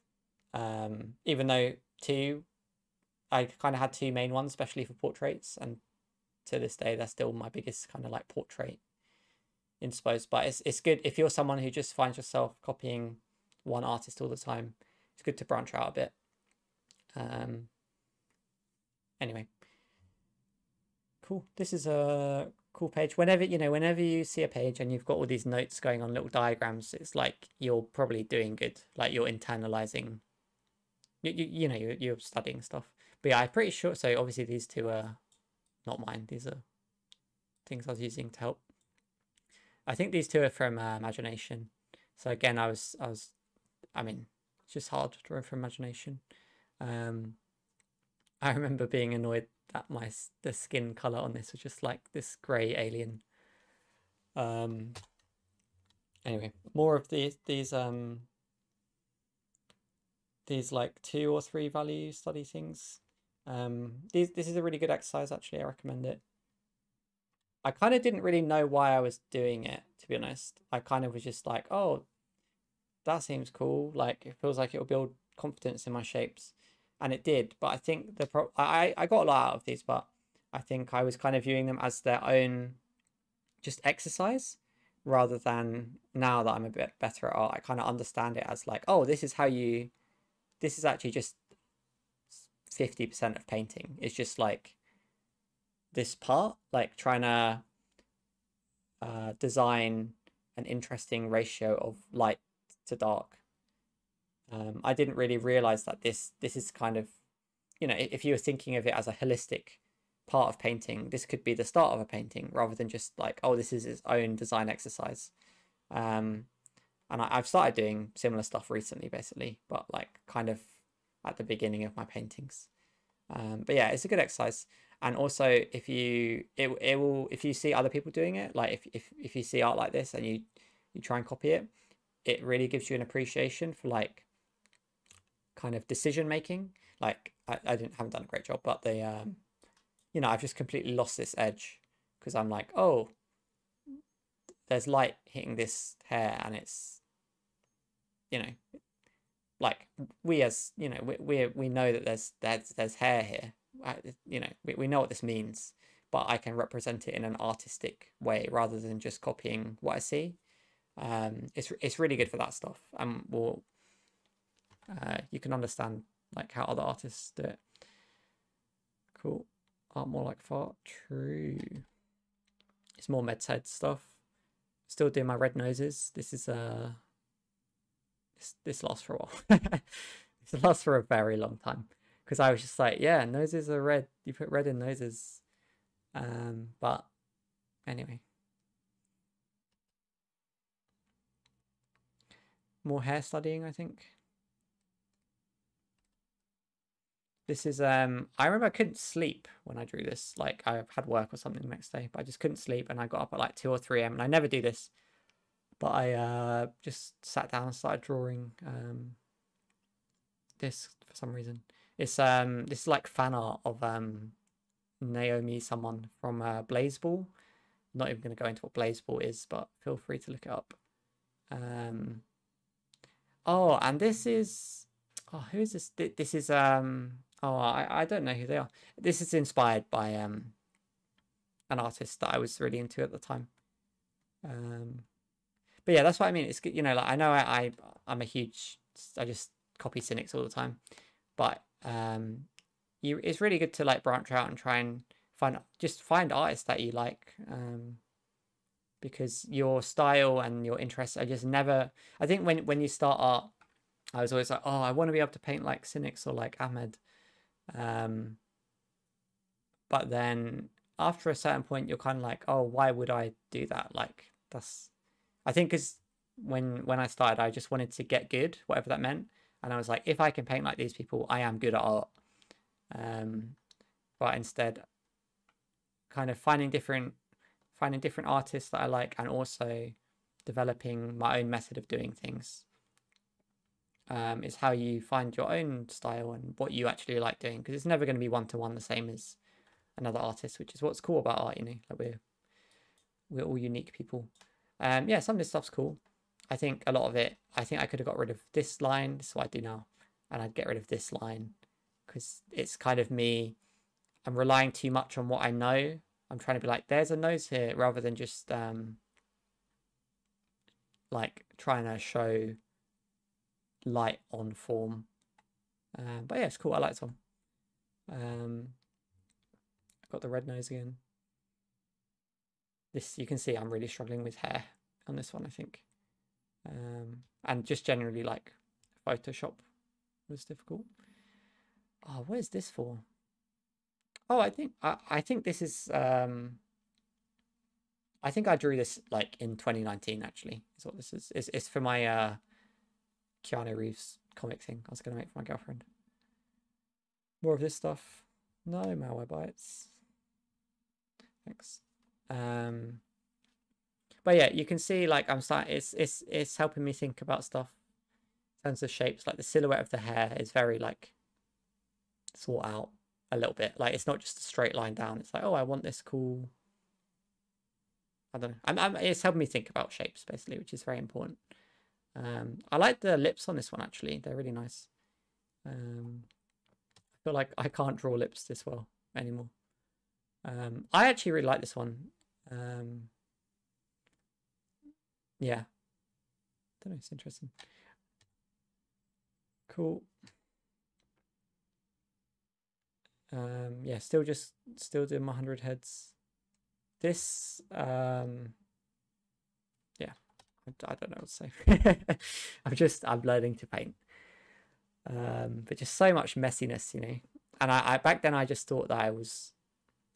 um, even though two, I kind of had two main ones, especially for portraits. And to this day, they're still my biggest kind of like portrait insposed. But it's, it's good if you're someone who just finds yourself copying one artist all the time. It's good to branch out a bit. Um, anyway, cool. This is a cool page. Whenever, you know, whenever you see a page and you've got all these notes going on, little diagrams, it's like you're probably doing good. Like you're internalizing, you, you, you know, you're, you're studying stuff. But yeah, I'm pretty sure. So obviously these two are not mine. These are things I was using to help. I think these two are from uh, Imagination. So again, I was, I was, I mean, it's just hard to draw from Imagination. Um, I remember being annoyed that my the skin color on this was just like this grey alien. Um. Anyway, more of these these um. These like two or three value study things. Um. These this is a really good exercise, actually. I recommend it. I kind of didn't really know why I was doing it, to be honest. I kind of was just like, oh, that seems cool. Like it feels like it'll build confidence in my shapes. And it did, but I think the pro I, I got a lot out of these, but I think I was kind of viewing them as their own just exercise rather than, now that I'm a bit better at art, I kind of understand it as like, oh, this is how you, this is actually just fifty percent of painting. It's just like this part, like trying to uh, design an interesting ratio of light to dark. Um, I didn't really realize that this this is kind of, you know, if you were thinking of it as a holistic part of painting, this could be the start of a painting rather than just like, oh, this is its own design exercise. Um, And I, I've started doing similar stuff recently, basically, but like kind of at the beginning of my paintings. Um, but yeah, it's a good exercise. And also, if you it it will if you see other people doing it, like if if if you see art like this and you you try and copy it, it really gives you an appreciation for like kind of decision making. Like I, I didn't haven't done a great job, but the um, you know, I've just completely lost this edge because I'm like, oh, there's light hitting this hair, and it's, you know, like we as you know we we we know that there's there's there's hair here. I, you know we, we know what this means, but I can represent it in an artistic way rather than just copying what I see. Um, it's it's really good for that stuff, and we'll uh, you can understand like how other artists do it. Cool. Art more like fart. True. It's more Med's Head stuff. Still doing my red noses. This is uh this this lasts for a while. This lasts for a very long time. Because I was just like, yeah, noses are red. You put red in noses. Um, but anyway. More hair studying, I think. This is, um, I remember I couldn't sleep when I drew this. Like, I had work or something the next day, but I just couldn't sleep. And I got up at like two or three a m And I never do this. But I uh, just sat down and started drawing um, this for some reason. It's um this is like fan art of um Naomi someone from uh, Blazeball. Not even gonna go into what Blazeball is, but feel free to look it up. Um Oh, and this is oh who is this? This is um oh I I don't know who they are. This is inspired by um an artist that I was really into at the time. Um, but yeah, that's what I mean. It's good, you know, like I know I, I I'm a huge I just copy Sinix all the time, but um you it's really good to like branch out and try and find just find artists that you like, um because your style and your interests are just never I think when when you start art, I was always like, oh, I want to be able to paint like Sinix or like Ahmed, um but then after a certain point you're kind of like, oh, why would I do that? Like that's I think because when when I started I just wanted to get good, whatever that meant. And I was like, if I can paint like these people, I am good at art. Um, but instead, kind of finding different, finding different artists that I like, and also developing my own method of doing things. Um, is how you find your own style and what you actually like doing, because it's never going to be one to one the same as another artist, which is what's cool about art. You know, like we're we're all unique people. Um, yeah, some of this stuff's cool. I think a lot of it, I think I could have got rid of this line, this is what I do now, and I'd get rid of this line, because it's kind of me, I'm relying too much on what I know. I'm trying to be like, there's a nose here, rather than just um, like trying to show light on form. Uh, but yeah, it's cool, I like this one. Um, I've got the red nose again. This, you can see I'm really struggling with hair on this one, I think. Um, and just generally like Photoshop was difficult. Oh, what is this for? Oh, I think I, I think this is um I think I drew this like in twenty nineteen actually is what this is. It's, it's for my uh Keanu Reeves comic thing I was gonna make for my girlfriend. More of this stuff. No malware bites. Thanks. Um But yeah, you can see like I'm starting. It's it's it's helping me think about stuff in terms of shapes. Like the silhouette of the hair is very like thought out a little bit. Like it's not just a straight line down. It's like, oh, I want this cool. I don't know. I'm, I'm it's helping me think about shapes basically, which is very important. Um, I like the lips on this one actually. They're really nice. Um, I feel like I can't draw lips this well anymore. Um, I actually really like this one. Um. Yeah, I don't know, it's interesting. Cool. Um, yeah, still just still doing my one hundred heads. This, um, yeah, I, I don't know what to say. I'm just, I'm learning to paint. Um, but just so much messiness, you know. And I, I back then I just thought that I was,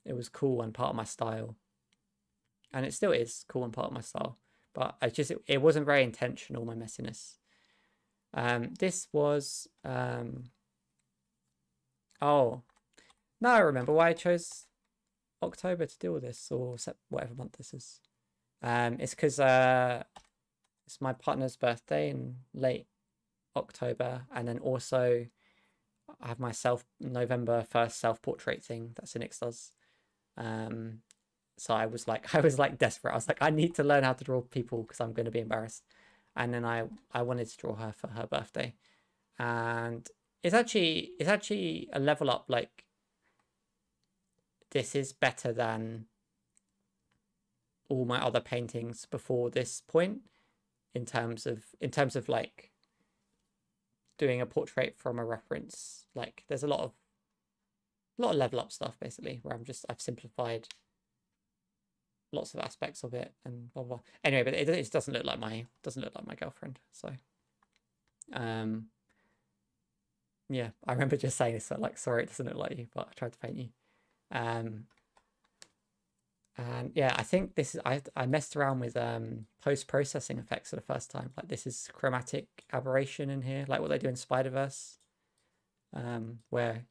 it was cool and part of my style. And it still is cool and part of my style. But I just, it, it wasn't very intentional, my messiness. Um, this was, um, oh, now I remember why I chose October to deal with this, or whatever month this is. Um, it's because uh, it's my partner's birthday in late October, and then also I have my self November first self-portrait thing that Sinix does. Um, so I was like, I was like desperate. I was like, I need to learn how to draw people because I'm going to be embarrassed. And then I, I wanted to draw her for her birthday, and it's actually it's actually a level up. Like, this is better than all my other paintings before this point, in terms of in terms of like doing a portrait from a reference. Like, there's a lot of a lot of level up stuff basically, where I'm just I've simplified lots of aspects of it and blah blah, blah. Anyway, but it, it doesn't look like my doesn't look like my girlfriend. So, um, yeah, I remember just saying this, so like, sorry, it doesn't look like you, but I tried to paint you. Um, and yeah, I think this is I I messed around with um post processing effects for the first time. Like, this is chromatic aberration in here, like what they do in Spider-Verse, um, where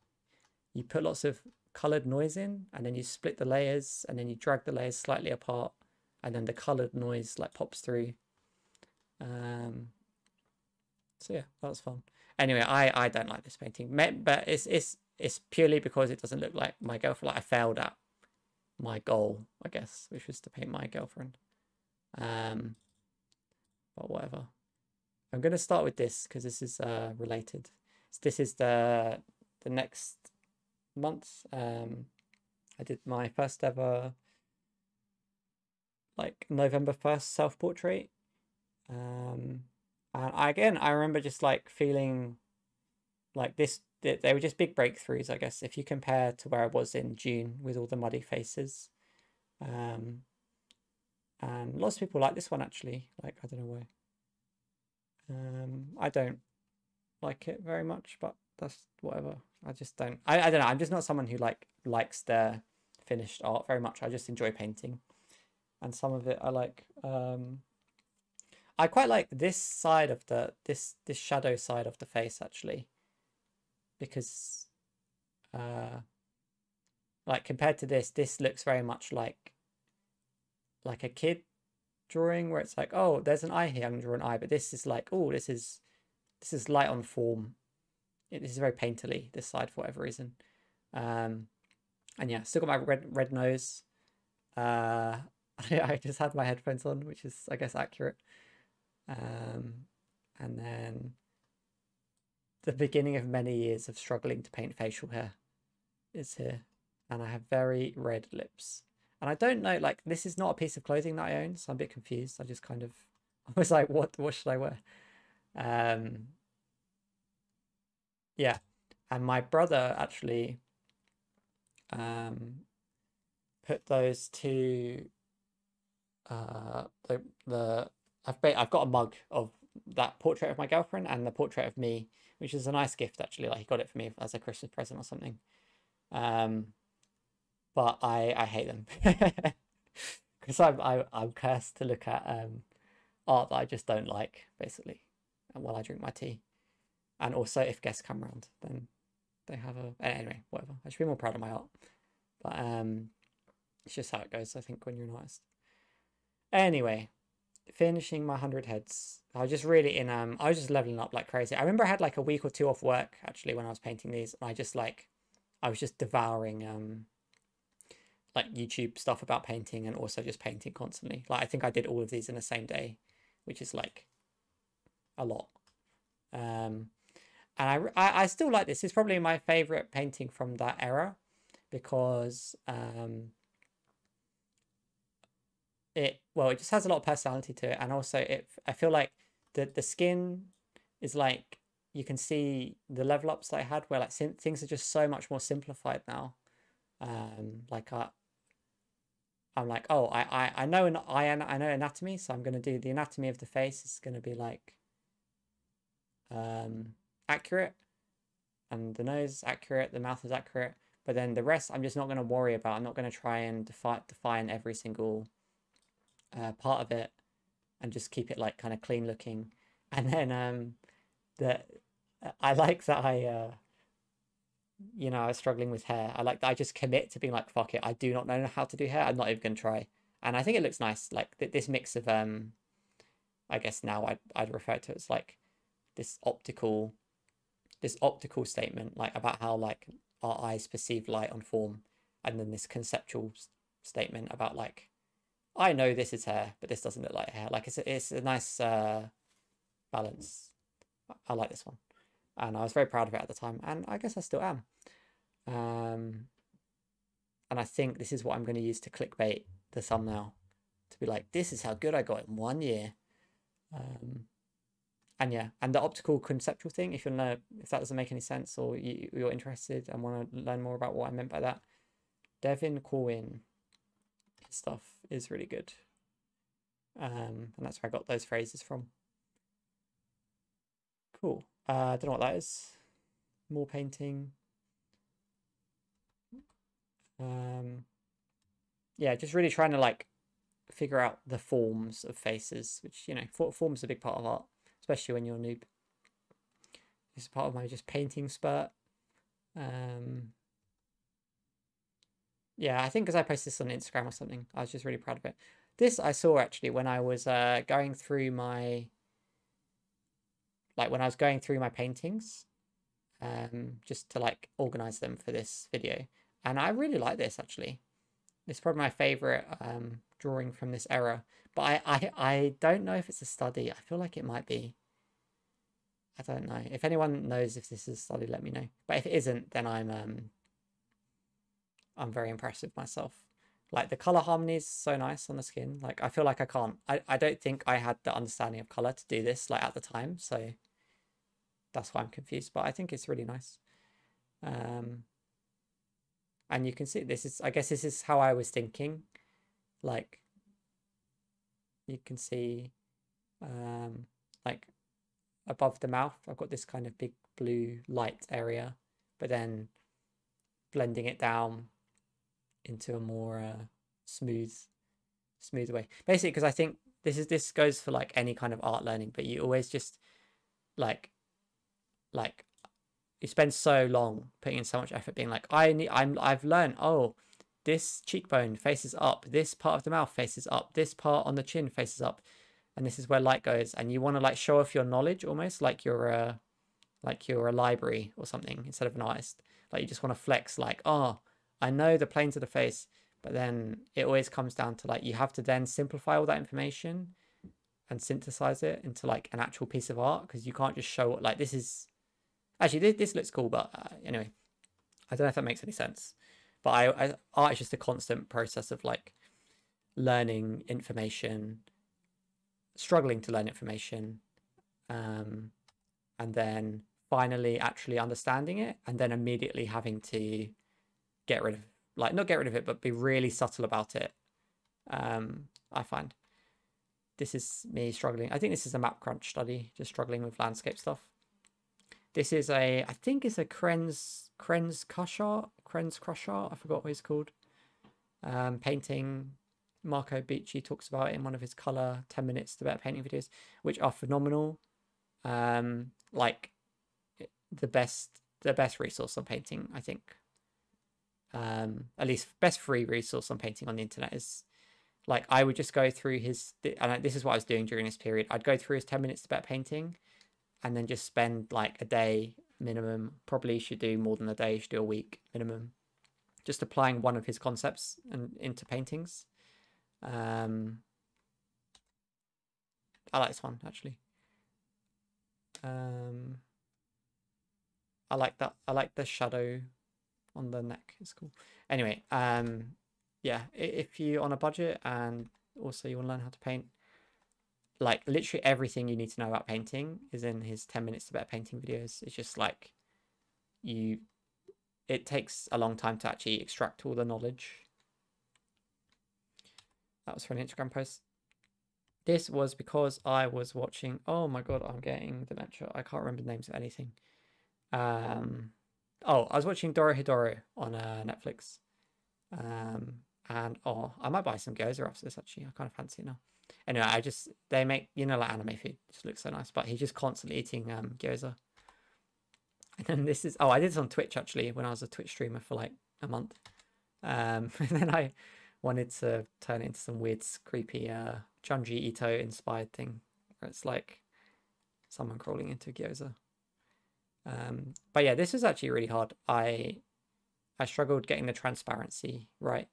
you put lots of colored noise in, and then you split the layers, and then you drag the layers slightly apart, and then the colored noise like pops through. Um, so yeah, that was fun. Anyway, I I don't like this painting, but it's it's it's purely because it doesn't look like my girlfriend. Like, I failed at my goal, I guess, which was to paint my girlfriend. Um, but whatever. I'm gonna start with this because this is uh related. So this is the the next months. um I did my first ever like November first self-portrait, um and I, again I remember just like feeling like this they, they were just big breakthroughs, I guess, if you compare to where I was in June with all the muddy faces. Um and lots of people like this one actually, like I don't know why. um I don't like it very much, but that's whatever. I just don't, I, I don't know. I'm just not someone who like likes their finished art very much. I just enjoy painting, and some of it I like. um I quite like this side of the this this shadow side of the face actually, because uh like compared to this, this looks very much like like a kid drawing, where it's like, oh, there's an eye here, I'm gonna draw an eye. But this is like, oh, this is this is light on form. It is very painterly, this side, for whatever reason. Um, and yeah, still got my red red nose. Uh, I, I just had my headphones on, which is, I guess, accurate. Um, and then the beginning of many years of struggling to paint facial hair is here. And I have very red lips. And I don't know, like, this is not a piece of clothing that I own, so I'm a bit confused. I just kind of, I was like, what, what should I wear? Um... Yeah, and my brother actually um, put those two. Uh, the the I've ba I've got a mug of that portrait of my girlfriend and the portrait of me, which is a nice gift actually. Like, he got it for me as a Christmas present or something. Um, but I I hate them because I'm I, I'm cursed to look at um, art that I just don't like basically, and while I drink my tea. And also, if guests come round, then they have a... Anyway, whatever. I should be more proud of my art. But um, it's just how it goes, I think, when you're an artist. Anyway, finishing my one hundred heads. I was just really in... Um, I was just leveling up like crazy. I remember I had like a week or two off work, actually, when I was painting these. And I just like... I was just devouring um, like YouTube stuff about painting and also just painting constantly. Like, I think I did all of these in the same day, which is like a lot. Um... And I, I still like this. It's probably my favourite painting from that era because um, it, well, it just has a lot of personality to it. And also, it, I feel like the, the skin is like, you can see the level ups that I had where like things are just so much more simplified now. Um, like I, I'm like, oh, I, I, I, know, I, I know anatomy, so I'm going to do the anatomy of the face. It's going to be like... Um, accurate, and the nose is accurate, the mouth is accurate, but then the rest I'm just not going to worry about. I'm not going to try and defi define every single uh, part of it. and just keep it like kind of clean looking. And then um, the I like that I, uh, you know, I was struggling with hair. I like that I just commit to being like, fuck it, I do not know how to do hair. I'm not even going to try. And I think it looks nice. Like th this mix of, um, I guess now I'd, I'd refer to it as like this optical, this optical statement, like about how like our eyes perceive light on form. And then this conceptual statement about like, I know this is hair, but this doesn't look like hair. Like it's a, it's a nice uh, balance. I like this one. And I was very proud of it at the time. And I guess I still am. Um, and I think this is what I'm going to use to clickbait the thumbnail. To be like, this is how good I got in one year. Um, and yeah, and the optical conceptual thing, if, you're not, if that doesn't make any sense or you, you're interested and want to learn more about what I meant by that, Devin Corwin, his stuff is really good. Um, and that's where I got those phrases from. Cool. I uh, don't know what that is. More painting. Um, yeah, just really trying to like figure out the forms of faces, which, you know, for form's a big part of art, especially when you're a noob. This is part of my just painting spurt. Um, yeah, I think because I posted this on Instagram or something, I was just really proud of it. This I saw actually when I was uh, going through my... Like when I was going through my paintings, um, just to like organize them for this video. And I really like this actually. It's probably my favorite um, drawing from this era. But I, I, I don't know if it's a study. I feel like it might be. I don't know. If anyone knows if this is a study, let me know. But if it isn't, then I'm um, I'm very impressed with myself. Like the color harmony is so nice on the skin. Like I feel like I can't. I, I don't think I had the understanding of color to do this like at the time. So that's why I'm confused, but I think it's really nice. Um, and you can see this is, I guess this is how I was thinking. Like you can see um, like above the mouth, I've got this kind of big blue light area, but then blending it down into a more uh, smooth, smooth way. Basically, because I think this is, this goes for like any kind of art learning, but you always just like, like you spend so long putting in so much effort being like, I need, I'm, I've learned, oh, this cheekbone faces up, this part of the mouth faces up, this part on the chin faces up. And this is where light goes. And you want to like show off your knowledge almost like you're a, like you're a library or something instead of an artist. Like you just want to flex like, oh, I know the planes of the face, but then it always comes down to like, you have to then simplify all that information and synthesize it into like an actual piece of art. Cause you can't just show what, like, this is actually, this, this looks cool, but uh, anyway, I don't know if that makes any sense, but I, I, art is just a constant process of like learning information, struggling to learn information. Um, and then finally actually understanding it and then immediately having to get rid of, like not get rid of it, but be really subtle about it. Um, I find this is me struggling. I think this is a map crunch study, just struggling with landscape stuff. This is a, I think it's a Krenz, Krenz Kushar, Krenz Kushar, I forgot what he's called. Um, painting, Marco Bucci talks about it in one of his color ten minutes to better painting videos, which are phenomenal. Um, like the best, the best resource on painting, I think. Um at least best free resource on painting on the internet is like I would just go through his th and I, this is what I was doing during this period. I'd go through his ten minutes to better painting and then just spend like a day minimum, probably should do more than a day, should do a week minimum, just applying one of his concepts and into paintings. um I like this one actually. um I like that. I like the shadow on the neck, it's cool. Anyway, um yeah, if you're on a budget and also you want to learn how to paint, like literally everything you need to know about painting is in his ten minutes to better painting videos. It's just like you it takes a long time to actually extract all the knowledge. That was for an Instagram post. This was because I was watching, oh my god, I'm getting dementia, I can't remember the names of anything. um Oh, I was watching Dorohedoro on uh, Netflix. Um, and, oh, I might buy some Gyoza after this, actually. I kind of fancy it now. Anyway, I just, they make, you know, like anime food. It just looks so nice. But he's just constantly eating um, gyoza. And then this is, oh, I did this on Twitch, actually, when I was a Twitch streamer for like a month. Um, and then I wanted to turn it into some weird, creepy uh, Junji Ito-inspired thing. Where it's like someone crawling into a gyoza. Um, but yeah, this is actually really hard. I I struggled getting the transparency right.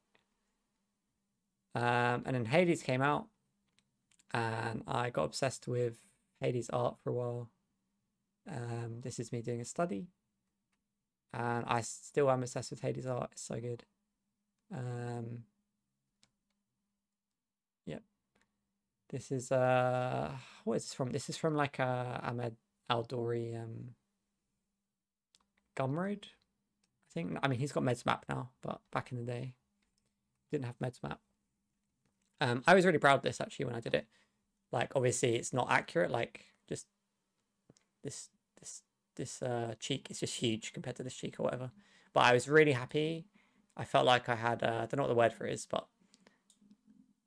Um, and then Hades came out. And I got obsessed with Hades art for a while. Um, this is me doing a study. And I still am obsessed with Hades art. It's so good. Um, yep. This is, uh, what is this from? This is from like a Ahmed Aldoori um, Gumroad, I think. I mean, he's got Med's Map now, but back in the day, didn't have Med's Map. Um, I was really proud of this, actually, when I did it. Like, obviously, it's not accurate. Like, just this this, this uh, cheek is just huge compared to this cheek or whatever. But I was really happy. I felt like I had, uh, I don't know what the word for it is, but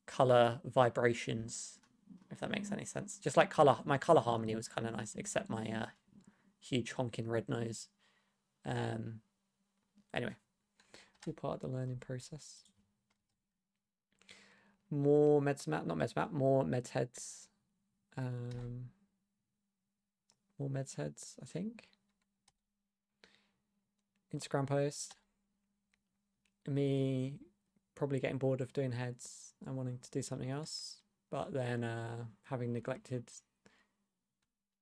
colour vibrations, if that makes any sense. Just like colour, my colour harmony was kind of nice, except my uh, huge honking red nose. Um, anyway, all part of the learning process. More Med's Map, not Med's Map, more Med's Heads. Um, more Med's Heads, I think. Instagram post. Me probably getting bored of doing heads and wanting to do something else, but then uh, having neglected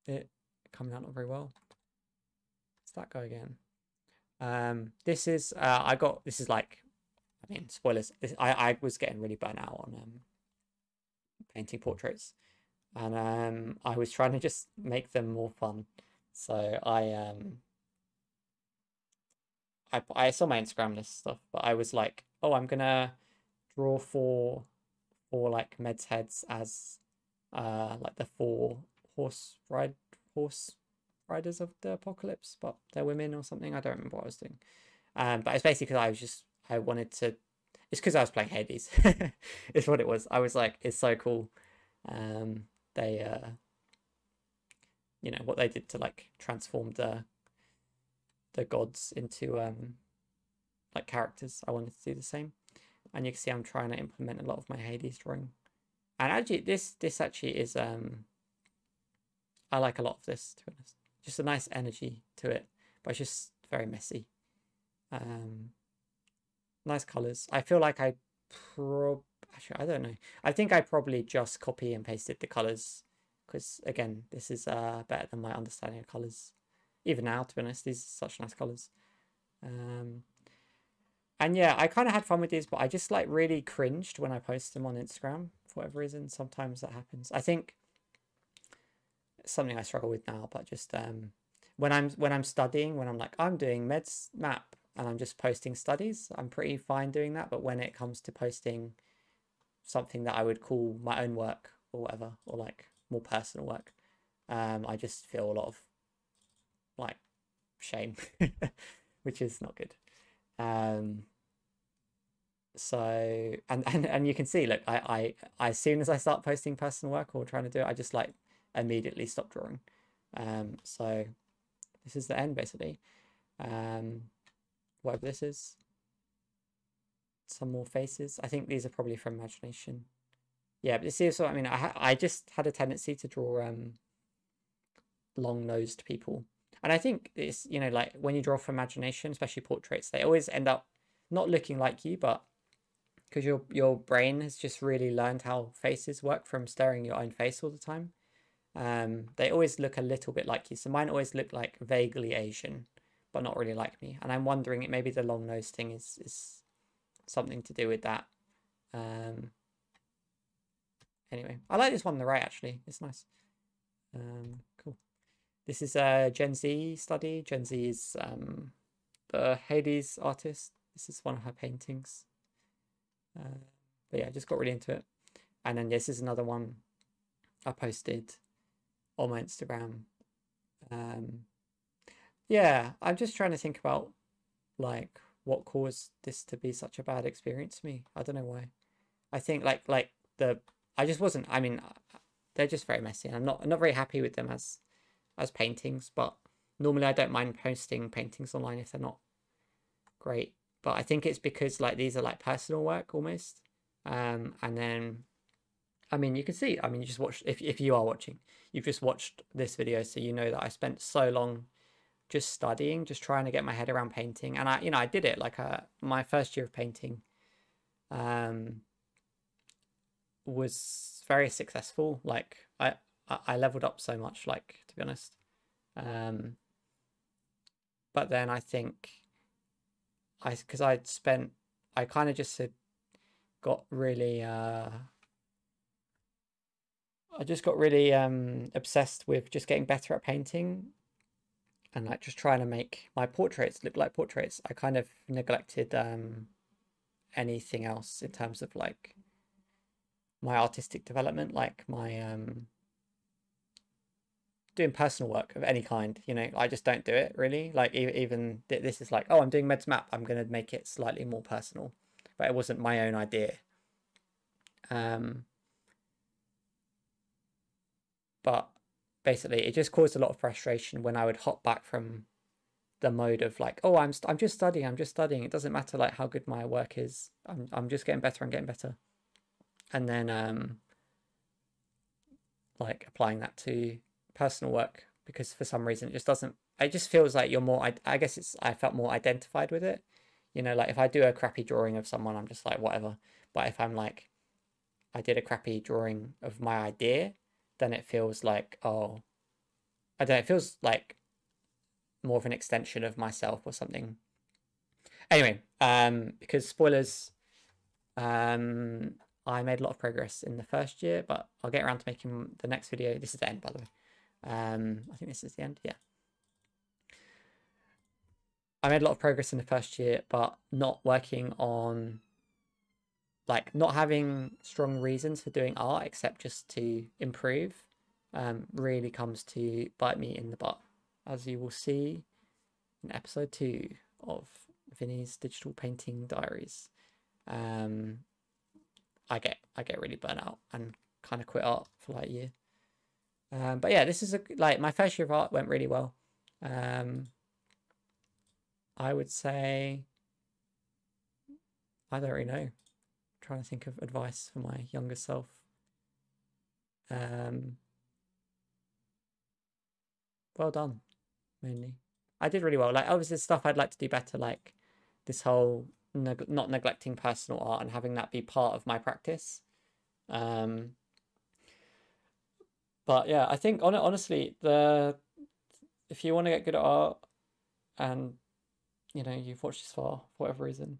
it, coming out not very well. It's that guy again. Um, this is, uh, I got, this is like, I mean, spoilers, I, I was getting really burnt out on um, painting portraits, and um, I was trying to just make them more fun. So I, um, I, I saw my Instagram list stuff, but I was like, oh, I'm going to draw four, four like Med's Heads as uh, like the four horse ride, horse riders of the apocalypse, but they're women or something. I don't remember what I was doing. Um, but it's basically because I was just, I wanted to, it's because I was playing Hades. It's what it was. I was like, it's so cool. Um, they, uh, you know, what they did to like transform the the gods into um, like characters. I wanted to do the same, and you can see I'm trying to implement a lot of my Hades drawing. And actually, this this actually is um, I like a lot of this, to be honest. Just a nice energy to it, but it's just very messy. Um. Nice colours. I feel like I prob... Actually, I don't know. I think I probably just copy and pasted the colours. Because, again, this is uh, better than my understanding of colours. Even now, to be honest, these are such nice colours. Um, and yeah, I kind of had fun with these, but I just like really cringed when I post them on Instagram. For whatever reason, sometimes that happens. I think it's something I struggle with now, but just um, when I'm when I'm studying, when I'm like, I'm doing Med's Map, and I'm just posting studies, I'm pretty fine doing that. But when it comes to posting something that I would call my own work or whatever, or like more personal work, um, I just feel a lot of like shame, which is not good. Um, so, and, and, and you can see, look, I, I, as soon as I start posting personal work or trying to do it, I just like immediately stop drawing. Um, so this is the end basically. Um, Whatever this is, some more faces. I think these are probably from imagination. Yeah, but you see, so I mean, I ha I just had a tendency to draw um long-nosed people, and I think it's, you know, like when you draw from imagination, especially portraits, they always end up not looking like you, but because your your brain has just really learned how faces work from staring your own face all the time. Um, they always look a little bit like you. So mine always looked like vaguely Asian, but not really like me. And I'm wondering if maybe the long nose thing is is something to do with that. Um, anyway, I like this one on the right, actually. It's nice. Um, cool. This is a Gen Z study. Gen Z is um, the Hades artist. This is one of her paintings. Uh, but yeah, I just got really into it. And then this is another one I posted on my Instagram. Um, Yeah, I'm just trying to think about like what caused this to be such a bad experience for me. I don't know why. I think like like the I just wasn't, I mean, they're just very messy. And I'm not, I'm not very happy with them as, as paintings, but normally I don't mind posting paintings online if they're not great. But I think it's because like these are like personal work almost. Um, and then, I mean, you can see, I mean, you just watched, if, if you are watching, you've just watched this video. So you know that I spent so long just studying, just trying to get my head around painting. And I, you know, I did it like uh, my first year of painting um, was very successful. Like I, I leveled up so much, like, to be honest. Um, but then I think I, cause I'd spent, I kind of just had got really, uh, I just got really um, obsessed with just getting better at painting and like just trying to make my portraits look like portraits. I kind of neglected um, anything else in terms of like my artistic development, like my um, doing personal work of any kind. You know, I just don't do it really. Like even th this is like, oh, I'm doing Med's map. I'm going to make it slightly more personal, but it wasn't my own idea. Um, But basically, it just caused a lot of frustration when I would hop back from the mode of like, oh, I'm st I'm just studying, I'm just studying. It doesn't matter like how good my work is. I'm I'm just getting better and getting better. And then um, like applying that to personal work, because for some reason it just doesn't. It just feels like you're more. I I guess it's I felt more identified with it. You know, like if I do a crappy drawing of someone, I'm just like whatever. But if I'm like, I did a crappy drawing of my idea, then it feels like, oh, I don't know, it feels like more of an extension of myself or something. Anyway, um, because spoilers, um, I made a lot of progress in the first year, but I'll get around to making the next video. This is the end, by the way. Um, I think this is the end, yeah. I made a lot of progress in the first year, but not working on... like not having strong reasons for doing art except just to improve um, really comes to bite me in the butt, as you will see in episode two of Vinny's Digital Painting Diaries. Um, I get I get really burnt out and kind of quit art for like a year. Um, but yeah, this is a, like my first year of art went really well. Um, I would say I don't really know. Trying to think of advice for my younger self. Um, well done, mainly. I did really well. Like obviously, there's stuff I'd like to do better, like this whole neg not neglecting personal art and having that be part of my practice. Um, but yeah, I think on honestly, the if you want to get good at art, and you know you've watched this far for whatever reason,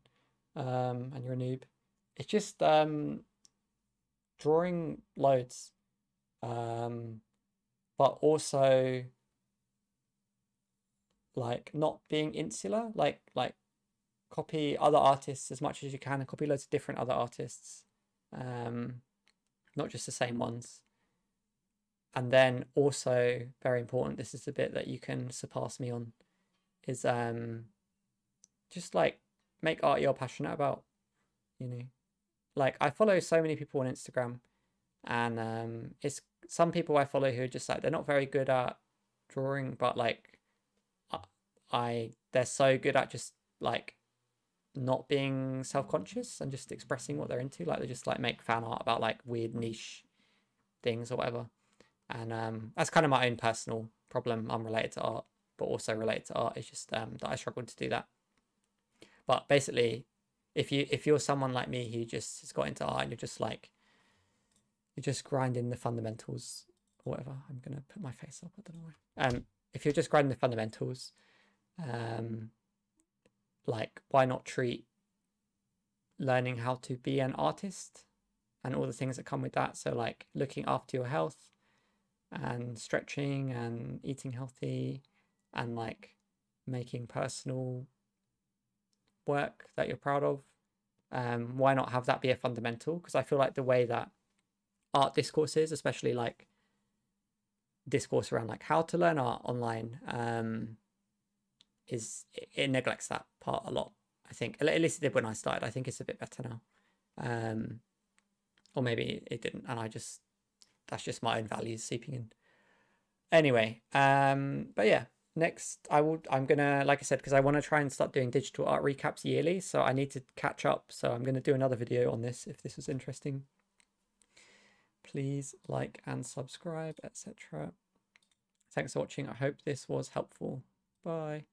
um, and you're a noob. It's just um, drawing loads, um, but also like not being insular, like like copy other artists as much as you can and copy loads of different other artists, um, not just the same ones. And then also very important, this is the bit that you can surpass me on, is um, just like make art you're passionate about, you know. Like, I follow so many people on Instagram, and um, it's some people I follow who are just like, they're not very good at drawing, but like, I, I they're so good at just like not being self-conscious and just expressing what they're into. Like, they just like make fan art about like weird niche things or whatever. And um, that's kind of my own personal problem. I'm related to art, but also related to art. It's just um, that I struggled to do that. But basically, If you if you're someone like me who just has got into art and you're just like you're just grinding the fundamentals or whatever, I'm gonna put my face up, I don't know why. Um, if you're just grinding the fundamentals, um, like why not treat learning how to be an artist and all the things that come with that? So like looking after your health and stretching and eating healthy and like making personal work that you're proud of. Um why not have that be a fundamental? Because I feel like the way that art discourse is, especially like discourse around like how to learn art online, um is it, it neglects that part a lot. I think, at least it did when I started. I think it's a bit better now. um Or maybe it didn't, and I just, that's just my own values seeping in. Anyway, um, but yeah, next I will, I'm gonna, like I said, because I want to try and start doing digital art recaps yearly, so I need to catch up. So I'm gonna do another video on this if this was interesting. Please like and subscribe, et cetera. Thanks for watching. I hope this was helpful. Bye.